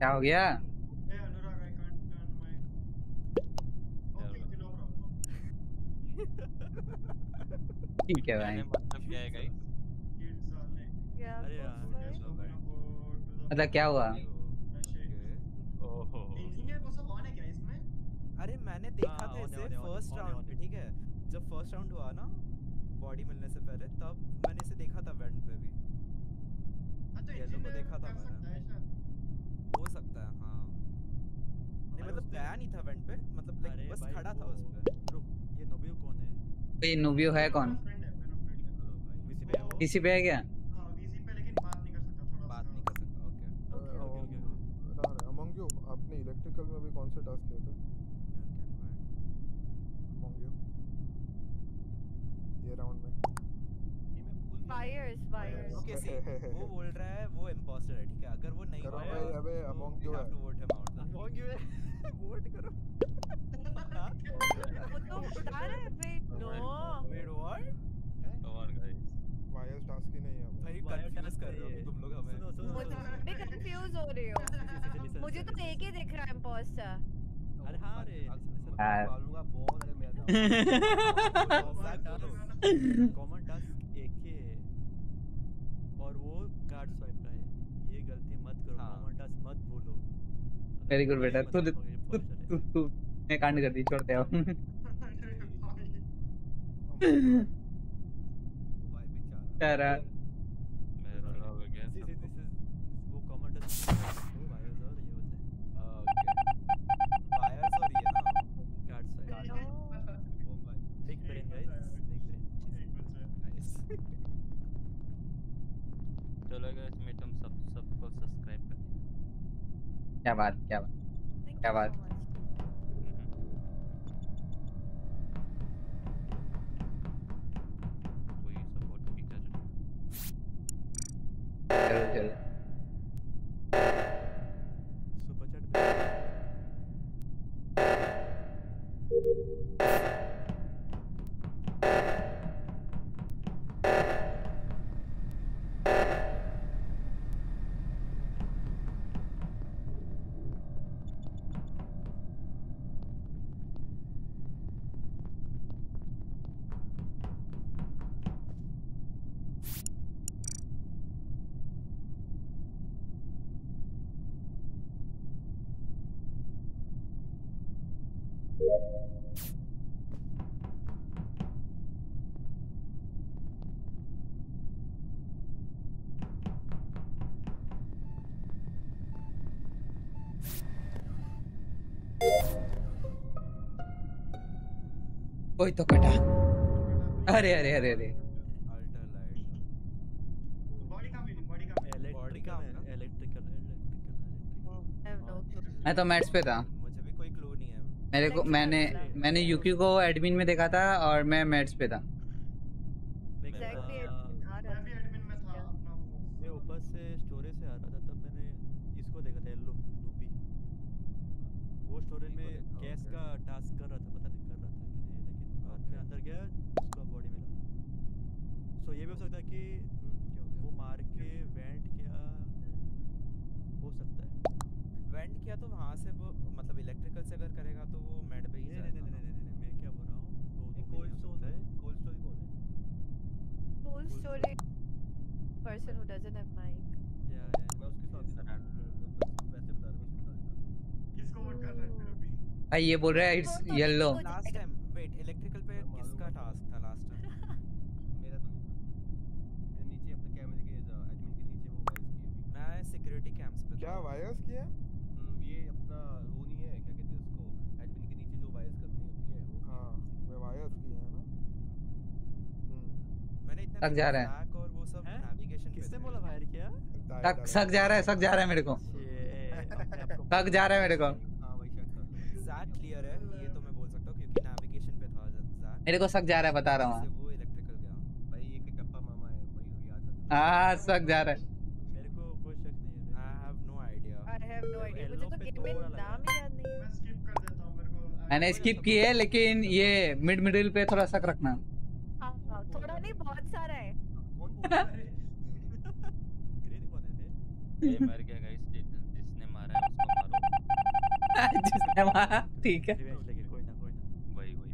क्या हो गया? ठीक है भाई। मतलब क्या हुआ? अरे मैंने देखा था इसे फर्स्ट राउंड पे, ठीक है, जब फर्स्ट राउंड हुआ ना बॉडी मिलने से पहले, तब मैंने इसे देखा था वेंट पे भी, येलो को देखा था मैंने, हो सकता है। हाँ नहीं मतलब गया नहीं था वेंट पे, मतलब लाइक बस खड़ा था उस पे। रुक, ये नोबियो कौन है? ये नोबियो है कौन? वीसी पे है वो? वीसी पे है क्या? हां वीसी पे, लेकिन बात नहीं कर सकता, थोड़ा बात नहीं कर सकता। Okay okay okay okay. Among you आपने इलेक्ट्रिकल में अभी कौन सा टास्क किया था? अमंग यू ये राउंड में फायर्स फायर्स ओके सी वो बोल रहा है वो इंपोस्टर है, ठीक है, अगर वो नहीं है अबे अमंग यू है तो वोट है माउंट अमंग यू है वोट करो। वो तो बता रहा है wait no wait what come on guys fires task ही नहीं है भाई, कंफ्यूज कर रहे हो तुम लोग हमें, मैं कंफ्यूज हो रही हूं, मुझे तो एक ही दिख रहा है इंपोस्टर। अरे हां रे डालूंगा बहुत, अरे मेरा कॉमन टास्क एक ही है और वो कार्ड स्वाइप का है, ये गलती मत करो, कॉमन टास्क मत बोलो। वेरी गुड बेटा, तू तू तू मैं कांड कर दी, छोड़ दे अब। भाई बेचारा मेरा लॉग हो गया, दिस इज वो कॉमन टास्क वायरस और ये होता है वायरस और ये ना कार्ड स्वाइप। ओ भाई big brain guys, big brain guys. चलो गाइस मैं तुम सब सबको सब्सक्राइब कर दिया। क्या बात क्या बात क्या बात। कोई सपोर्ट भी कर चलो चलो सुपर चैट कोई तो कटा। अरे अरे अरे अरे मैं तो मैट्स पे था, मुझे भी कोई क्लू नहीं है। मेरे को मैंने मैंने यूकी को एडमिन में देखा था और मैं मैट्स पे था। भाई ये बोल रहा है it's yellow. Last time wait electrical पे किसका टास्क था लास्ट टाइम? मेरा तो मेरे नीचे अपने कैमरे के एडमिन के नीचे वो वायरस किया। मैं सिक्योरिटी कैम्स पे। क्या वायरस किया? ये अपना वो नहीं है, क्या कहते हैं उसको, एडमिन के नीचे जो वायरस करनी होती है वो। हां वो वायरस किया है ना। मैंने इतना तक जा रहा है और वो सब नेविगेशन। किसने बोला वायर किया? तक सक जा रहा है, सक जा रहा है मेरे को। तक जा रहा है मेरे को। क्लियर है ये तो मैं बोल सकता हूं क्योंकि नेविगेशन पे था ज़ाक। मेरे को सक जा रहा है, बता रहा हूं वो इलेक्ट्रिकल गया। भाई ये कप्पा मामा है भाई, वो याद आता है। हां सक जा रहा है, मेरे को कोई शक नहीं है। I have no idea, I have no idea. मुझे तो किट में नाम ही याद नहीं। मैं स्किप कर देता हूं, मेरे को मैंने स्किप की है। लेकिन ये मिड मिडिल पे थोड़ा शक रखना। हां थोड़ा नहीं, बहुत सारा है। कौन बोल रहा है? ग्रेड कौन है? ये मर गया गाइस, जिसने मारा है उसको मारो। जिसने मारा ठीक है, कोई ना कोई ना वही वही।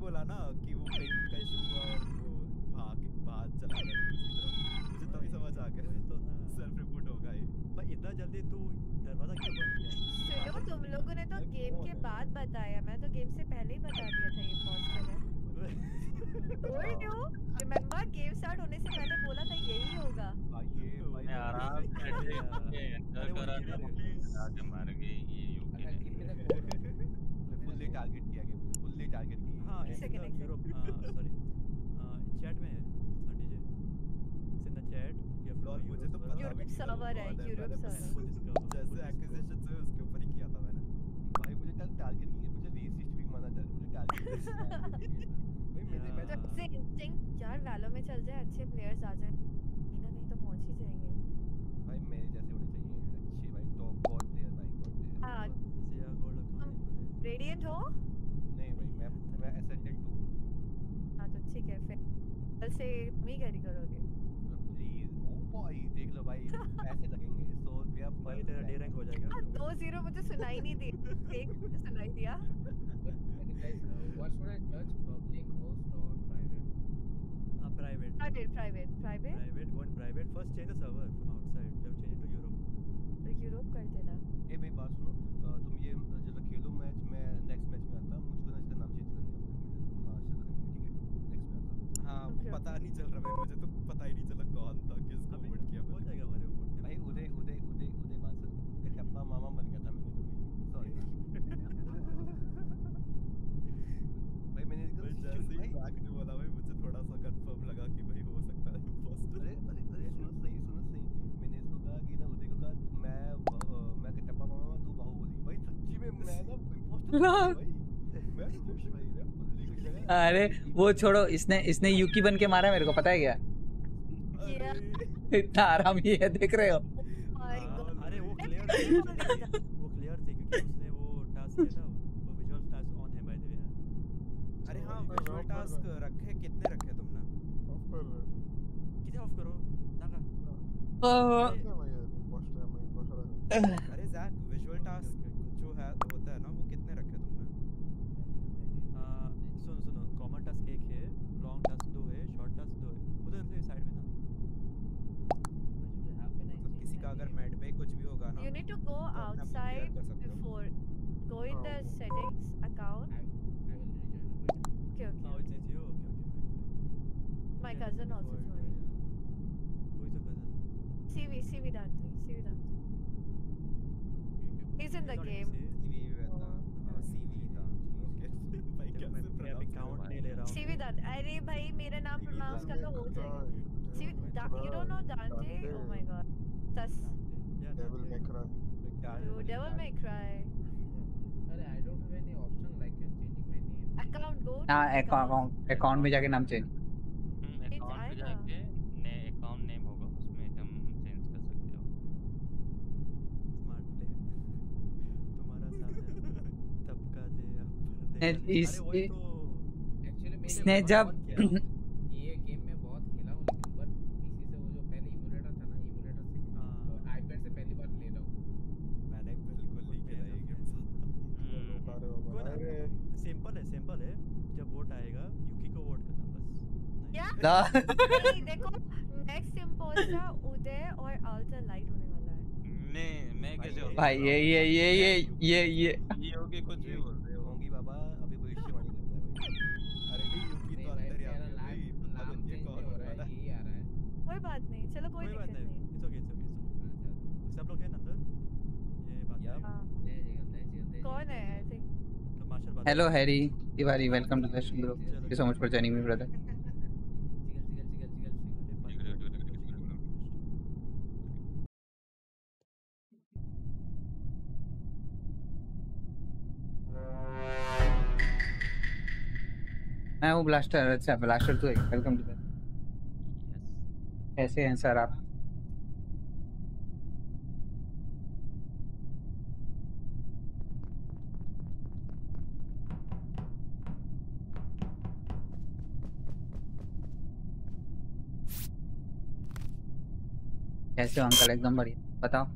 बोला ना कि वो दे तो दरवाजा क्यों बंद किया? सुनो, तुम लोगों ने तो गेम के बाद बताया, मैं तो गेम से पहले ही बता दिया था ये पॉस्टर है। Told you, remember game start होने से पहले बोला था यही होगा। मैं आराम से अंदर करा था, आगे मार गए ये यूके ने। फुल्ली टारगेट किया गेम, फुल्ली टारगेट किया। हाँ, यूरोप, सॉरी, चैट में है, संडे जे, सिंधा चैट, या फ्लोर मुझे तो पता है। यूरोप सर्वर है, यूरोप सर्वर। जैसे एक्विजिशन से उसके ऊपर ही किया था मैंने। भाई मुझे कल टारगेट किया, मुझे रेसिस्ट भी माना जा रहा है, मुझे टारगेट। सबसे इंस्टिंक्ट यार वैलो में चल जाए, अच्छे प्लेयर्स आ जाए, कहीं ना कहीं तो पहुंच ही जाएंगे। भाई मेरे जैसे होने चाहिए अच्छे, भाई टॉप गॉड प्लेयर, भाई गॉड प्लेयर। हां जैसे यार गॉड अकाउंट रेडिएंट हो? नहीं भाई मैं मैं एसेंडेंट हूं। हां तो ठीक है, फिर कल से मी कैरी करोगे प्लीज। ओ भाई देख लो भाई, पैसे लगेंगे सौ रुपया, भाई तेरा डे रैंक हो जाएगा। दो जीरो मुझे सुनाई नहीं दी, एक मुझे सुनाई दिया। Guys, what should I judge, public, host or private? Ah, private. Private, private, private. Private, go on private. First change the server from outside. You have to change it to Europe. तो Europe कर देना। ए भाई बात सुनो, तुम ये जरा खेलो match, मैं नेक्स्ट मैच में आता हूँ। मुझको ना इसका नाम चेंज करने का प्लान है, तुम ठीक है? नेक्स्ट में आता हूँ। हाँ, वो पता नहीं चल रहा है मुझे, तो पता ही नहीं चला कौन था, किसको वोट किया। हो जाएगा हमारे वोट। भाई उदय उदय उदय उदय बादशाह का टप्पा मामा बन गया था मैंने तो भाई। सॉरी। भाई मैंने भाई जैसे ही बैक ने बोला भाई मुझे थोड़ा सा कंफर्म लगा कि भाई हो सकता है इम्पोस्टर। अरे अरे अरे सुनो सही सुनो सही, मैंने इसको कहा कि ना उदय को कहा मैं मैं कि टप्पा मामा तू बाहुबली। भाई सच्ची में मैं ना इम्पोस्टर भाई, मैं खुश भाई, मैं फुल्ली खुश। अरे वो छोड़ो, इसने इसने यूकी बन के मारा मेरे को, पता है क्या? इतना आराम ही है, देख रहे हो? अरे वो क्लियर वो क्लियर थे क्योंकि उसने वो टास्क किया था। अरे हाँ विजुअल टास्क रखे, कितने रखे तुमने? ऑफ करो किसे? ऑफ करो ना। अरे जैक विजुअल टास्क जो है होता है ना, वो कितने रखे तुमने? सुनो सुनो, कॉमन टास्क एक है, लॉन्ग टास्क दो है, शॉर्ट टास्क दो है। उधर से साइड में ना, किसी का अगर मैड पे कुछ भी होगा ना, you need to go outside before go in the settings account. Okay, okay. Oh, it's you. Okay, okay, fine. My cousin also joined. Who is your cousin? C V, C V Dante, C V Dante. He's in the game. C V Dante, C V Dante. Okay. भाई क्या मैं अपने account नहीं ले रहा हूँ। C V Dante, अरे भाई मेरा नाम pronounce कर तो हो जाएगा। C V Dante, you don't know Dante? Oh my God. That's. Devil may cry. You devil may cry. अरे I don't have any option like that. Account go ना, अकाउंट अकाउंट में जाके नाम चेंज, अकाउंट में जाके ने account name होगा उसमें तुम चेंज कर सकते हो। स्मार्ट प्लेयर तुम्हारा सामने तबका दे आप इस इसने जब ये गेम में बहुत खेला हूं, लेकिन बट पीसी से वो जो पहले इमुलेटर था ना, इमुलेटर से आईपैड से पहली बार ले रहा हूं। मैंने बिल्कुल नहीं खेला ये गेम साथ। सिंपल है सिंपल है, जब वोट आएगा यूकी को वोट करना बस। क्या नहीं देखो, नेक्स्ट इम्पोस्टर उदय और अल्टर लाइट होने वाला है। नहीं मैं कैसे होगा भाई? ये ये ये ये ये ये ये होगी, कुछ भी बोल रहे होंगी बाबा, अभी भविष्यवाणी करता है भाई। अरे नहीं यूकी तो अंदर ही आ रहा है, ये कौन हो रहा है? ये आ रहा है, कोई बात नहीं, चलो कोई दिक्कत नहीं, इट्स ओके इट्स ओके। सब लोग हैं अंदर, ये बात है। जय जय कौन है? I think hello Harry Tiwari, welcome to the stream bro, thank you so much for joining me brother. मैं हूँ ब्लास्टर। अच्छा ब्लास्टर तो है, वेलकम टू दैट। कैसे हैं सर आप? कैसे हो अंकल? एकदम बढ़िया, बताओ।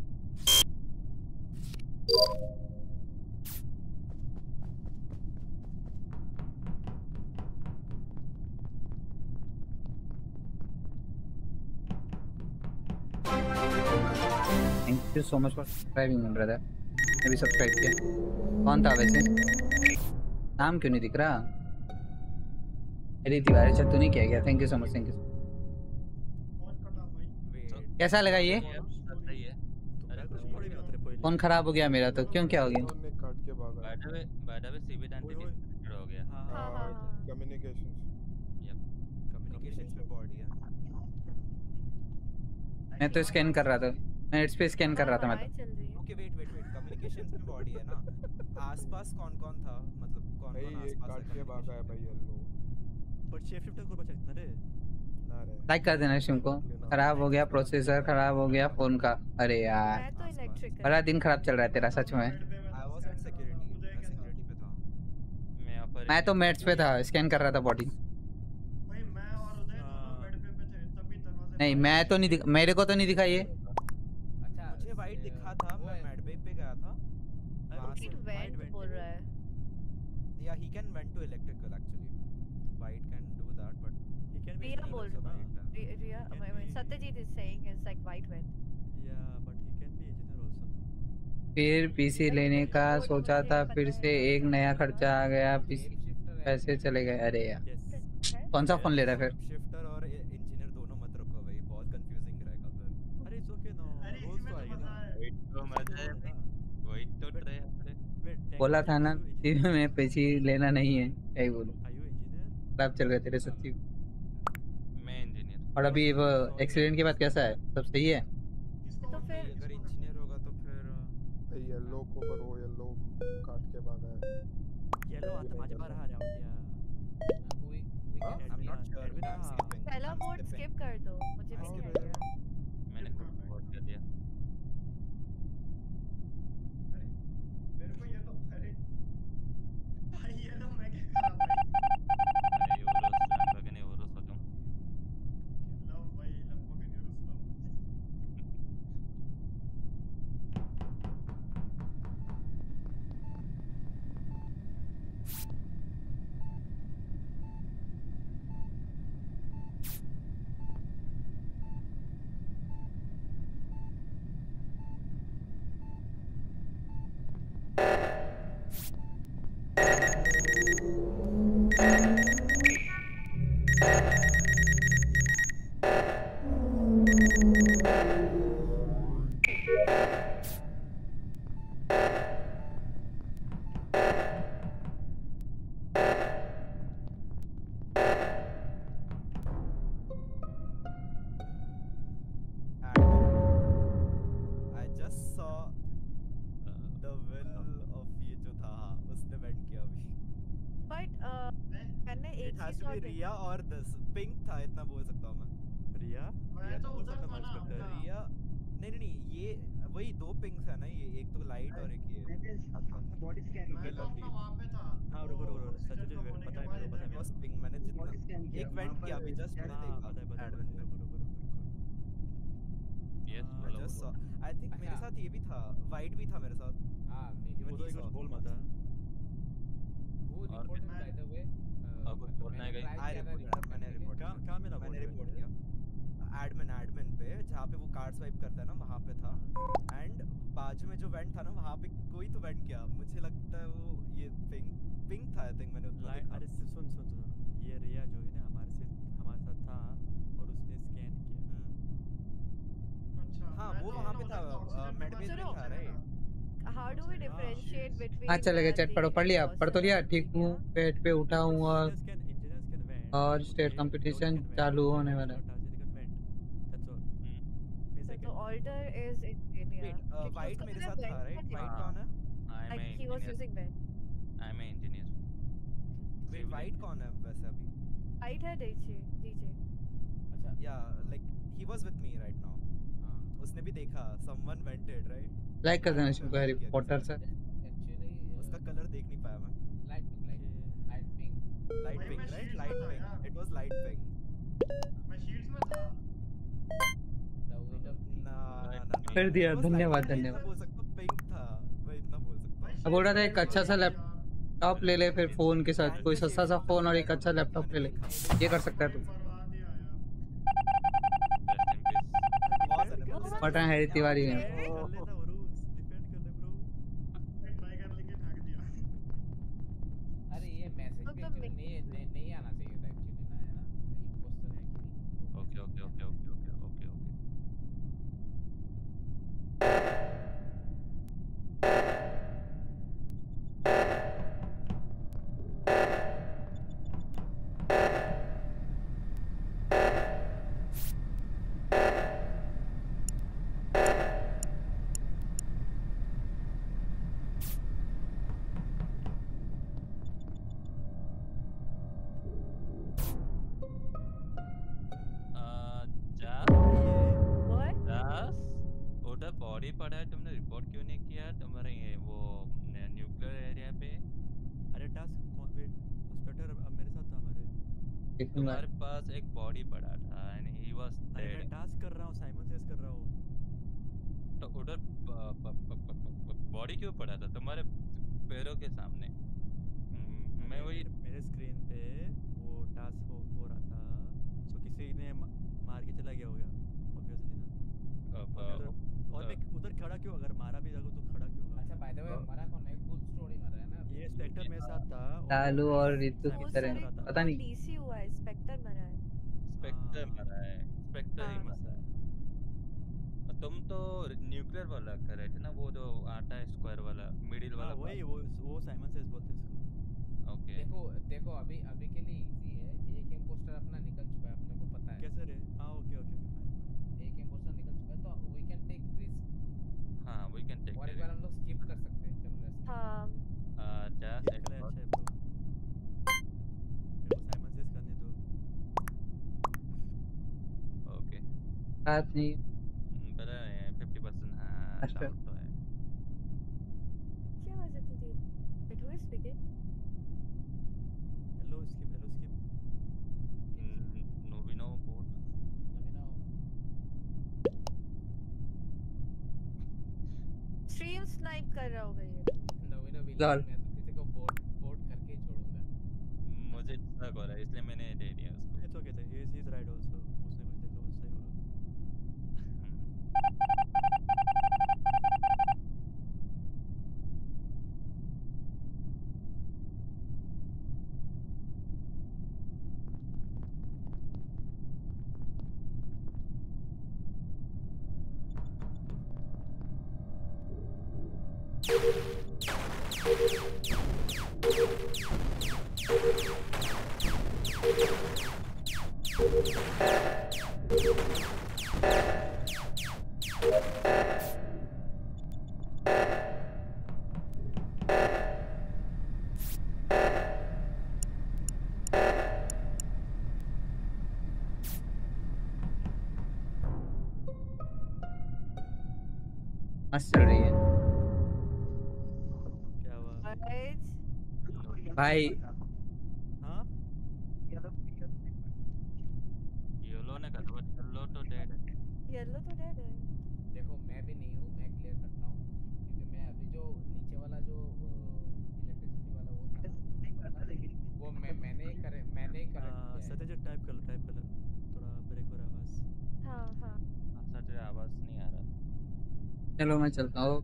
Thank you so much for subscribing brother, मैं भी सब्सक्राइब किया। कौन था वैसे, नाम क्यों नहीं दिख रहा? अरे दीवार अच्छा तो नहीं किया गया। Thank you so much, thank you. कैसा लगा ये? फोन खराब हो गया मेरा तो, क्यों क्या हो गया? मैं तो स्कैन कर रहा था, मैं पे स्कैन कर रहा था मैं तो। Okay wait wait wait, communications में बॉडी है ना, आसपास कौन-कौन था, मतलब कौन-कौन आसपास? काट के भागा है भाई येलो, पर शेफ शिफ्ट को बचा ना रे, ना रे लाइक कर देना शिम को। खराब हो गया प्रोसेसर, खराब हो गया फोन का। अरे यार मैं तो इलेक्ट्रिक, बड़ा दिन खराब चल रहा है तेरा सच में। I was at security, security पे था मैं, यहां पर मैं तो मैट्स पे था, स्कैन कर रहा था बॉडी। नहीं मैं तो नहीं दिखा, मेरे को तो नहीं दिखा ये। अच्छा मुझे वाइट दिखा था, मैं मेडबे पे गया था। वाइट वेट बोल रहा है या he can went to electrical, actually white can do that but he can be Riya बोल रहा है। Riya I mean Satyajit is saying it's like white wait yeah but he can be इधर आल्सो। फिर पीसी लेने का सोचा था, फिर से एक नया खर्चा आ गया, पैसे चले गए। अरे यार कौन सा फोन ले रहा है फिर? शिफ्टर और बोला था ना मैं पैसे लेना नहीं है, क्या ही बोलूं। खराब चल रहे तेरे सच्ची। मैं इंजीनियर। और अभी वो एक्सीडेंट के बाद कैसा है, सब सही है? तो फिर अगर इंजीनियर होगा तो फिर येलो को करो, येलो काट के भागा है। येलो आता मजा आ रहा है out yeah we we I am not sure. पहला वोट स्किप कर दो, मुझे भी नहीं आया, मैंने वोट कर दिया। रिया और दिस पिंक था, इतना बोल सकता हूं मैं। रिया मैं तो उधर था ना, रिया नहीं नहीं नहीं ये वही दो पिंक्स है ना, ये एक तो लाइट और एक ये बॉडी स्कैन। मैं तो वहां पे था। हां रुको रुको सच में पता है, मुझे पता है बस पिंक मैंने जितना एक वेंट किया अभी जस्ट मैंने देखा था। पता है यस जस्ट आई थिंक मेरे साथ ये भी था, वाइट भी था मेरे साथ। हां इवन ये कुछ बोल मत वो रिपोर्ट बाय द वे बोलना है गई। मैंने रिपोर्ट किया, क्या मेरा मैंने रिपोर्ट किया एडमिन एडमिन पे, जहाँ पे वो कार्ड स्वाइप करता है ना वहाँ पे था। एंड बाजू में जो वेंट था ना वहाँ पे कोई तो वेंट किया, मुझे लगता है वो ये पिंक पिंक था आई थिंक मैंने उतना देखा। अरे सुन सुन सुन, ये रिया जो है ना हमारे से हमारे साथ था और उसने स्कैन किया। हाँ वो वहाँ पे था, मेड में था right. How do we differentiate between? हाँ चलेगा, चैट पढ़ो, पढ़ लिया, पढ़ तो लिया। ठीक हूँ, पेट पे उठा हूँ और और स्टेट कंपटीशन चालू होने वाला है। तो ऑर्डर इज इंजीनियर। वाइट मेरे साथ था राइट, वाइट कौन है? I am he was using wait. I am engineer. White कौन है वैसे अभी? वाइट है डीजे डीजे। अच्छा या like he was with me right now, उसने भी देखा समवन वेंटेड राइट। लाइक कर देना शुरू हैरी पॉटर सर। उसका कलर देख नहीं पाया मैं। Light pink, light pink, light pink right, light pink. It was light pink. मैं शील्ड्स में था। ना ना कर दिया, धन्यवाद धन्यवाद। बोल सकता पिंक था मैं, इतना बोल सकता। अब उड़ा था एक अच्छा सा लैपटॉप ले ले, फिर फोन के साथ कोई सस्ता सा फोन और एक अच्छा लैपटॉप ले ले, ये कर सकता है तू। पटा है तिवारी में तुम्हारे पास एक बॉडी पड़ा था एंड ही वाज डेड। मैं टास्क कर रहा हूं, साइमन सेस कर रहा हूं। तो उधर बॉडी क्यों पड़ा था तुम्हारे पैरों के सामने? मैं वही मेरे स्क्रीन पे वो टास्क हो, हो रहा था तो किसी ने मार के चला गया होगा ऑब्वियसली ना। और मैं उधर खड़ा क्यों? अगर मारा भी जाएगा तो खड़ा क्यों? अच्छा बाय द वे हमारा कौन है? फुल स्टोरी मारा है ना। ये स्पेक्टर मेरे साथ था, लालू और रितु की तरह पता नहीं डीसी हुआ है। स्पेक्टर मरा है, स्पेक्टर मरा है, स्पेक्टर ही मरा है। तुम तो न्यूक्लियर वाला कर रहे थे ना, वो जो आटा स्क्वायर वाला मिडिल वाला, वही वो वो साइमन सेस बोलते इसको। ओके देखो देखो अभी अभी के लिए इजी है। एक इम्पोस्टर अपना निकल चुका है, अपने को पता है कैसे रे। हां ओके ओके ओके फाइन। एक इम्पोस्टर निकल चुका है तो वी कैन टेक रिस्क। हां वी कैन टेक। और एक बार हम लोग स्किप कर सकते हैं। चलो रेस्ट। हां अह जस्ट एक अच्छा है ब्रो। बात नहीं बड़ा है पचास परसेंट। हाँ अच्छा तो है। क्या बात है तुझे? बट हुई स्पीक है। Hello skip, hello skip. No we no vote, no we no. Stream snipe कर रहा होगा ये। नो वी नो बिल्कुल। मैं तो किसी को बोट बोट करके ही छोडूंगा। मुझे इतना हो रहा है इसलिए मैंने दे दिया उसको। It's okay, he is right also. उसने कुछ देखा उससे हो रहा। भाई हां येलो येलो ने कहा येलो तो डेड है, येलो तो डेड है। देखो मैं भी नहीं हूं, मैं क्लियर करता हूं क्योंकि मैं अभी जो नीचे वाला जो इलेक्ट्रिसिटी वाला वो था वो मैं मैंने ही करे मैंने ही करे सतेज टाइप कर लो, टाइप कर लो। थोड़ा ब्रेक हो रहा आवाज। हां हां सतेज आवाज नहीं आ रहा। चलो मैं चलता हूं।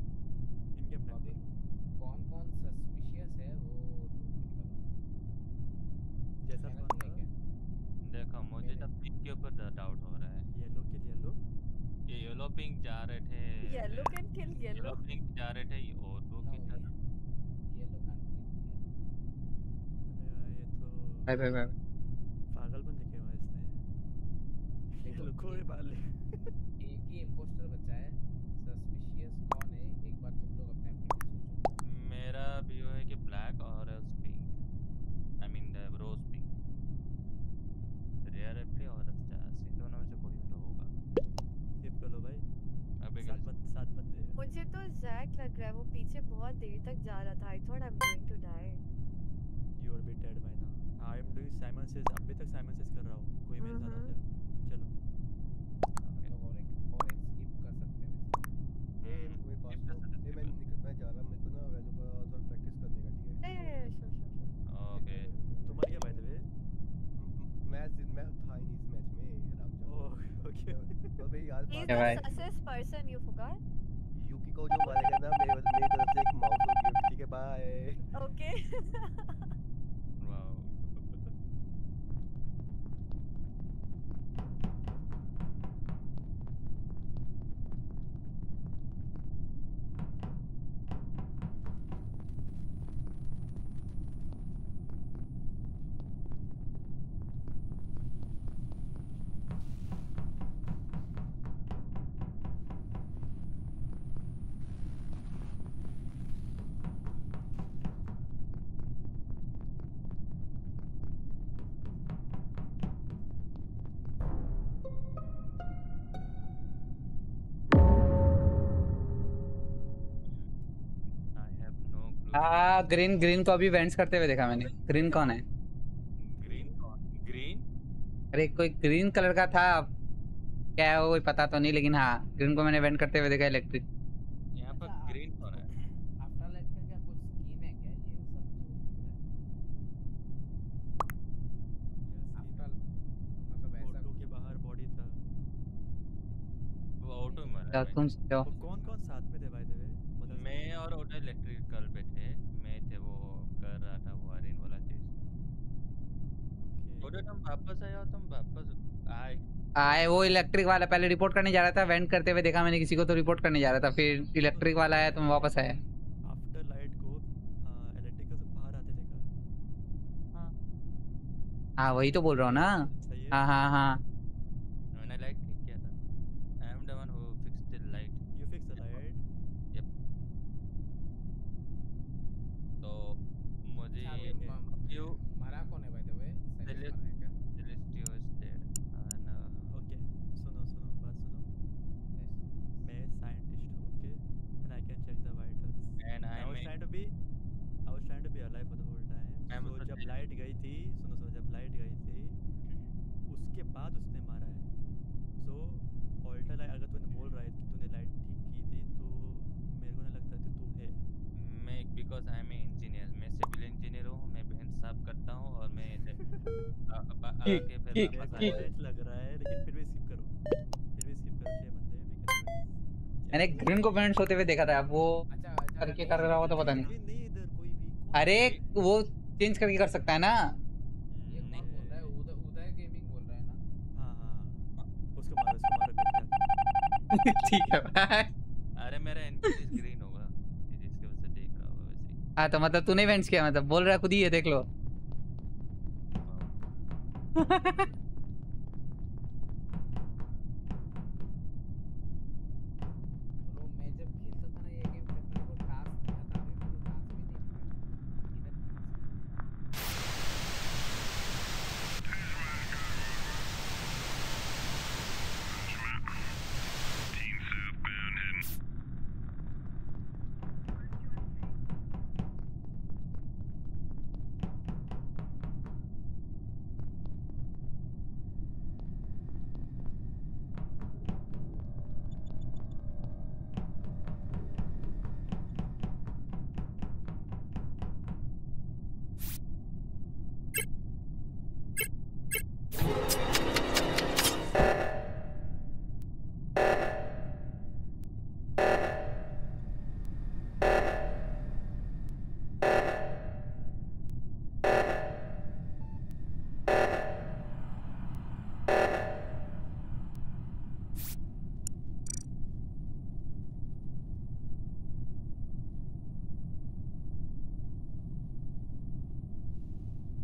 देखो मुझे तो पिंक के ऊपर डाउट हो रहा है। येलो किल येलो, ये येलो पिंक जा रहे थे। Yellow can kill yellow, yellow pink जा रहे थे और दो की तरह येलो कैन किल। अरे ये तो भाई भाई भाई पागल बन दिखे हुआ इसने। देखो कोई बाल एक ही इंपोस्टर बचा है। सस्पिशियस कौन है एक बार तुम लोग अपने आप में सोचो। मेरा भी है कि ब्लैक और pink, I mean rose pink, rare पे और स्टार्स, इन दोनों में से कोई तो होगा। स्किप कर लो भाई। अबे सात बंद सात बंदे। मुझे तो जैक लग रहा है, वो पीछे बहुत देर तक जा रहा था। I thought I am going to die. You are be dead by now. I am doing Simon says. अभी तक साइमन सेज कर रहा हूं, कोई मेरे साथ आ जाए। चलो हम लोग और एक और एक स्किप कर सकते हैं। ए कोई बात ये मैं मैं जा रहा हूं। मेरे को ना वैल्यू का थोड़ा प्रैक्टिस करने का, ठीक है? Ah sure sure. ओके तुम्हारी क्या बाय द वे मैच? मैं था ही नहीं इस मैच में रामजान। ओके तो भाई यार भाई success person you forgot. Yuki को जो मारेगा ना मेरे मेरी तरफ से एक माउस और गिफ्ट, ठीक है बाय. ओके वाओ हाँ ग्रीन ग्रीन को अभी वेंट्स करते हुए देखा मैंने. ग्रीन कौन है? ग्रीन ग्रीन अरे कोई ग्रीन कलर का था, क्या है वो पता तो नहीं, लेकिन हाँ ग्रीन को मैंने वेंट करते हुए देखा इलेक्ट्रिक. यहाँ पर ग्रीन कौन है? आफ्टर लाइट का क्या कुछ स्कीम है क्या ये सब? आफ्टर मतलब ऐसा ऑटो के बाहर बॉडी था वो ऑटो में. कौन कौन साथ में थे भाई? मैं और ऑटो इलेक्ट्रिकल पे थे. मैं थे वो कर रहा था वो आरिन वाला चीज. ऑटो तुम वापस आए हो? तुम वापस आए आए वो इलेक्ट्रिक वाला पहले रिपोर्ट करने जा रहा था, वेंट करते हुए देखा मैंने किसी को तो रिपोर्ट करने जा रहा था, फिर इलेक्ट्रिक वाला आया तुम वापस आए. आफ्टर लाइट को इलेक्ट्रिकल से बाहर आते देखा. हां हां वही तो बोल रहा हूं ना. हां हां हां मैंने लाइट ठीक किया था. I am the one who fixed the light. You fixed the light. मुझे यू मारा कौन है by the way? Celestio is dead. हां ना ओके सुनो सुनो बात सुनो. मैं साइंटिस्ट हूं okay and I can check the vitals and I was trying to be I was trying to be alive for the whole time. So जब light गई थी सुनो सुनो जब लाइट गई थी उसके बाद उसने मारा है. सो ऑल्टर अगर तूने बोल रहा है कि तूने लाइट ठीक की थी तो मेरे को नहीं लगता कि तू है. मैं बिकॉज़ आई एम इंजीनियर, मैं सिविल इंजीनियर हूं, मैं बेंच साफ करता हूं और मैं आगे फिर वापस लग रहा है लेकिन फिर भी स्किप करो फिर भी स्किप करो छह बंदे विकेट. मैंने ग्रीन को पेंट होते हुए देखा था वो अच्छा करके कर रहा हो तो पता नहीं. नहीं इधर कोई भी अरे वो चेंज करके कर सकता है ना. ये नहीं बोल रहा है उदय गेमिंग बोल रहा है ना. हां हां उसको मारो उसको मारो ठीक है भाई. अरे मेरा एनपीसी ग्रीन होगा. हाँ तो मतलब तूने इवेंट्स किया, मतलब बोल रहा खुद ही है देख लो.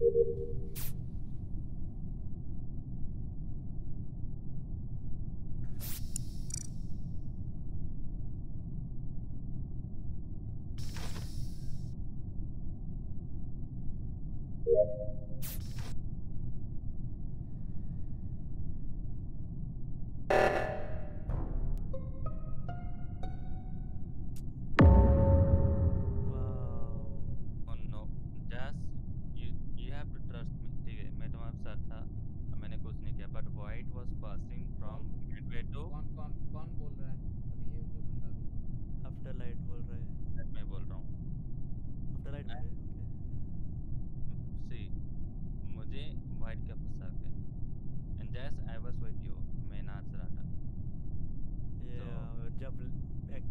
Trust me.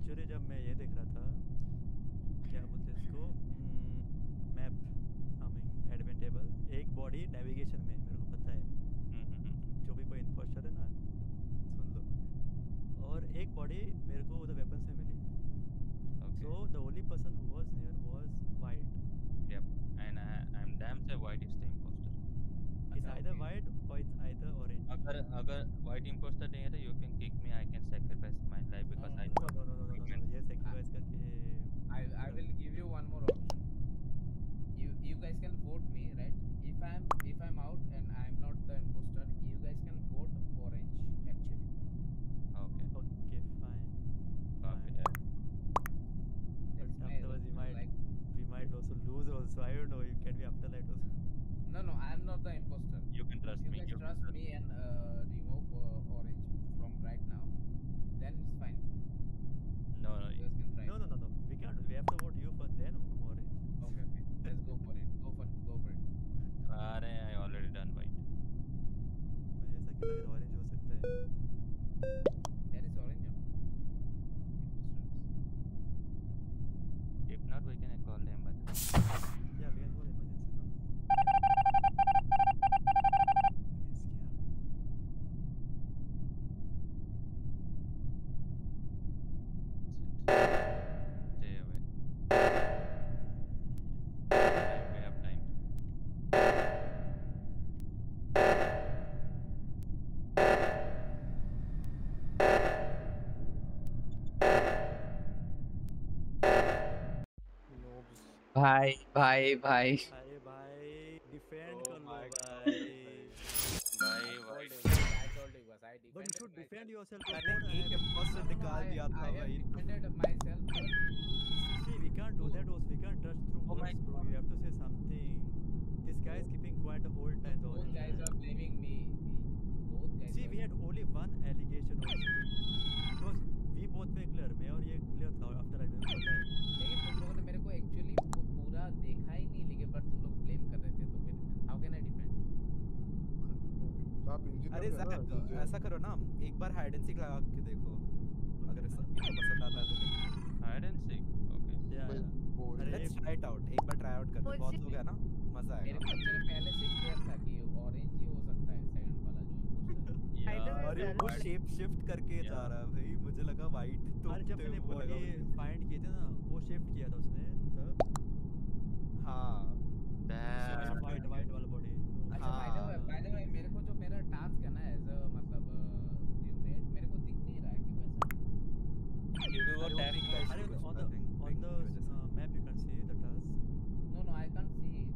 एक्चुअली जब मैं ये देख रहा था, क्या बोलते हैं इसको, map, I mean admin table, एक बॉडी नेविगेशन में, मेरे को पता है जो भी कोई इंपोस्टर है ना, सुन लो, और एक बॉडी मेरे को उधर वेपन से मिली। So the only person who was near was white. Yup, and I am damn से white is the impostor. Is either white और इज आइदर ऑरेंज। अगर अगर वाइट इंपोस्टर नहीं है तो you can kick me, I can sacrifice my life because I know no no no ये sacrifice करके I I will give you one more option. You you guys can vote me, right? If I'm if I'm out and I'm not the imposter, you guys can vote orange actually. Okay. Okay, fine. Okay. But afterwards we might like we might also lose also. I don't know. You can be afterlight also. No no, I'm not the imposter. You can trust you me. You can trust me and uh, remove uh, orange from right now. Then it's fine. No no. You guys can try. No no no no. We can't. We have to vote you first, then orange. Okay. Okay. Let's go for it. Go for it. Go for it. Ah, no, I already done white. But ऐसा क्यों लग रहा है orange हो सकता है? There is orange. If not, we can call the emergency. Yeah, we can call emergency now. Yes, क्या? Stay away. भाई भाई भाई अरे भाई डिफेंड कर लो भाई भाई भाई I told it was I defend but you should defend yourself. मैंने एक इंपोस्टर निकाल दिया था भाई। Defended myself. See we can't do that, we can't trust through words bro. You have to say something. This guys keeping quiet the whole time. Both guys are blaming me. Both guys see we had only one allegation because we both were clear. मैं और ये clear था after I don't पता है लेकिन तुम लोगों ने मेरे को एक्चुअली पूरा देखा ही नहीं लेकिन पर तुम लोग ब्लेम कर रहे थे तो फिर हाउ कैन आई डिफेंड। अरे ज़रा ऐसा करो ना, एक बार हाइड एंड सीक लगा के देखो अगर सबको पसंद आता है तो। Hide and seek okay yeah let's try it out. एक बार ट्राई आउट करते बहुत लोग है ना, मजा आएगा। मेरे पहले से क्लियर था कि ऑरेंज ही हो सकता है सेकंड वाला जो है। अरे वो शेप शिफ्ट करके जा रहा है भाई, मुझे लगा वाइट। तो जब मैंने बॉडी फाइंड किए थे ना वो शिफ्ट किया था उसने तब। हां दैट वाइट वाइट वाला बॉडी। अच्छा भाई बाय द वे मेरे को जो मेरा टास्क है ना एज अ मतलब टीममेट मेरे को दिख नहीं रहा है कि वैसा यू गो टैपिंग गाइस। अरे on the on the map you can see the task. No no I can't see that map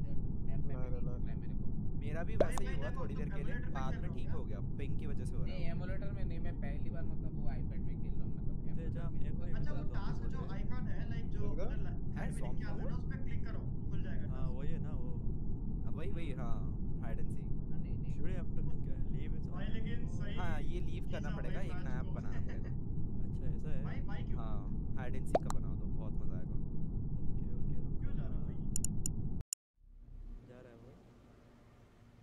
में नहीं दिख रहा है मेरे को। मेरा भी वैसे ही हुआ थोड़ी देर के लिए, बाद में ठीक हो गया। पिंग की वजह से हो रहा है। नहीं एमुलेटर में नहीं, मैं पहली बार मतलब वो आईपैड में खेल रहा हूं मतलब। अच्छा वो टास्क जो आइकन है लाइक जो है क्या है ना, उस पे क्लिक करो खुल जाएगा। हां वही है ना वो, अब वही वही। हां हाइड एंड सीक। नहीं नहीं should have to leave it's on. लेकिन सही हां ये लीव करना पड़ेगा, एक नया ऐप बनाना पड़ेगा। अच्छा ऐसा है भाई भाई क्यों। हां हाइड एंड सीक का बनाओ तो बहुत मजा आएगा। ओके ओके रुक क्यों जा रहा है भाई, जा रहा है वो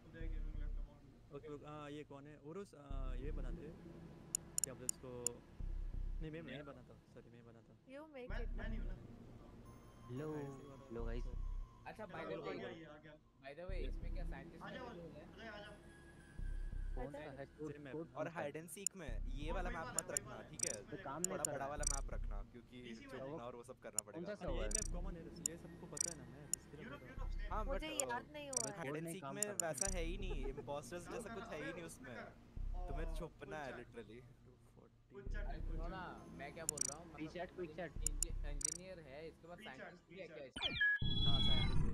Uday gaming laptop on. Okay हां ये कौन है उरुस, ये बनाते क्या बोलते इसको। नहीं मैं नहीं बनाता, सॉरी मैं बनाता यू मेक इट। मैं नहीं बना। लो लो गाइस। अच्छा by the way by the way इसमें क्या साइंटिस्ट आ जाओ आ जाओ कौन सा है कोड। और हाइड एंड सीक में ये वाला मैप मत रखना ठीक है, तो काम नहीं बड़ा वाला मैप रखना क्योंकि चुनना और वो सब करना पड़ेगा। ये मैप कॉमन है ये सबको पता है ना। मैं इसके हां मुझे याद नहीं हुआ। हाइड एंड सीक में वैसा है ही नहीं, इंपोस्टर्स जैसा कुछ है ही नहीं उसमें, तुम्हें छुपना है लिटरली। सुनो ना मैं क्या बोल रहा हूँ, T shirt quick shirt engineer है इसके बाद साइंटिस्ट भी है क्या इसमें। हाँ साइंटिस्ट है।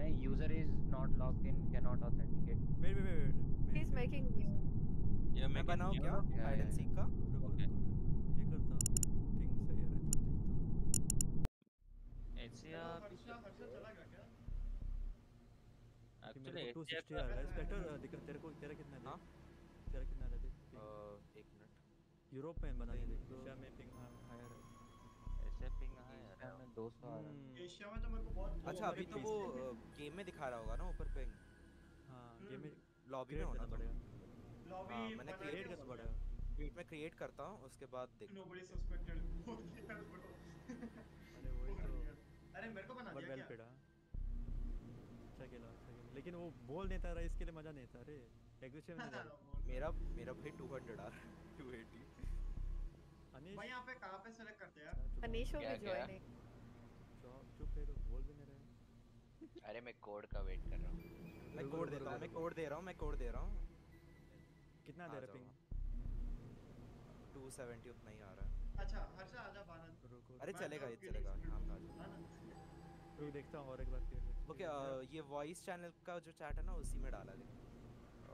नहीं user is not logged in can not authenticate. Wait wait wait he is making me. ये मैं बनाऊँ क्या हाइड एंड सीक का। ओके ये करता हूँ थिंग सही है तो देखता हूँ। एचसीआर पिछला खर्चा चला गया क्या एक्चुअली। टू सिक्स्टी आ रहा है स्पेक्टर। दिक्कत तेरे को तेरा कितना है। हां तेरा कितना है देख एक मिनट। यूरोप में बना दे। एशिया में पिंग हायर है। एशिया पिंग हायर है हमें दो सौ आ रहा है एशिया में तो मेरे को बहुत। अच्छा अभी तो वो गेम में दिखा रहा होगा ना ऊपर पिंग। हां गेम में लॉबी में होना पड़ेगा। लॉबी मैंने क्रिएट करना पड़ेगा। वेट मैं क्रिएट करता हूं उसके बाद देख। नोबडी सस्पेक्टेड हो गया ब्रो। अरे वही तो, अरे मेरे को बना दिया क्या? अच्छा खेला, अच्छा खेला, लेकिन वो बोल नहीं था, इसके लिए मजा नहीं था। अरे एग्रेसिव नहीं था मेरा मेरा भाई। दो सौ आ दो सौ अस्सी अनिश भाई यहां पे कहां पे सेलेक्ट करते यार? अनिश को भी ज्वाइन है। चुप चुप है, बोल भी नहीं रहा। अरे मैं कोड का वेट कर रहा हूं। मैं कोड देता हूं, मैं कोड दे रहा हूं, मैं कोड दे रहा हूं। कितना दे रहा पिंग? दो सौ सत्तर उतना ही आ रहा है। अच्छा हर्षा आजा भारत। रुको अरे चलेगा ये, चलेगा हां आजा। रुक देखता हूं और एक बार फिर। ओके ये वॉइस चैनल का जो चैट है ना उसी में डाला दे।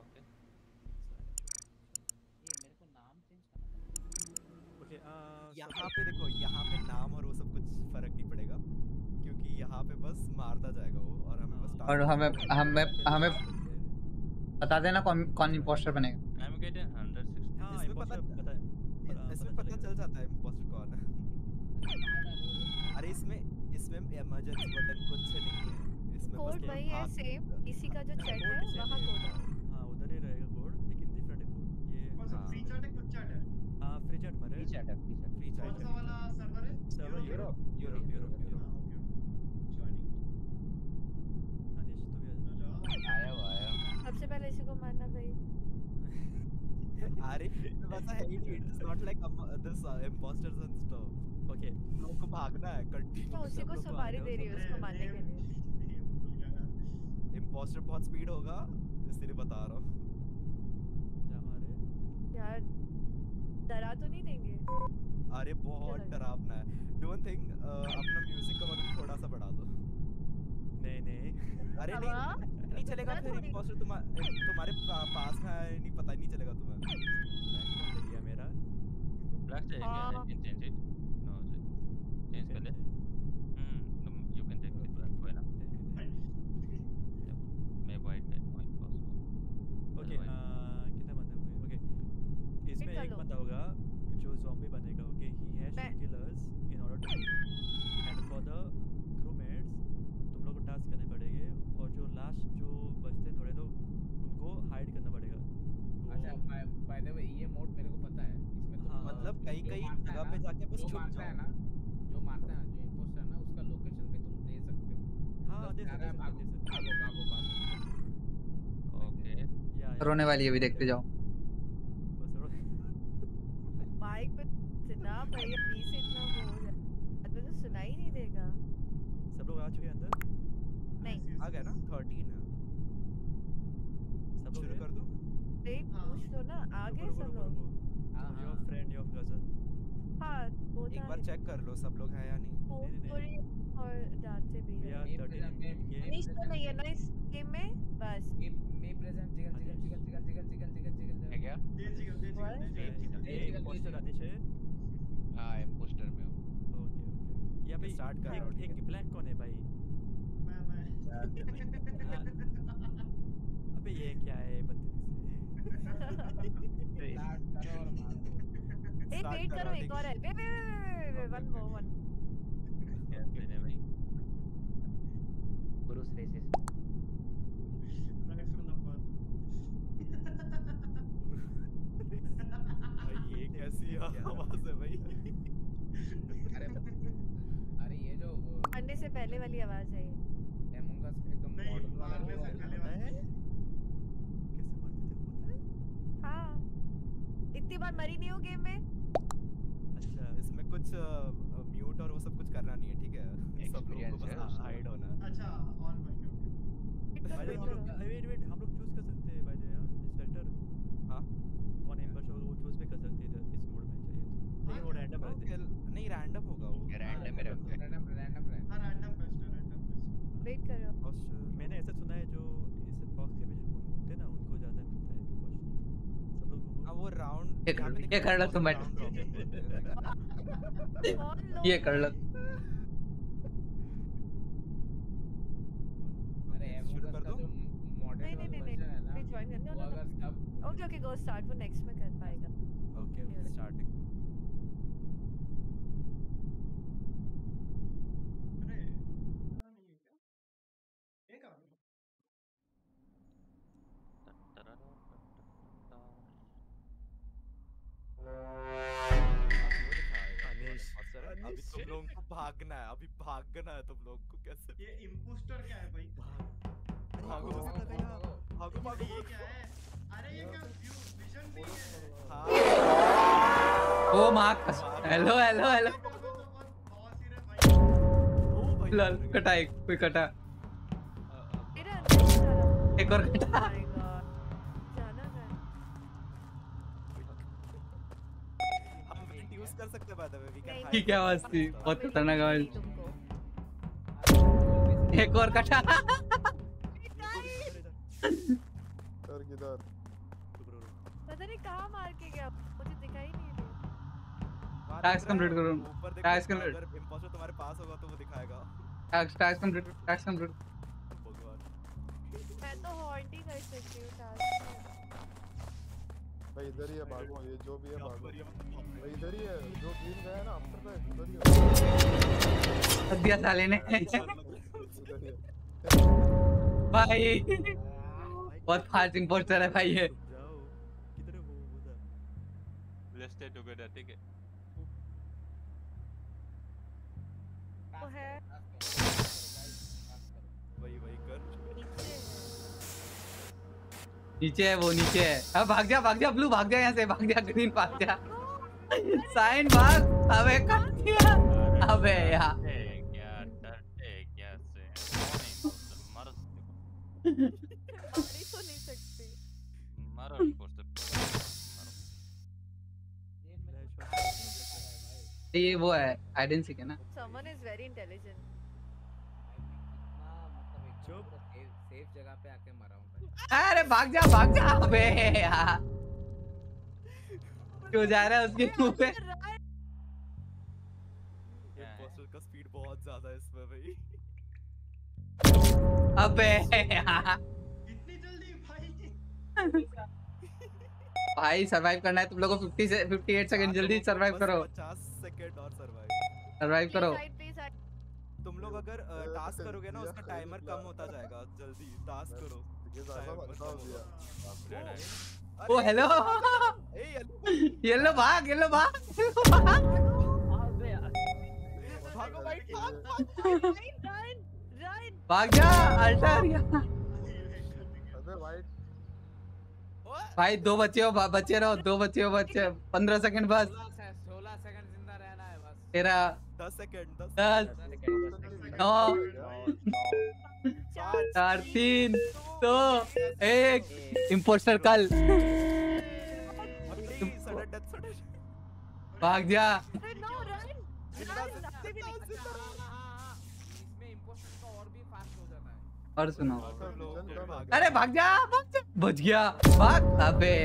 ओके ये मेरे को नाम चेंज करना है। ओके यहां पे देखो, यहां पे नाम और वो सब कुछ फर्क नहीं पड़ेगा क्योंकि यहां पे बस मारता जाएगा वो, और हमें बस और हमें हमें हमें बता देना कौन कौन इंपोस्टर बनेगा। आई एम गेटिंग एक सौ साठ। हां इसमें पता पता है, इसमें पता चल जाता है इम्पोस्टर कौन है। अरे इसमें इसमें इमरजेंसी बटन कुछ नहीं है इसमें, बस कोड भाई है सेम इसी का जो चैट है वहां कोड है। हां उधर ही रहेगा कोड, लेकिन डिफरेंट है कोड। ये कौन सा फ्री चैट है? कुछ चैट है। हां फ्री चैट मरे, फ्री चैट है, फ्री चैट, फ्री चैट कौन सा वाला सर्वर है? Server Europe Europe Europe Europe. Okay joining Aadesh तो भी आया हुआ है। सबसे पहले इसी को मारना भाई। अरे वैसा है it it's not like this impostors and stuff. Okay लोग को भागना है कंटिन्यू। तो उसी को सवारी दे रही है उसको मारने के लिए। इम्पोस्टर बहुत स्पीड होगा इसलिए बता रहा हूं। जा मारे यार, डरा तो नहीं देंगे? अरे बहुत डरावना है। डोंट थिंक अपना म्यूजिक का वॉल्यूम थोड़ा सा बढ़ा दो। नहीं नहीं अरे नहीं नहीं चलेगा फिर इम्पोस्टर तुम, तुम्हारे पास है नहीं, पता ही नहीं चलेगा तुम्हें। ब्लैक हो गया मेरा, ब्लैक चाहिए क्या? Change change it no change कर ले। हम्म तुम you can take it black वाला। मैं वाइट है नो इम्पोस्टर। ओके कितने बंदे हुए? ओके इसमें एक बंदा होगा जो ज़ॉम्बी बनेगा। Okay he has killers in order to end for the crewmates तुम लोग को टास्क करने पड़ेंगे, और जो लास्ट जो बचते थोड़े लोग उनको हाइड करना पड़ेगा। अच्छा बाय द वे ये मोड मेरे को पता है, इसमें तो हाँ, मतलब कई कई जगह पे जाके बस छुप जाता है ना, जो मारता है जो इंपोस्टर है ना उसका लोकेशन पे तुम दे सकते हो। हां दे सकते हो, भागो भागो भागो। ओके यार रोने वाली है अभी, देखते जाओ बस रो। माइक पे इतना भाई बीस इतना हो जाए अब तो सुनाई नहीं देगा। सब लोग आ चुके हैं अंदर? नहीं आ गया ना तेरह है। सब शुरू कर दो वेट पूछ लो ना आगे सब लोग। हां योर फ्रेंड योर कजन। हां एक बार चेक कर लो सब लोग हैं या नहीं। पूरी और डांटे भी है यार तेरह अनिश तो नहीं है ना इस गेम में। बस मैं present jiggle jiggle jiggle jiggle jiggle jiggle jiggle jiggle है क्या? दे जिगल दे जिगल दे जिगल पोस्टर अनिश है। हां आई पोस्टर में हूं। ओके ओके ये अभी स्टार्ट कर रहा हूं। ठीक है ब्लैक कौन है भाई? अबे ये क्या है बदतमीजी। स्टार्ट करो और मारो। एक वेट करो एक और है। वे वे वे वन वो वन क्या लेने भाई? पुरुष रेसिस्ट भाई ये कैसी आवाज है भाई? अरे अरे ये जो अंडे से पहले वाली आवाज है। Among Us एकदम मॉडर्न वाला है। कैसे मरते थे पता है? हां इतनी बार मरी नहीं हो गेम में। अच्छा इसमें कुछ म्यूट और वो सब कुछ करना नहीं है ठीक है, सब लोगों को बस हाइड होना। अच्छा on mic okay. Wait wait हम लोग चूज कर सकते हैं भाई यार शेल्टर। हां कौन इनवर्स वो चूज भी कर सकते हैं इस मोड में चाहिए तो। नहीं वो रैंडम रहते हैं। नहीं रैंडम होगा वो, रैंडम है रैंडम रैंडम है। हां रैंडम बेस्ट है। वेट करो पोस्टर मैंने ऐसा सुना है जो इस बॉक्स के बीच घूम घूमते ना उनको ज्यादा मिलता है पोस्टर। सब लोग घूमो। हां वो राउंड ये कर लो तुम बैठ। ये कर लो। अरे शुरू कर दो मॉडल। नहीं नहीं नहीं मैं ज्वाइन करने वाला। ओके ओके गो स्टार्ट, वो नेक्स्ट में कर पाएगा। ओके स्टार्टिंग अभी तुम लोगों को भागना है, अभी भागना है तुम लोगों को। कैसे ये इम्पोस्टर क्या है भाई? भागो भागो भागो। ये क्या है? अरे ये क्या व्यू विजन भी है। Oh Marcus, hello hello hello. लल कटा, एक कोई कटा, एक और कटा। कर सकते बात है। क्या आवाज थी? बहुत खतरनाक आवाज। एक और कटा। और किधर? पता नहीं कहां मार के गया, मुझे दिखाई नहीं दे। टास्क कंप्लीट करो। Task complete. अगर इंपोस्टर तुम्हारे पास होगा तो वो दिखाएगा। Task task complete. Task complete. मैं तो हॉल्ट ही कर सकती हूं टास्क। भाई इधर ही है, भागो। ये जो भी है भागो। भाई इधर ही है, जो ग्रीन का है ना आफ्टर का, इधर ही है। दिया साले ने भाई बहुत फास्टिंग पोस्टर है भाई। ये जाओ किधर है? वो उधर। लेट्स स्टे टुगेदर, ठीक है? वो है भाई भाई कर नीचे है, वो नीचे है। अब भाग जा भाग जा ब्लू, भाग जा यहाँ से, भाग जा ग्रीन, भाग जा साइन, भाग। अबे कर दिया, अबे यार क्या डरते क्या से। मर तो नहीं सकती, मरो मरो। ये वो है हाइड एंड सीक है ना। Someone is very intelligent. चुप, सेफ जगह पे आके मरा हूं। अरे भाग जा भाग जा। अबे यार क्यों जा रहा है उसके मुंह पे? ये बॉस का स्पीड बहुत ज्यादा है इसमें भाई। अबे यार इतनी जल्दी भाई। भाई सर्वाइव करना है तुम लोगों को। पचास से अट्ठावन सेकंड जल्दी सर्वाइव करो। पचास सेकंड और सर्वाइव सर्वाइव करो तुम लोग। अगर टास्क करोगे ना उसका टाइमर कम होता जाएगा। जल्दी टास्क करो। ओ हेलो, ये लो भाग, ये लो भाग, भागो भाई, भाग जा अल्टर। भाई दो बच्चे हो, बच्चे रहो, दो बच्चे हो, बच्चे। पंद्रह सेकंड बस, सोलह सेकंड जिंदा रहना है बस। तेरा दस सेकंड, दस, नौ, चार, तीन, दो, एक। इंपोस्टर कल भाग जा। और सुनो, अरे भाग जा भाग जा, बच गया भाग। अबे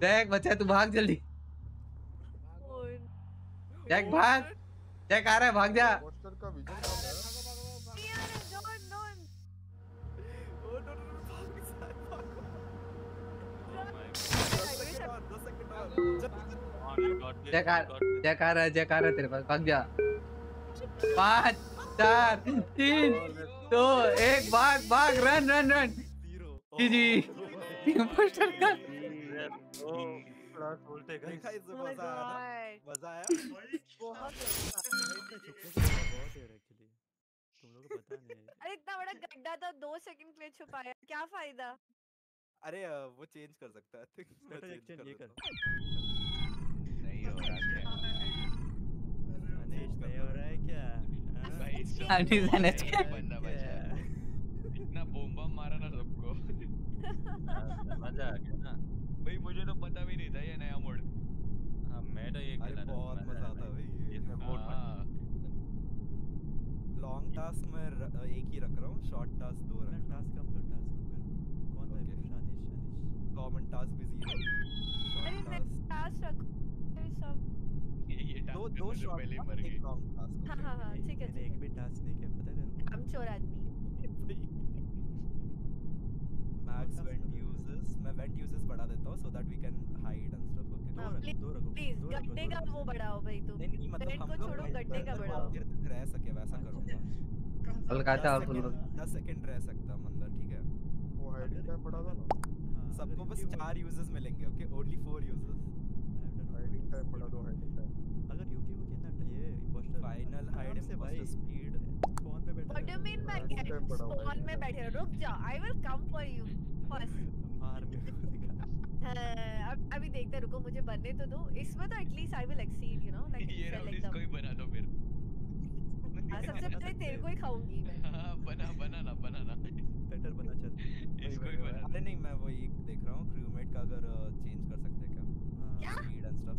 देख बच्चा, तू भाग जल्दी। जैक भाग, जैक आ रहा है, भाग जा। पोस्टर का विजन कम है यार। डोंट डोंट ओ डोंट भाग जा भाग। जैक आ जैक आ रहा है, जैक आ रहा है तेरे पास, भाग जा। पाँच चार तीन दो एक भाग भाग, रन रन रन। जी जी पोस्टर का बोलते मजा मजा आया। बहुत तुम लोगों को पता नहीं। अरे इतना बड़ा गड्ढा था, दो सेकंड के लिए छुपाया, क्या फायदा? अरे वो चेंज कर सकता है। नहीं हो रहा है क्या? इतना बोम्बा मारा ना सबको, मजा आ गया ना भाई। मुझे तो पता भी नहीं था ये नया मोड। हाँ मैं तो ये अरे बहुत मजा आता भाई इसमें मोड। लॉन्ग टास्क में एक ही रख रहा हूँ, शॉर्ट टास्क दो रख रहा हूँ। टास्क कम कर, टास्क कम कर। कौन है? Shanish Shanish. Common task busy है। अरे मैं टास्क रख सब। ये दो दो पहले मर गए। हाँ हाँ हाँ ठीक है। एक भी टास्क नहीं किया, पता है तेरे को? हम चोर आदमी। Max vent uses, मैं vent uses बढ़ा देता हूँ so that we can hide and stuff, okay? हाँ, please, please, गड्ढे का वो बढ़ाओ भाई तू। नहीं नहीं मतलब हम लोग गड्ढे का बढ़ाओ। देर तक रह सके वैसा करूँगा। कल कहता हूँ तुम लोग। दस सेकंड रह सकता मंदर, ठीक है? वो हाइड का में पढ़ा था ना, सबको बस चार यूजर्स मिलेंगे। Okay, only four users. Hiding time पढ़ा दो, हाइडिंग टाइम। अगर यूके वो कितना ये impostor final hide impostor speed spawn पे बैठे। What do mean by gate spawn में बैठे? रुक जा, I will come for you first. मार मेरे को अभी देखते रुको, मुझे बनने तो दो। इसमें तो at least I will exceed, you know, like ये राउंड कोई बना दो फिर। हां, सबसे पहले तेरे को ही खाऊंगी मैं। हां, बना बना ना बना ना बेटर बना चल इसको ही बना। अरे नहीं, मैं वो एक देख रहा हूं क्रूमेट का, अगर चेंज कर सकते हैं क्या स्पीड एंड स्टफ।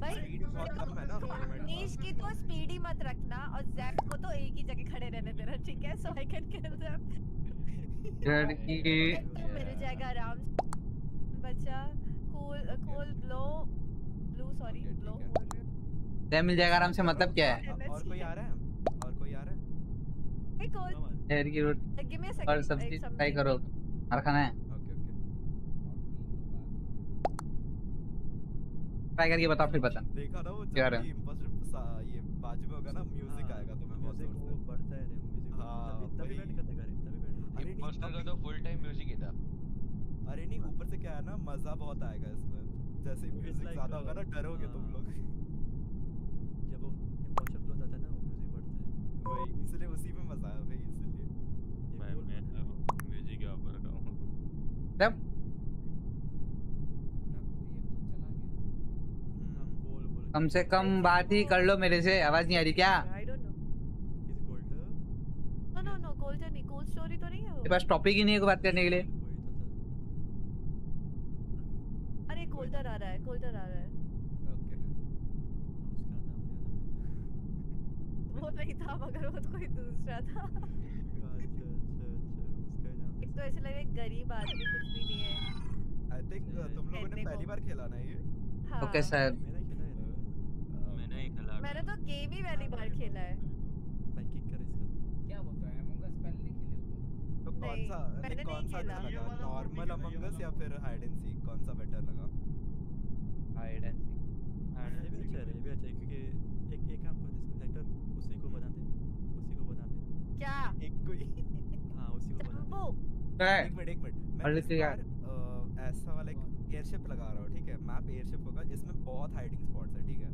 भाई स्पीड बहुत कम है ना क्रूमेट। नीश की तो स्पीड ही मत रखना और जैक को तो एक ही जगह खड़े रहने देना, ठीक है? So I can kill them. यार की मेरे जाएगा आराम बच्चा। कोल कोल ब्लो ब्लू सॉरी ब्लो दे मिल जाएगा आराम से। मतलब क्या है? और कोई आ रहा है? और कोई आ रहा है? एक और शहर की road. Give me a second. और सब्जी ट्राई करो, खाना खाना है। ओके ओके, ट्राई करके बताओ फिर बता। देखा ना वो क्या है? ये बाजू में होगा ना, म्यूजिक आएगा तो मैं बहुत जोर से बढ़ता है रे म्यूजिक। हां, तभी बैठ करते करे, तभी बैठ। अरे पोस्टर का तो फुल टाइम म्यूजिक ही था। अरे नहीं, ऊपर से क्या है ना, मजा बहुत आएगा इसमें। जैसे म्यूजिक ज्यादा होगा ना, डरोगे तुम लोग। जब वो इंपोस्टर क्लोज आता है ना, वो म्यूजिक बढ़ता है भाई, इसलिए उसी में मजा है भाई। इसलिए मैं मैं म्यूजिक के ऊपर रखा हूं। तब कम से कम बात ही कर लो मेरे से। आवाज नहीं आ रही क्या? I don't know, is cold? No no no, cold नहीं, कोल्ड स्टोरी तो नहीं है। वो बस टॉपिक ही नहीं है कोई बात करने के लिए। अरे कोल्डर आ रहा है, कोल्डर आ रहा है। वो नहीं था मगर वो कोई दूसरा था। अच्छा अच्छा अच्छा, उसका नाम। एक तो ऐसे लग रहा है गरीब आदमी, कुछ भी नहीं है। आई थिंक तुम लोगों ने पहली बार खेला ना ये? हां ओके सर, मैंने खेला है। मैंने ही खेला, मैंने तो गेम ही पहली बार खेला है। भाई किक कर इसको, क्या बोलता है? Among Us पहले नहीं खेले हो तो? कौन सा मैंने नहीं खेला। नॉर्मल Among Us या फिर हाइड एंड सीक, कौन सा बेटर लगा? Hide and seek. Hide and seek अच्छा है, भी अच्छा है क्योंकि एक एक काम करते हैं, सेक्टर उसी को बताते हैं, उसी को बताते हैं क्या एक कोई। हां उसी को बताते हैं। एक मिनट एक मिनट, मैं इससे यार ऐसा वाला एक एयरशिप लगा रहा हूं, ठीक है? मैप एयरशिप होगा, इसमें बहुत हाइडिंग स्पॉट्स है, ठीक है?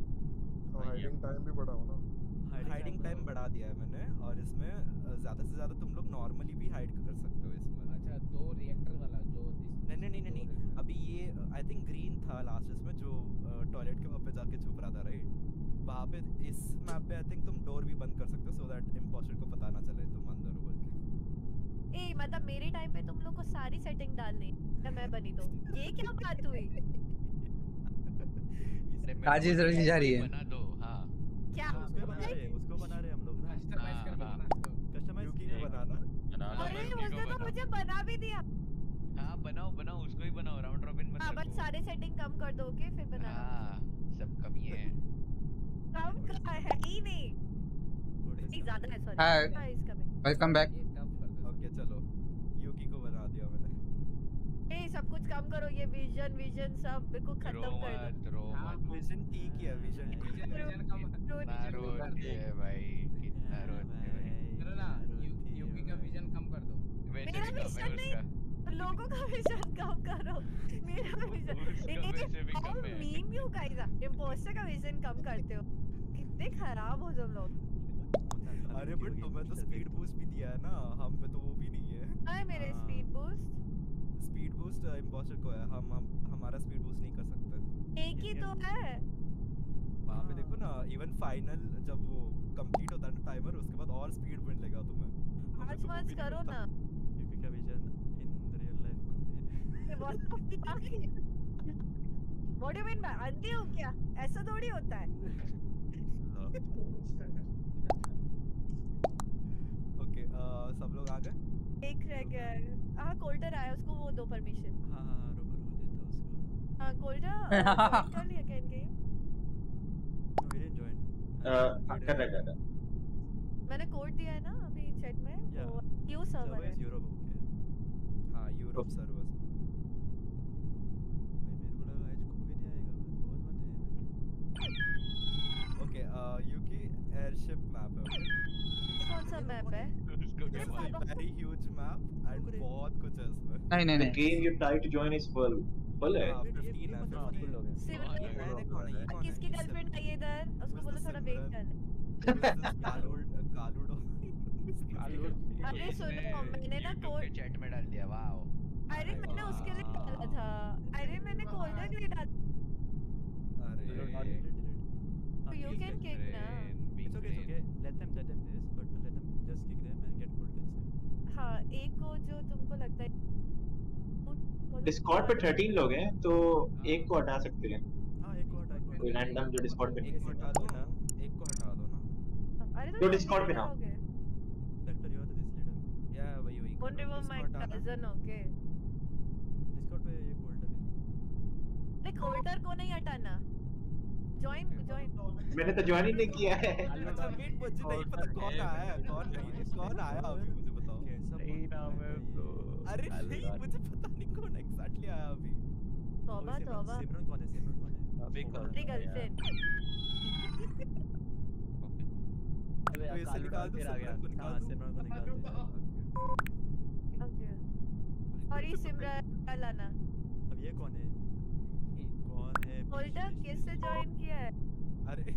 तो हाइडिंग टाइम भी बढ़ाओ ना। हाइडिंग टाइम बढ़ा दिया है मैंने, और इसमें ज्यादा से ज्यादा तुम लोग नॉर्मली भी हाइड कर सकते हो इसमें। अच्छा, दो रिएक्टर वाला जो नहीं नहीं नहीं नहीं, अभी ये आई थिंक ग्रीन था लास्ट इसमें, जो टॉयलेट के वहां पे जाके छुप रहा था, राइट? वहाँ पे इस मैप पे आई थिंक तुम डोर भी बंद कर सकते हो, सो दैट इंपोस्टर को पता ना चले तुम अंदर हो करके। ए मतलब मेरे टाइम पे तुम लोग को सारी सेटिंग डालनी है, मैं बनी तो ये क्या बात हुई? काजी जरूरी जा रही है, बना दो। हां क्या उसको बना रहे, उसको बना रहे हम लोग ना, कस्टमाइज कर बना, कस्टमाइज की बनाना बना लो। अरे उसने तो मुझे बना भी दिया। हां बनाओ बनाओ, उसको ही बनाओ, राउंड रॉबिन मत। हां बस सारे सेटिंग कम कर दो, ओके? फिर बनाना। हां सब कमी है, काम का है ही नहीं, नहीं ज्यादा है। Sorry hi, welcome back. Okay चलो, यूकी को बना दिया मैंने। ए सब कुछ काम करो, ये विजन विजन सब बिल्कुल खत्म कर दो। हां विजन ठीक है, विजन विजन का रोड है भाई, कितना रोड है भाई। चलो ना यूकी का विजन कम कर दो। मेरा विजन नहीं, लोगों का विजन कम करो, मेरा विजन। और मीम यू गाइस, इंपोस्टर का विजन कम करते हो, कितने खराब हो तुम लोग। अरे बट तुम्हें तो स्पीड बूस्ट भी दिया है ना, हम पे तो वो भी नहीं है। हां मेरे speed boost, speed boost impostor को है, हम हमारा स्पीड बूस्ट नहीं कर सकते। एक ही तो है वहां पे, देखो ना। इवन फाइनल जब वो कंप्लीट होता है टाइमर, उसके बाद और स्पीड मिलेगा तुम्हें। आज मत करो ना, क्योंकि क्या विजन इन रियल लाइफ को what do you mean by अंधे हो क्या? ऐसा थोड़ी होता है। ओके सब लोग आ गए, एक रह गया। हां कोल्डर आया, उसको वो दो परमिशन। हां हां रोको रोको देता उसको। हां कोल्डर कर लिया क्या इन गेम? मेरे जॉइन कर रहा था, मैंने कोड दिया है ना अभी चैट में। वो क्यू सर्वर है यूरोप। ओके हां यूरोप सर्वर। भाई मेरे को लगा आज कोविड नहीं आएगा, बहुत मजा है मैंने। ओके यूकी एयरशिप मैप है। कौन सा मैप है? वेरी ह्यूज मैप एंड बहुत कुछ है इसमें। नहीं नहीं नहीं game you try to join is full full है फिफ्टीन है किसकी गर्लफ्रेंड आई है इधर उसको बोलो थोड़ा वेट करना कालूड कालूडो कालूड अरे सुनो मैंने ना कोड चैट में डाल दिया वाओ अरे मैंने उसके लिए डाला था अरे मैंने कोड के लिए डाला अरे you can kick now it's okay it's okay let them let them this but let them just kick them and get pulled inside ha ek ko jo tumko lagta hai discord pe thirteen log hain to ek ko hata sakte hain ha ek ko hata ek ko random jo discord pe hata do na ek ko hata do na are to discord pe na doctor you are this leader yeah bhai bhai one remove my cousin okay discord pe ek holder hai like holder ko nahi hatana join join मैंने तो join ही नहीं किया है अच्छा wait मुझे नहीं पता कौन आया कौन नहीं कौन आया अभी मुझे बताओ सही नाम है ब्रो अरे नहीं मुझे पता नहीं कौन एग्जैक्टली आया अभी तौबा तौबा सिमरन कौन है सिमरन कौन है अभी कौन है गर्लफ्रेंड ओके तो इसे निकाल दो सिमरन को निकाल दो सिमरन को निकाल दो ओके और ये सिमरन लाना अब ये कौन है कौन है होल्डर किससे ज्वाइन किया है अरे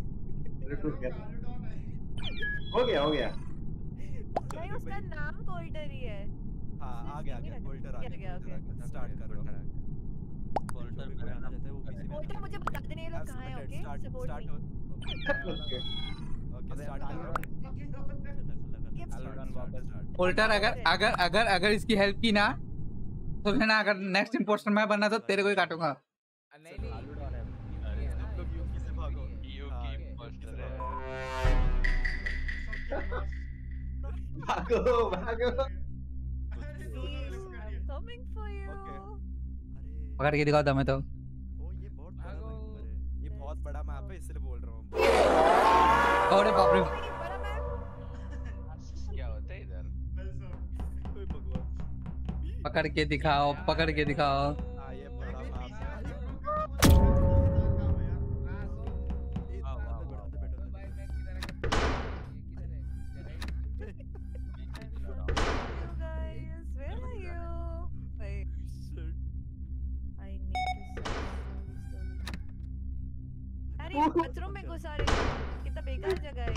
रिक्रूट कर हो गया हो गया भाई उसका नाम होल्डर ही है हां आ गया आ गया होल्डर आ गया स्टार्ट कर रहा होल्डर पे आना चाहता है वो किसी में होल्डर मुझे बता देना ये लोग कहां है okay start okay okay start holder अगर अगर अगर अगर इसकी हेल्प की ना तो है ना अगर नेक्स्ट इंपोस्टर मैं बनना तो तेरे को ही काटूंगा नहीं नहीं अरे तुम लोग यूकी से भागो यूकी इंपोस्टर है भागो भागो कमिंग फॉर यू पकड़ के दिखाओ दम है तो ओ ये बहुत भागो ये बहुत बड़ा मैप है इसलिए बोल रहा हूं अरे बाप रे बड़ा मैप क्या होता है इधर कोई भगवान पकड़ के दिखाओ पकड़ के दिखाओ पत्थरों में घुसा रहे कितना बेकार जगह है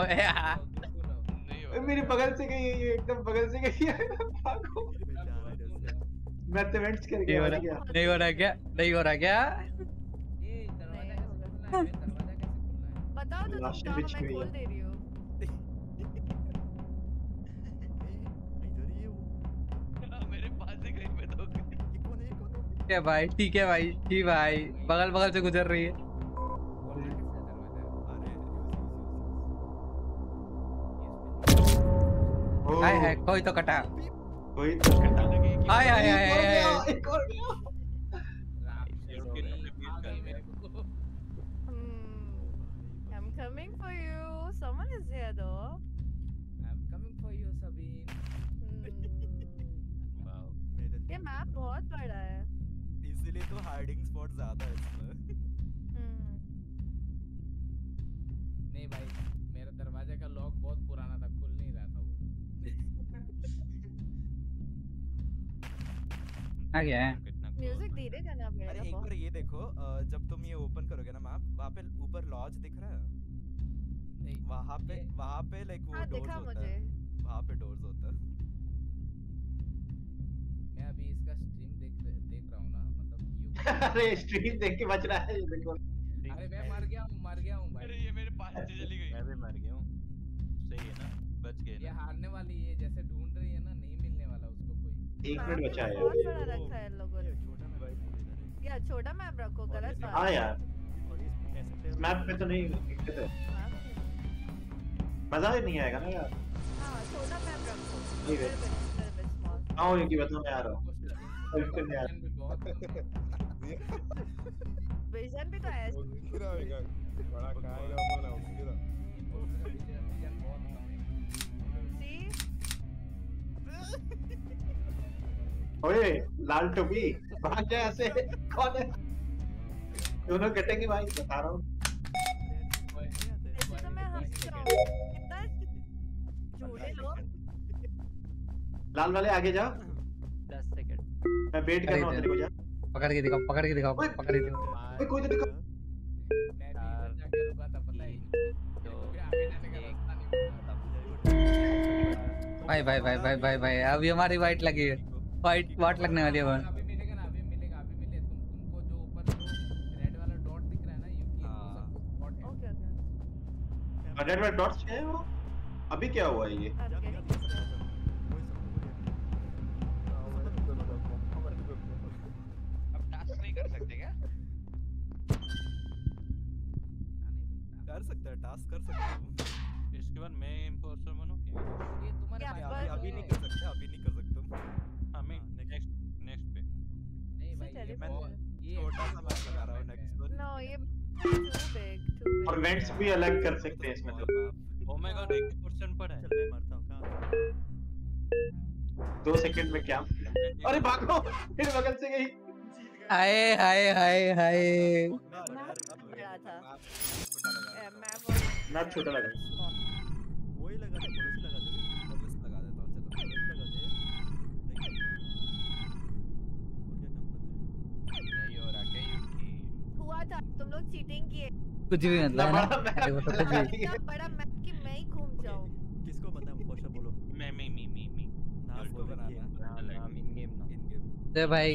ओए यार नहीं मेरे बगल से गई ये एकदम बगल से गई भागो मैं इवेंट्स कर गया नहीं हो रहा क्या नहीं हो रहा क्या ये दरवाजा दरवाजा कैसे बताओ तो मैं खोल दे रही हूं इधर ये वो मेरे पास से गई मैं तो ठीक है भाई ठीक है भाई जी भाई बगल बगल से गुजर रही है हाय हाय कोई तो कटा कोई तो कटा लगे हाय हाय हाय एक और गया I am coming for you someone is here दो I am coming for you Sabeen wow ये मैप बहुत बड़ा है इसीलिए तो हार्डिंग स्पॉट ज्यादा है इसमें नहीं भाई मेरा दरवाजे का लॉक बहुत पुराना था खुल नहीं रहा था वो आ गया म्यूजिक धीरे करना पड़ेगा अरे एक बार ये देखो जब तुम ये ओपन करोगे ना मैप वहां पे ऊपर लॉज दिख रहा है नहीं वहां पे वहां पे लाइक वो डोर्स होता है वहां पे डोर्स होता है मैं अभी इसका स्ट्रीम देख देख रहा हूं ना अरे स्ट्रीम देख के बच रहा है ये देखो अरे मैं मर गया हूं मर गया हूं भाई अरे ये मेरे पास से चली गई मैं भी मर गया हूं सही है ना बच गए ये हारने वाली है जैसे ढूंढ रही है ना नहीं मिलने वाला उसको कोई एक मिनट बचा है बहुत बड़ा रखा है लोगों ने छोटा मैप भाई क्या छोटा मैप रखो गलत बात हां यार मैप पे तो नहीं दिक्कत है मजा ही नहीं आएगा ना यार हां छोटा मैप रखो ठीक है आओ ये की बता मैं आ रहा हूं बिल्कुल यार बहुत विजन भी तो है पूरा होएगा बड़ा खाएगा वाला पूरा विजन बहुत सी ओए लाल टोपी भाग गया ऐसे कौन है दोनों कटेंगे भाई बता रहा हूं तो मैं हंस रहा हूं कितना झूठे लोग लाल वाले आगे जा दस सेकंड मैं वेट कर रहा हूं तेरे को जा पकड़ के दिखाओ पकड़ के दिखाओ पकड़ के दिखाओ ओए कोई तो दिखाओ मैं भी करूंगा तब पता है भाई भाई भाई भाई भाई भाई अभी हमारी वाइट लगी है वाइट वाट लगने वाली है भाई रेड रेड डॉट्स है वो अभी क्या हुआ ये अब टास्क नहीं कर सकते क्या कर सकता है टास्क कर सकता हूं इसके बाद मैं इंपोस्टर बनूं क्या ये तुम्हारे अभी नहीं कर सकते अभी नहीं कर सकता हां मैं नेक्स्ट नेक्स्ट पे नहीं भाई मैं छोटा सा बात लगा रहा हूं नेक्स्ट पर नो ये और वेंट्स भी अलग कर सकते हैं इसमें तो ओमेगा अस्सी परसेंट पर है चल मैं मरता हूं कहां दो सेकंड में क्या अरे भागो फिर बगल से गई हाय हाय हाय हाय मैं छोटा लगा वही लगा था पुलिस लगा दे पुलिस लगा देता हूं चलो पुलिस लगा दे नहीं हो रहा क्या यू हुआ था तुम लोग चीटिंग किए कुछ भी मतलब है ना बड़ा बड़ा मैप कि मैं ही घूम जाऊं किसको पता है पोस्टर बोलो मैं मैं मैं मैं ना उसको बनाना इन गेम ना इन गेम अरे भाई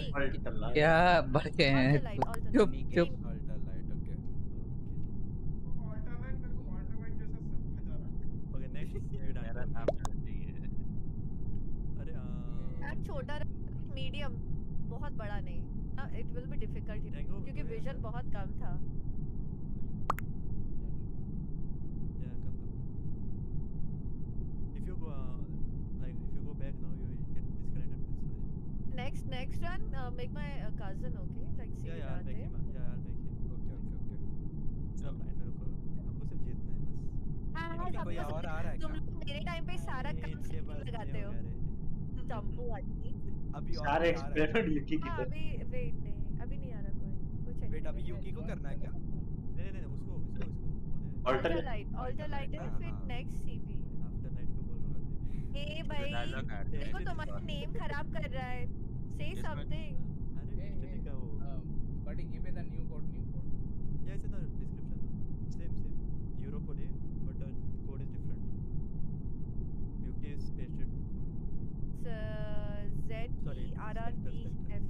क्या बढ़ गए हैं चुप चुप अल्टर लाइट ओके अल्टर लाइट मेरे को अल्टर लाइट जैसा सब में जा रहा ओके नेक्स्ट मेरा नाम चाहिए अरे यार छोटा मीडियम बहुत बड़ा नहीं Uh, it will be difficult क्योंकि विजन बहुत कम था yeah come come if you go uh, like if you go back now you get disconnected from next next run uh, make my uh, cousin okay like see yeah, yeah, I'll make him, yeah I'll make him okay okay okay सब line में रुको हमको सिर्फ जीतना है बस कोई और आ रहा है तुम लोग मेरे टाइम पे सारा काम से लगाते हो चंपू आदमी अभी सारे एक्सपेरिमेंट यूकी की अभी वेट नहीं अभी नहीं आ रहा कोई कुछ वेट अभी यूकी को करना है क्या नहीं नहीं उसको उसको उसको alter light alter light is फिर नेक्स्ट सीवी आफ्टर लाइट को बोल रहा है ए भाई देखो तुम्हारा नेम खराब कर रहा है से समथिंग अरे ठीक है वो but give me the new code new code yes in the description same same Europe ओले but the code is different UK is pasted Z P R R P F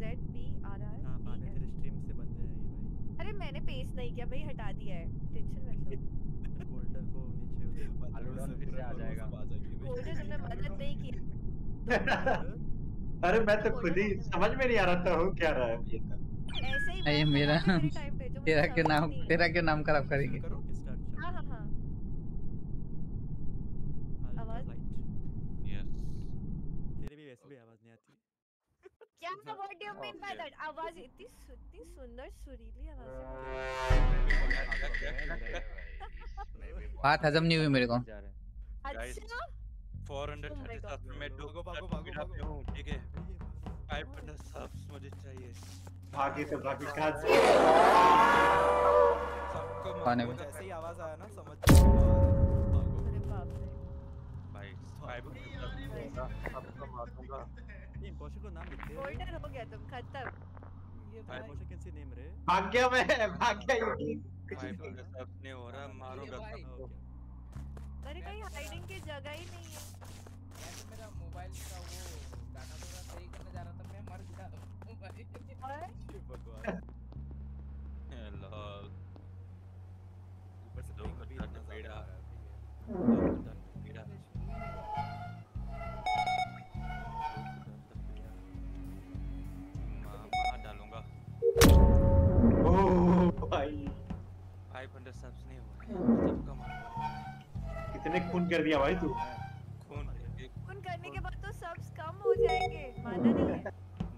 Z P R R हां बाद में तेरे stream से बंद है ये भाई अरे मैंने पेस्ट नहीं किया भाई हटा दिया है टेंशन मत लो फोल्डर को नीचे उधर आलोडन फिर से आ जाएगा फोल्डर तुमने मदद नहीं की अरे मैं तो खुद ही समझ में नहीं आ रहा था हो क्या रहा है ये तक ऐसे ही ये मेरा तेरा के नाम तेरा के नाम खराब करेंगे हां हां हां आवाज क्या what do you mean by that आवाज इतनी इतनी सुंदर सुरीली आवाज बात हजम नहीं हुई मेरे को अच्छा चार सौ सत्ताईस में डोगो भागो भागो ठीक है पाँच सौ पचास सब्स मुझे चाहिए भागे से भागे कहां से सबको मतलब ऐसी आवाज आया ना समझ अरे बाप रे भाई पाँच सौ पचास सबको मारूंगा नहीं पोशे को नाम लिखते हो फोल्डर हो गया तुम खत्म ये भाई पोशे कैसे नेम रे भाग गया मैं भाग गया ये भाई अपने हो रहा मारूंगा सबको अरे कहीं हाइडिंग की जगह ही नहीं है यार मेरा मोबाइल का वो गाना थोड़ा सही करने जा रहा था मैं मर गया भाई भगवान हेलो ऊपर से दो कभी ना बेड़ा बेड़ा पाँच सौ सब्स नहीं हो रहा सब कम कितने खून कर दिया भाई तू खून खून करने के बाद तो सब्स कम हो जाएंगे मानना नहीं है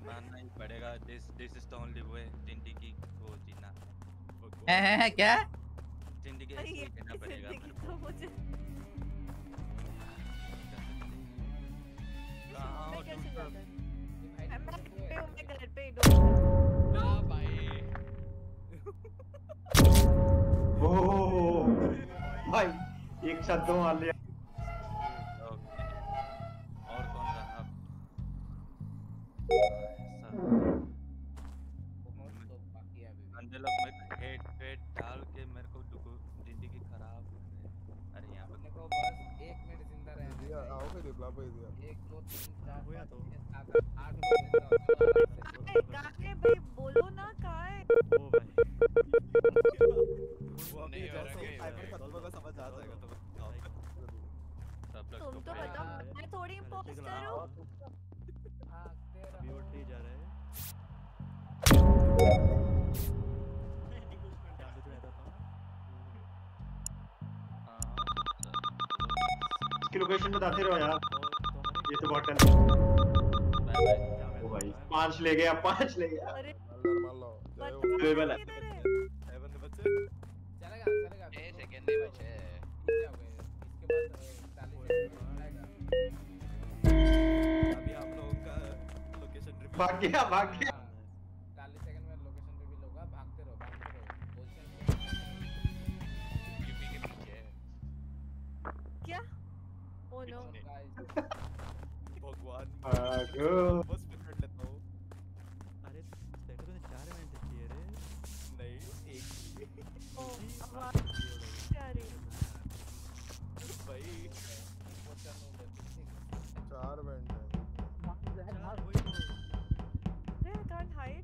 मानना ही पड़ेगा this this is the only way जिंदगी को जीना है क्या जिंदगी ऐसे जीना पड़ेगा हां कैसे जाता है मैं घर पे डोंट ना भाई ओह भाई एक साथ दो मार लिया डाल के मेरे को जिंदगी खराब हो रही है। अरे यहाँ पे को बस एक मिनट जिंदा रहने दिया। आओगे दिखला पे दिया एक दो तीन चार होया तो आठ गाके भाई बोलो ना कहां है वो भाई वो नहीं हो रहा है। सब लोग समझ आ जाएगा तो सब लोग तुम तो बताओ मैं थोड़ी इंपोस्टर हूं। हां तेरा ब्यूटी जा रहा है की लोकेशन बताते रहो यार। ये तो बहुत टेंशन। ओ भाई पांच ले गया पांच ले गया। अरे मार लो जय वाला है बंदे बच्चे चलेगा चलेगा छह सेकंड ही बचे क्या हो गए इसके बाद चालीस सेकंड। अभी आप लोगों का लोकेशन रिवील भाग गया भाग गया। चालीस सेकंड में लोकेशन रिवील होगा। भागते रहो भागते रहो पोजीशन यूपी के पीछे क्या Oh no भगवान बस मिनट लेता हूं। अरे सेटो ने चार मिनट दिए रे नहीं एक ओ आवाज अरे भाई चार मिनट है दे कांट हाइड।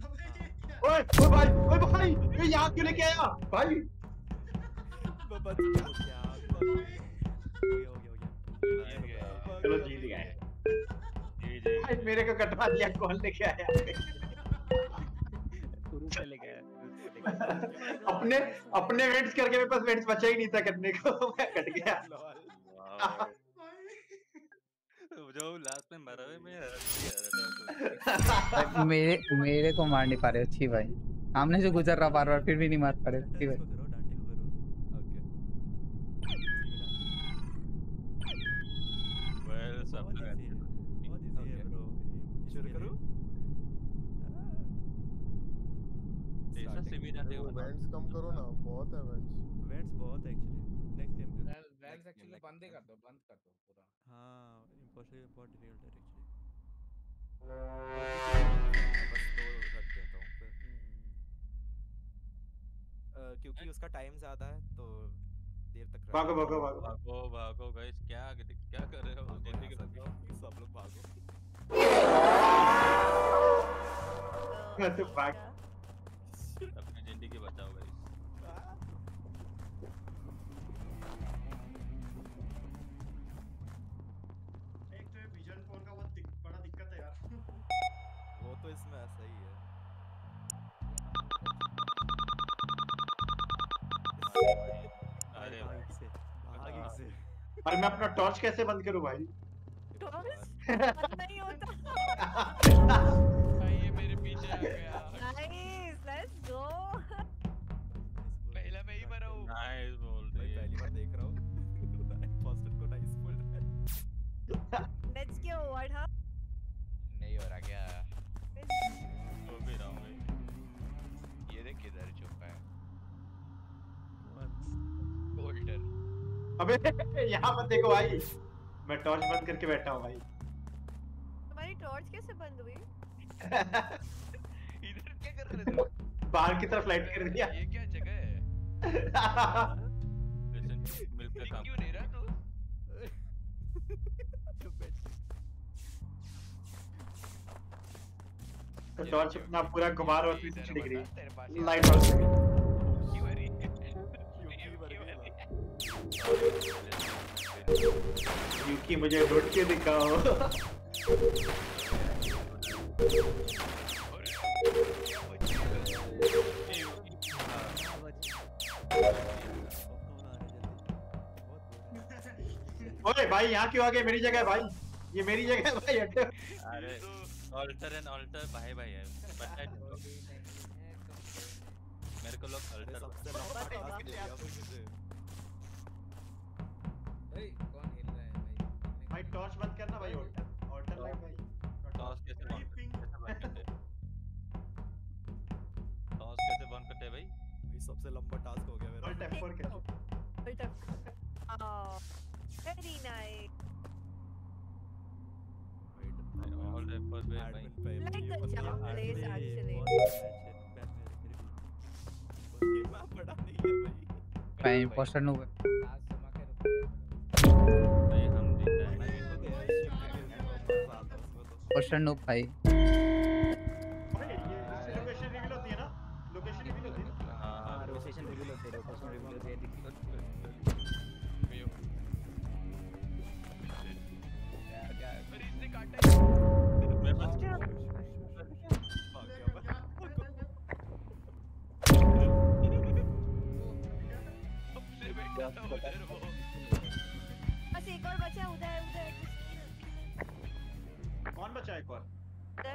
ओए ओ भाई ओए भाई ये यहां क्यों लेके आया भाई बाबा क्या हो गया। चलो जीत गए। भाई मेरे को कटवा दिया। कॉल लेके आया शुरू से लेके आया अपने अपने वेट्स करके मेरे पास वेट्स बचा ही नहीं था करने को। मैं कट गया। जो लास्ट में मरा मैं मेरे मेरे को मार नहीं पा रहे। अच्छी भाई सामने से गुजर रहा बार बार फिर भी नहीं मार पा रहे। अच्छी भाई सब लगा दिया बहुत इजी है ब्रो। शुरू करूं ऐसा सेमिनार देखो। वेंट्स कम करो ना बहुत है वेंट्स वेंट्स बहुत है actually. Next game vents actually बंद कर दो बंद कर दो पूरा। हां इंपॉसिबल बहुत डिफिकल्ट है एक्चुअली। बस दो रख देता हूं फिर क्योंकि उसका टाइम ज्यादा है तो देर तक भागो भागो भागो भागो भागो गाइस। क्या क्या कर रहे हो जल्दी कर दो सब लोग भागो। तो भाग अपनी जिंदगी बचाओ गाइस। एक तो विजन फोन का बहुत बड़ा दिक्कत है यार। वो तो इसमें ऐसा ही है। अरे मैं अपना टॉर्च कैसे बंद करूं भाई? टॉर्च बंद नहीं होता। भाई ये मेरे पीछे आ गया। Nice let's go. पहला मैं ही मरा हूं। नाइस बोल रही है। पहली बार देख रहा हूं फर्स्ट को नाइस बोल रहा है। लेट्स गो व्हाट हाउ नहीं हो रहा क्या? तो भी रहा हूं। ये देख किधर छुपा है। गोल्डन अबे यहाँ पर देखो भाई मैं टॉर्च बंद करके बैठा हूँ भाई। तुम्हारी टॉर्च कैसे बंद हुई? इधर क्या कर रहे थे? बाहर की तरफ लाइट कर दिया। ये क्या जगह है? मिलकर काम क्यों नहीं रहा तू? तो टॉर्च अपना पूरा घुमा रहा है तीन सौ डिग्री लाइट ऑफ कर। यूकी मुझे ढूंढ के दिखाओ। ओए भाई यहाँ क्यों आ गए? मेरी जगह है भाई ये मेरी जगह है भाई। अरे ऑल्टर एंड ऑल्टर भाई भाई है मेरे को लोग अल्टर। कौन हिल रहा है भाई? भाई टॉर्च बंद करना भाई। ऑल्टर ऑल्टर लाइट भाई टॉर्च कैसे बंद करते हैं? टॉर्च कैसे बंद करते हैं भाई? ये सबसे लंबा टास्क हो गया मेरा। ऑल्ट एफ फोर कैसे? Alt F four oh very nice. Alt Like a jump place actually. भाई इम्पोस्टर नो भाई हम इम्पोस्टर नो भाई लोकेशन रिवील होती है ना लोकेशन रिवील होती है हां लोकेशन रिवील होती है लोकेशन रिवील होती है क्या पर इसने काटा मैं बच गया बस एक और बचा उधर उधर कौन बचा एक और उधर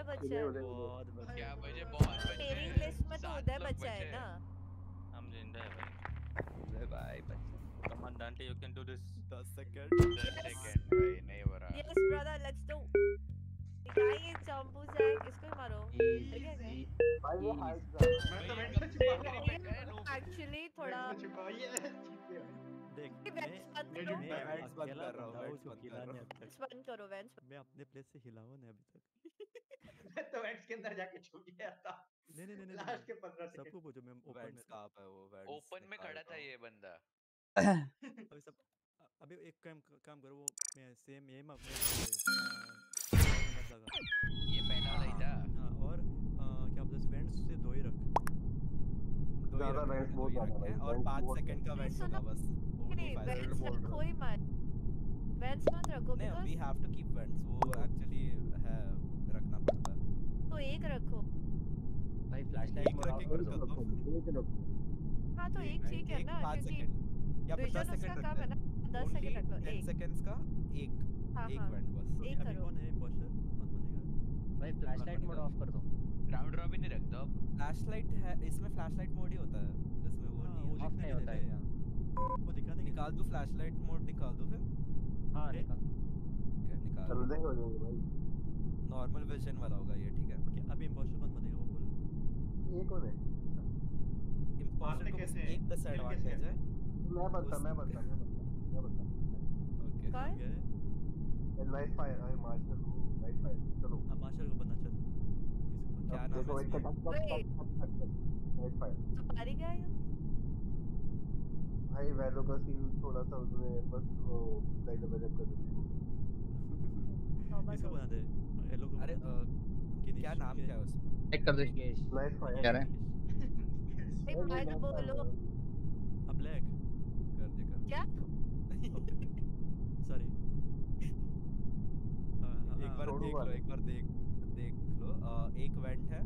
बचा बहुत क्या मुझे बहुत मेरी लिस्ट में तो उधर बचा है ना हम जिंदा है भाई भाई बचा commandant you can do this ten second ten second भाई नहीं हो रहा यस ब्रदर लेट्स डू भाई चंपू से इसको ही मारो ठीक है भाई वो हाइड मैं तो वेट कर एक्चुअली थोड़ा देख मैं वेंट्स बंद कर रहा हूं वेंट्स बंद कर रहा हूं स्पन करो वेंट्स मैं अपने प्लेस से हिलाऊं ना अभी तक मैं तो वेंट्स के अंदर जाके छुप गया था नहीं नहीं नहीं लास्ट के पंद्रह सेकंड सबको पूछो मैं ओपन में कहां पे वो वेंट्स ओपन में खड़ा था ये बंदा अभी सब अभी एक काम काम करो वो मैं सेम एम अपने ये पहला वाला ही था हां और क्या बोलते वेंट्स से दो ही रख ज्यादा वेंट्स बहुत ज्यादा है और पाँच सेकंड का वेंट्स होगा बस कोई मत वेंट्स मत रखो because we have to keep vents वो एक्चुअली है रखना पड़ता है तो एक रखो भाई फ्लैशलाइट मार के कर दो हां तो एक ठीक है ना क्योंकि या दस सेकंड का है ना दस सेकंड रख लो ten सेकंड्स का एक एक वेंट बस एक करो कौन है इम्पोस्टर कौन बनेगा भाई फ्लैशलाइट मोड ऑफ कर दो राउंड रॉबिन ही रख दो अब फ्लैशलाइट है इसमें फ्लैशलाइट मोड ही होता है इसमें वो नहीं ऑफ नहीं होता है वो दिखा देंगे निकाल दो फ्लैशलाइट मोड निकाल दो फिर हां निकाल क्या निकाल चल देंगे हो जाएगा भाई नॉर्मल विजन वाला होगा ये ठीक है ओके अब इंपोस्टर कौन बनेगा वो बोलो ये कौन है इंपोस्टर कैसे एक द एडवांटेज है मैं बता मैं बता मैं बता okay okay and light fire I marshal light fire चलो अब मार्शल को बना चल क्या नाम है इसका लाइट फायर तुम्हारी क्या है भाई वैलो का सीन थोड़ा सा उसमें बस वो लाइट बजब कर देती है इसको बना दे हेलो को अरे क्या नाम क्या है उसका चेक कर दे लाइट फायर क्या है भाई भाई तो बोलो अब ब्लैक कर दे कर क्या सॉरी एक बार देख लो एक बार देख एक वेंट है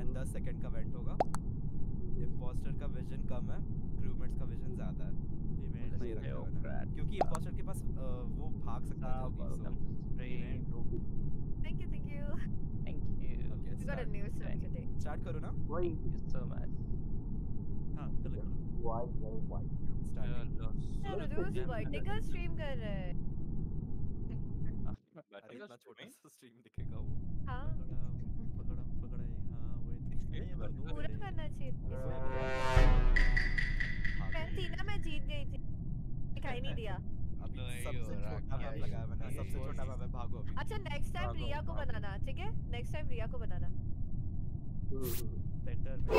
एंड दस सेकंड का वेंट होगा इंपोस्टर का विजन कम है क्रूमेट्स का विजन ज्यादा है इवेंट नहीं रखा क्योंकि इंपोस्टर के पास वो भाग सकता है thank you thank you thank you okay we got a new search today start करो ना थैंक यू सो मच हां चलो वाई वाई वाई स्टार्ट करो दोस्त भाई टिकल स्ट्रीम कर रहे हैं इतना छोटा सा स्ट्रीम दिखेगा वो हां पकड़ हम पकड़े हां वही पूरा करना चाहिए मैं तीन में जीत गई थी दिखाई नहीं दिया अभी सबसे छोटा मैं लगा मैंने सबसे छोटा मैं भागो अभी अच्छा नेक्स्ट टाइम रिया को बनाना ठीक है नेक्स्ट टाइम रिया को बनाना सेंटर में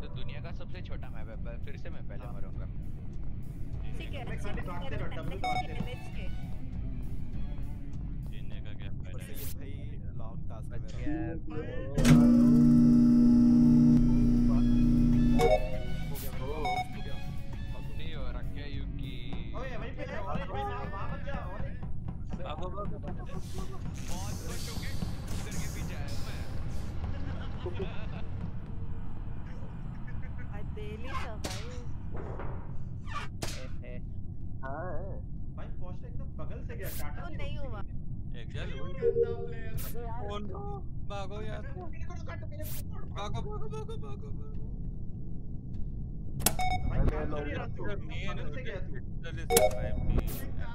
तो दुनिया का सबसे छोटा मैं पर फिर से मैं पहले मरूंगा ठीक है खाली भागते रहो डबल भागते रहो जीने का क्या फायदा है भाई लॉन्ग टास्क है मेरा हो गया अपने और रखे युकी ओए भाई पे और वहां मत जाओ अब अब बहुत बच चुके उधर के पीछे आया मैं आई बेली सर्वाइव हां भाई पोस्ट एकदम बगल से गया टाटा तो नहीं हुआ एग्जैक्ट गंदा प्लेयर कौन भागो यार भागो भागो भागो भागो भाई मेहनत से गया तू चल इस भाई क्या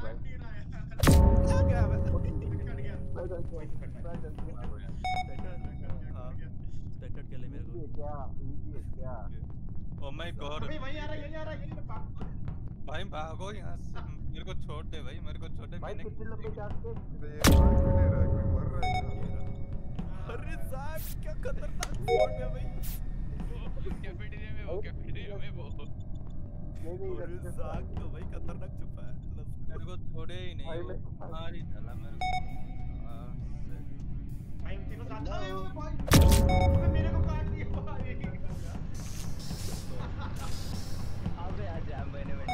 गया कट गया कोई कट कट गया मेरे को क्या ये क्या ओ माय गॉड भाई भाई आ रहा है ये आ रहा है भाई भागो यहाँ से मेरे को छोड़ दे भाई, मेरे को छोड़ दे। भाई कितने लंबे चांस थे। कोई मर रहा है। अरे साहब क्या खतरनाक शॉट है भाई। कैफेटेरिया में वो कैफेटेरिया में वो नहीं नहीं अरे साहब तो भाई खतरनाक छुपा है। मेरे को छोड़े ही नहीं, मार ही डाला मेरे को। भाई तीनों साथ में वो भाई मेरे को काट दिया भाई। अबे आ जा मैंने मैंने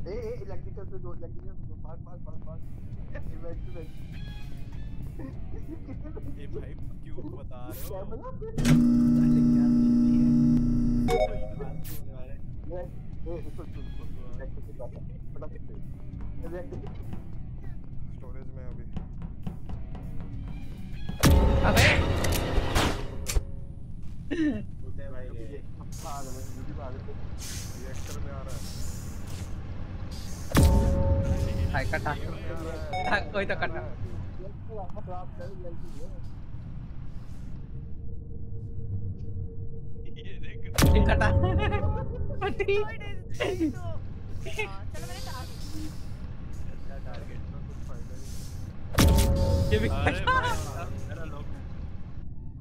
ए ए इलेक्ट्रिकल से दो इलेक्ट्रिकल से दो भाग भाग भाग भाग। ये भाई क्यों बता रहे हो? क्या ये इसको इसको पता करते हैं। स्टोरेज में अभी अबे होते भाई ये भाग में ड्यूटी भाग पे रिएक्टर में आ रहा है भाई। कटा भाग कोई तो कटा ये देख ये कटा पटी। चलो मेरे टारगेट में कुछ फायदा नहीं। ये भी मेरा लोग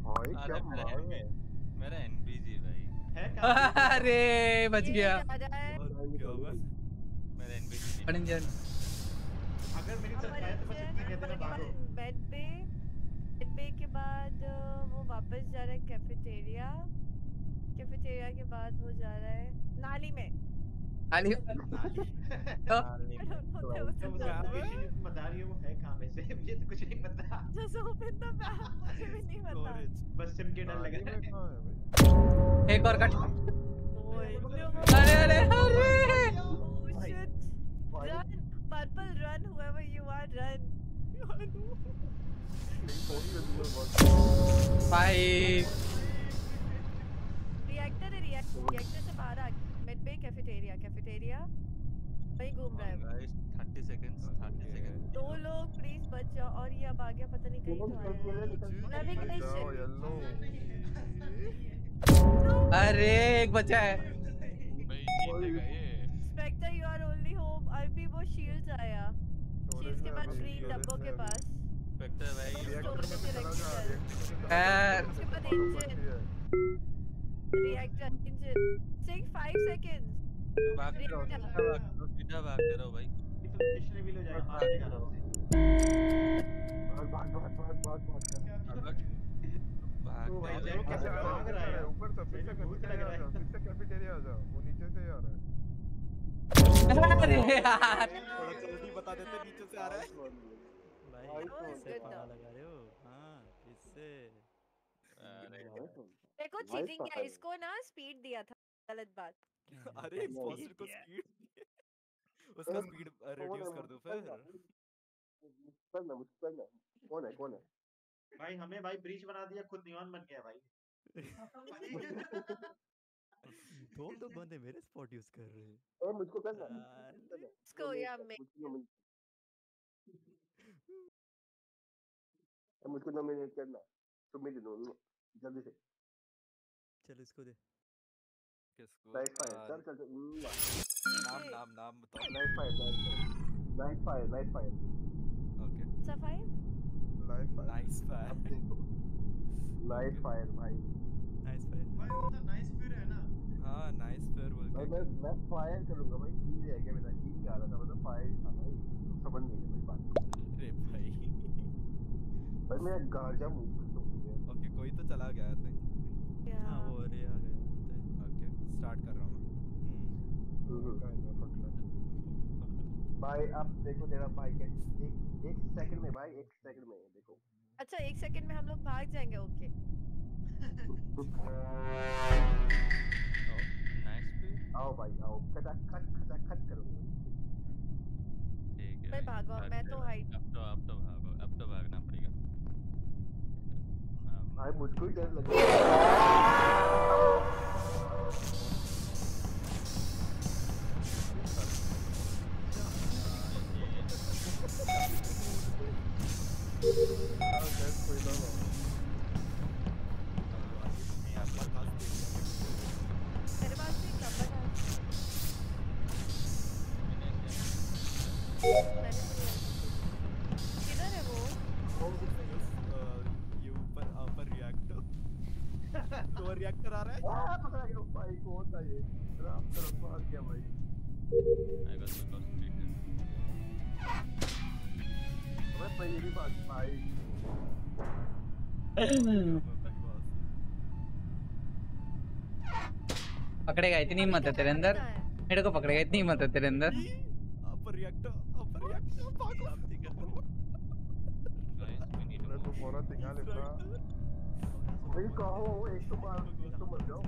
भाई क्या मार है। मेरा एनपीजी भाई है क्या? अरे बच गया। अगर मेरी तरफ आया तो बेड पे बेड पे के बाद वो वापस जा रहा है कैफेटेरिया, कैफेटेरिया के बाद वो जा रहा है नाली में। नाली बता रही है वो है कहाँ में से, मुझे तो कुछ नहीं पता। जैसे वो पिता मुझे भी नहीं पता, बस सिम के डर लग रहा है। एक और कट। अरे अरे अरे Purple, run, whoever you are, run. Bye. Reactor है, reactor, reactor से बाहर आ। Midway cafeteria, cafeteria. वहीं घूम रहा है। Guys, thirty seconds, thirty seconds. दो लोग please बच जाओ और ये अब आ गया पता नहीं कहीं। Navigation. अरे एक बचा है। Spectre, you are only hope. अभी वो shields आया, shields के बाद green डब्बों के पास Spectre भाई उसके बाद engine reactor engine सिर्फ five seconds बाकी रहो सीधा बाकी रहो भाई इसलिए भी लो जाएगा मार देगा ना और भाग भाग भाग भाग भाग भाग कैसे भाग रहा है ऊपर से फिर से कैफेटेरिया आ जाओ वो नीचे से आ रहा है। अरे यार थोड़ा जल्दी बता देते नीचे से आ रहा है भाई इससे पता लगा रहे हो। हां इससे देखो चीटिंग क्या, इसको ना स्पीड दिया था गलत बात। अरे बॉसर को स्पीड उसका स्पीड रिड्यूस कर दो फिर करना मुश्किल है। कौन है कौन है भाई हमें भाई ब्रीच बना दिया, खुद नियॉन बन गया भाई। दो तो बंदे मेरे स्पॉट यूज कर रहे हैं। ए मुझको करना इसको या मैं मुझको नॉमिनेट करना तुम मुझे दो जल्दी से। चल इसको दे किसको लाइट फायर। चल चल नाम नाम नाम बताओ। Light fire light fire light fire okay सफाई light fire nice fire light fire भाई नाइस फायर भाई वो तो नाइस फायर है ना। हां नाइस फायर बोल के मैं मैं फायर करूंगा भाई। ये है क्या मेरा ये आ रहा था मतलब फायर था भाई समझ नहीं मेरी बात। अरे भाई भाई मेरा गाजा मुंह पे तो हो गया। ओके कोई तो चला गया था क्या? हां वो अरे आ गया था। ओके स्टार्ट कर रहा हूं मैं भाई। अब देखो तेरा भाई के एक एक सेकंड में भाई एक सेकंड में देखो। अच्छा एक सेकंड में हम लोग भाग जाएंगे। ओके आओ भाई आओ खट खट खट खट करो ठीक है। मैं भागो मैं तो हाइट अब तो अब तो भागो अब तो भागना पड़ेगा भाई। मुझको ही डर लग रहा है। किधर है वो? ये ऊपर ऊपर रिएक्टर और रिएक्टर आ रहा है। आ पकड़ा गया भाई कौन था ये राम तरफ भाग गया भाई। आई वाज नॉट एक्सपेक्टेड मैं पहली बार भाई। पकड़ेगा इतनी हिम्मत है तेरे अंदर, मेरे को पकड़ेगा इतनी हिम्मत है तेरे अंदर। ऊपर रिएक्टर रिएक्टर भागो guys we need to go for a thing आ लेना भाई। कहो एक तो मार तो मर जाओ।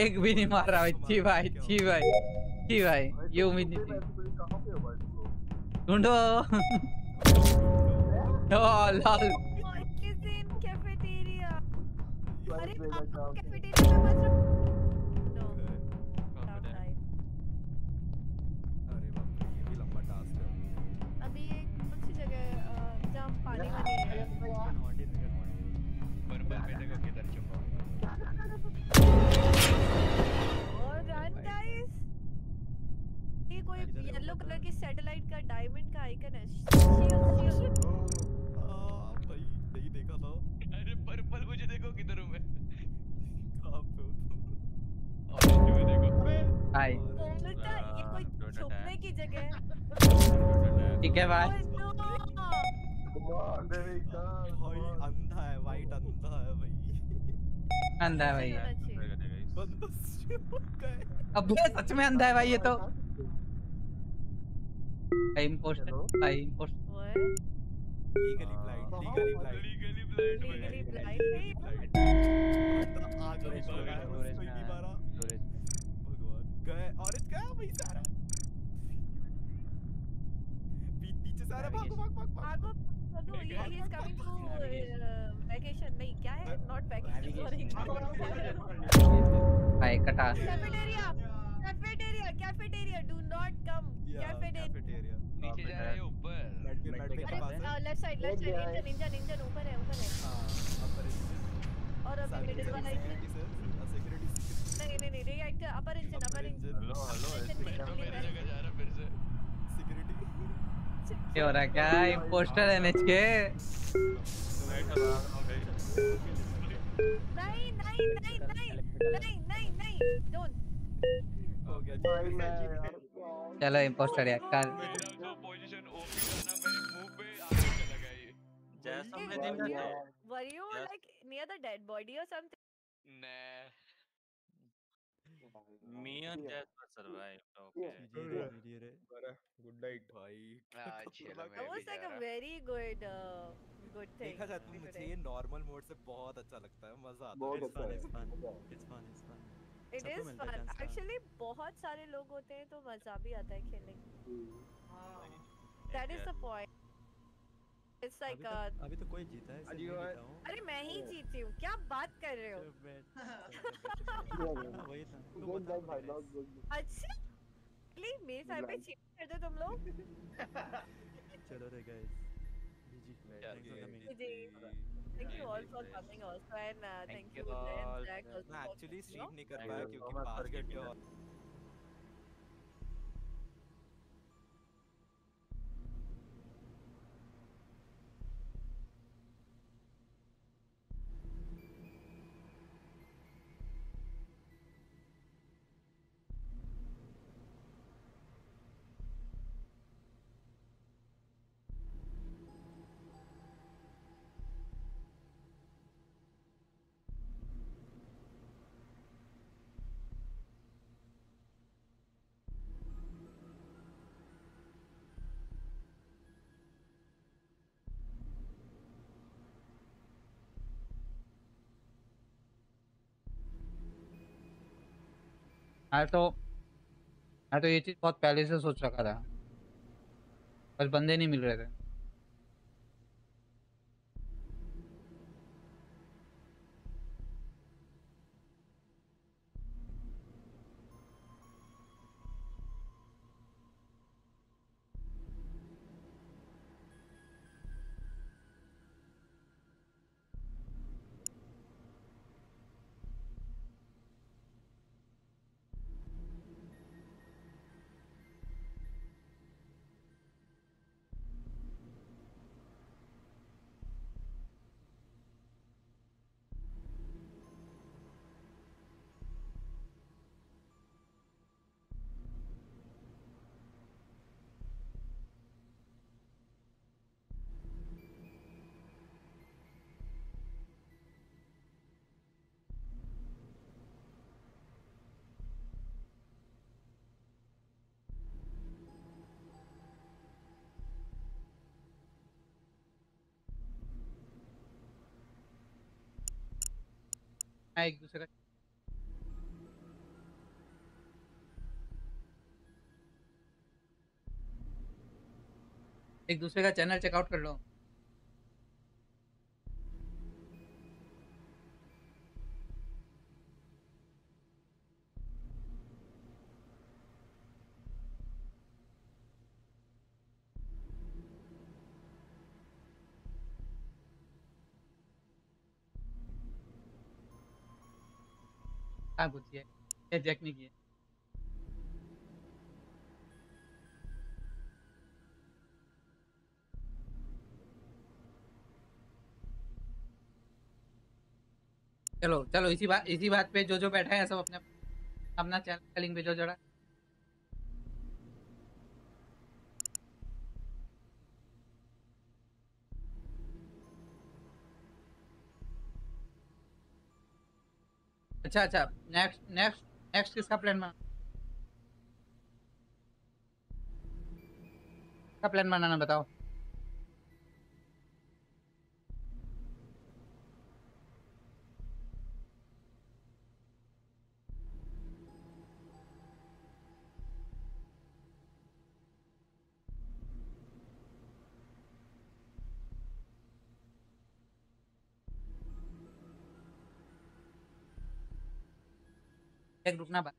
एक भी नहीं मार रहा अच्छी भाई अच्छी भाई अच्छी भाई ये उम्मीद नहीं थी। कहां पे हो भाई ढूंढो लाल लाल किचन कैफेटेरिया। अरे कैफेटेरिया में बच रहा पानी वाली है पर पर बेटे को किधर छुपाऊंगा। और रन गाइस ये कोई येलो कलर की सैटेलाइट का डायमंड का आइकन है। हां भाई नहीं देखा था। अरे पर्पल मुझे देखो किधर हूं मैं। कहां पे हो तुम? भाई ये कोई छुपने की जगह ठीक है भाई। भाई अंधा है, वाइट अंधा है भाई, अंधा है भाई, अब सच में अंधा है भाई ये तो। Cafeteria, do not come. Cafeteria. नीचे जा रहे हो ऊपर। अरे left side, left side, engine, engine, engine ऊपर है, ऊपर है। और अभी मिडिल वाला इंजन। नहीं नहीं नहीं, राइट का upper engine, upper engine. Hello hello, मेरी जगह जा रहा फिर से। सिक्योरिटी। क्या हो रहा है क्या? इंपोस्टर है एनएचके। नहीं नहीं नहीं नहीं नहीं नहीं नहीं, डोंट। चलो इंपोस्टर यार कर पोजीशन ओपी करना मेरे मुंह पे आके चला गया ये जैसा हमने देखा था। Were you like near the dead body और समथिंग? नहीं me and just survived. Okay good night भाई। I was like a very good good thing. देखा जाता मुझे ये नॉर्मल मोड से बहुत अच्छा लगता है, मजा आता है। It's fun it's fun it's fun it is fun actually. बहुत सारे लोग होते हैं तो मजा भी आता है खेलने में। That is the point. It's like अभी तो कोई जीता है इसमें। अरे मैं ही जीती हूं, क्या बात कर रहे हो? वही था गुड नाइट भाई लोग। अच्छा प्लीज मेरे साथ में चीट कर दो तुम लोग। चलो रे गाइस, जी जी thank you all for coming also and uh, thank, thank you and Jack also मैं actually stream नहीं कर पाया क्योंकि बाहर गए थे। मैं तो मैं तो ये चीज़ बहुत पहले से सोच रखा था, बस बंदे नहीं मिल रहे थे। एक दूसरे का एक दूसरे का चैनल चेकआउट कर लो। है जैक नहीं किया चलो चलो इसी बात इसी बात पे जो जो बैठा है सब अपने अपना चैनल का लिंक भेजो जरा। अच्छा अच्छा नेक्स्ट नेक्स्ट नेक्स्ट किसका प्लान बना का प्लान बनाना बताओ। एक रुकना बात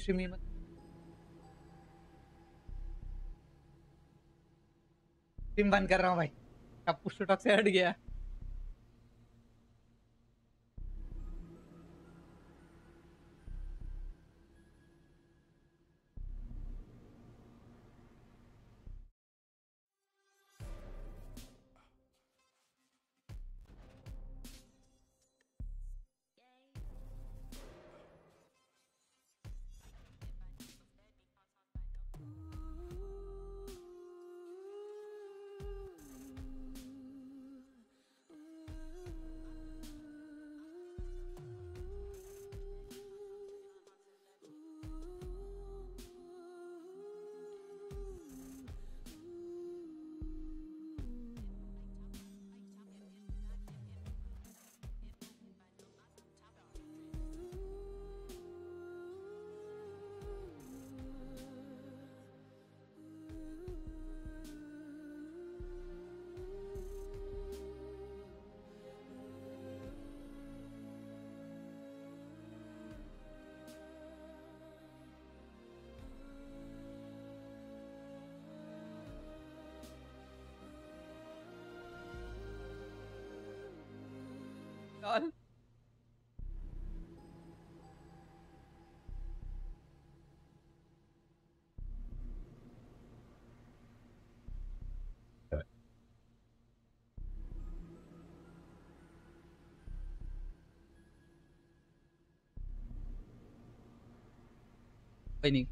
स्ट्रीमी मत स्ट्रीम बंद कर रहा हूँ भाई, अब कुछ टॉक से हट गया। God. ini.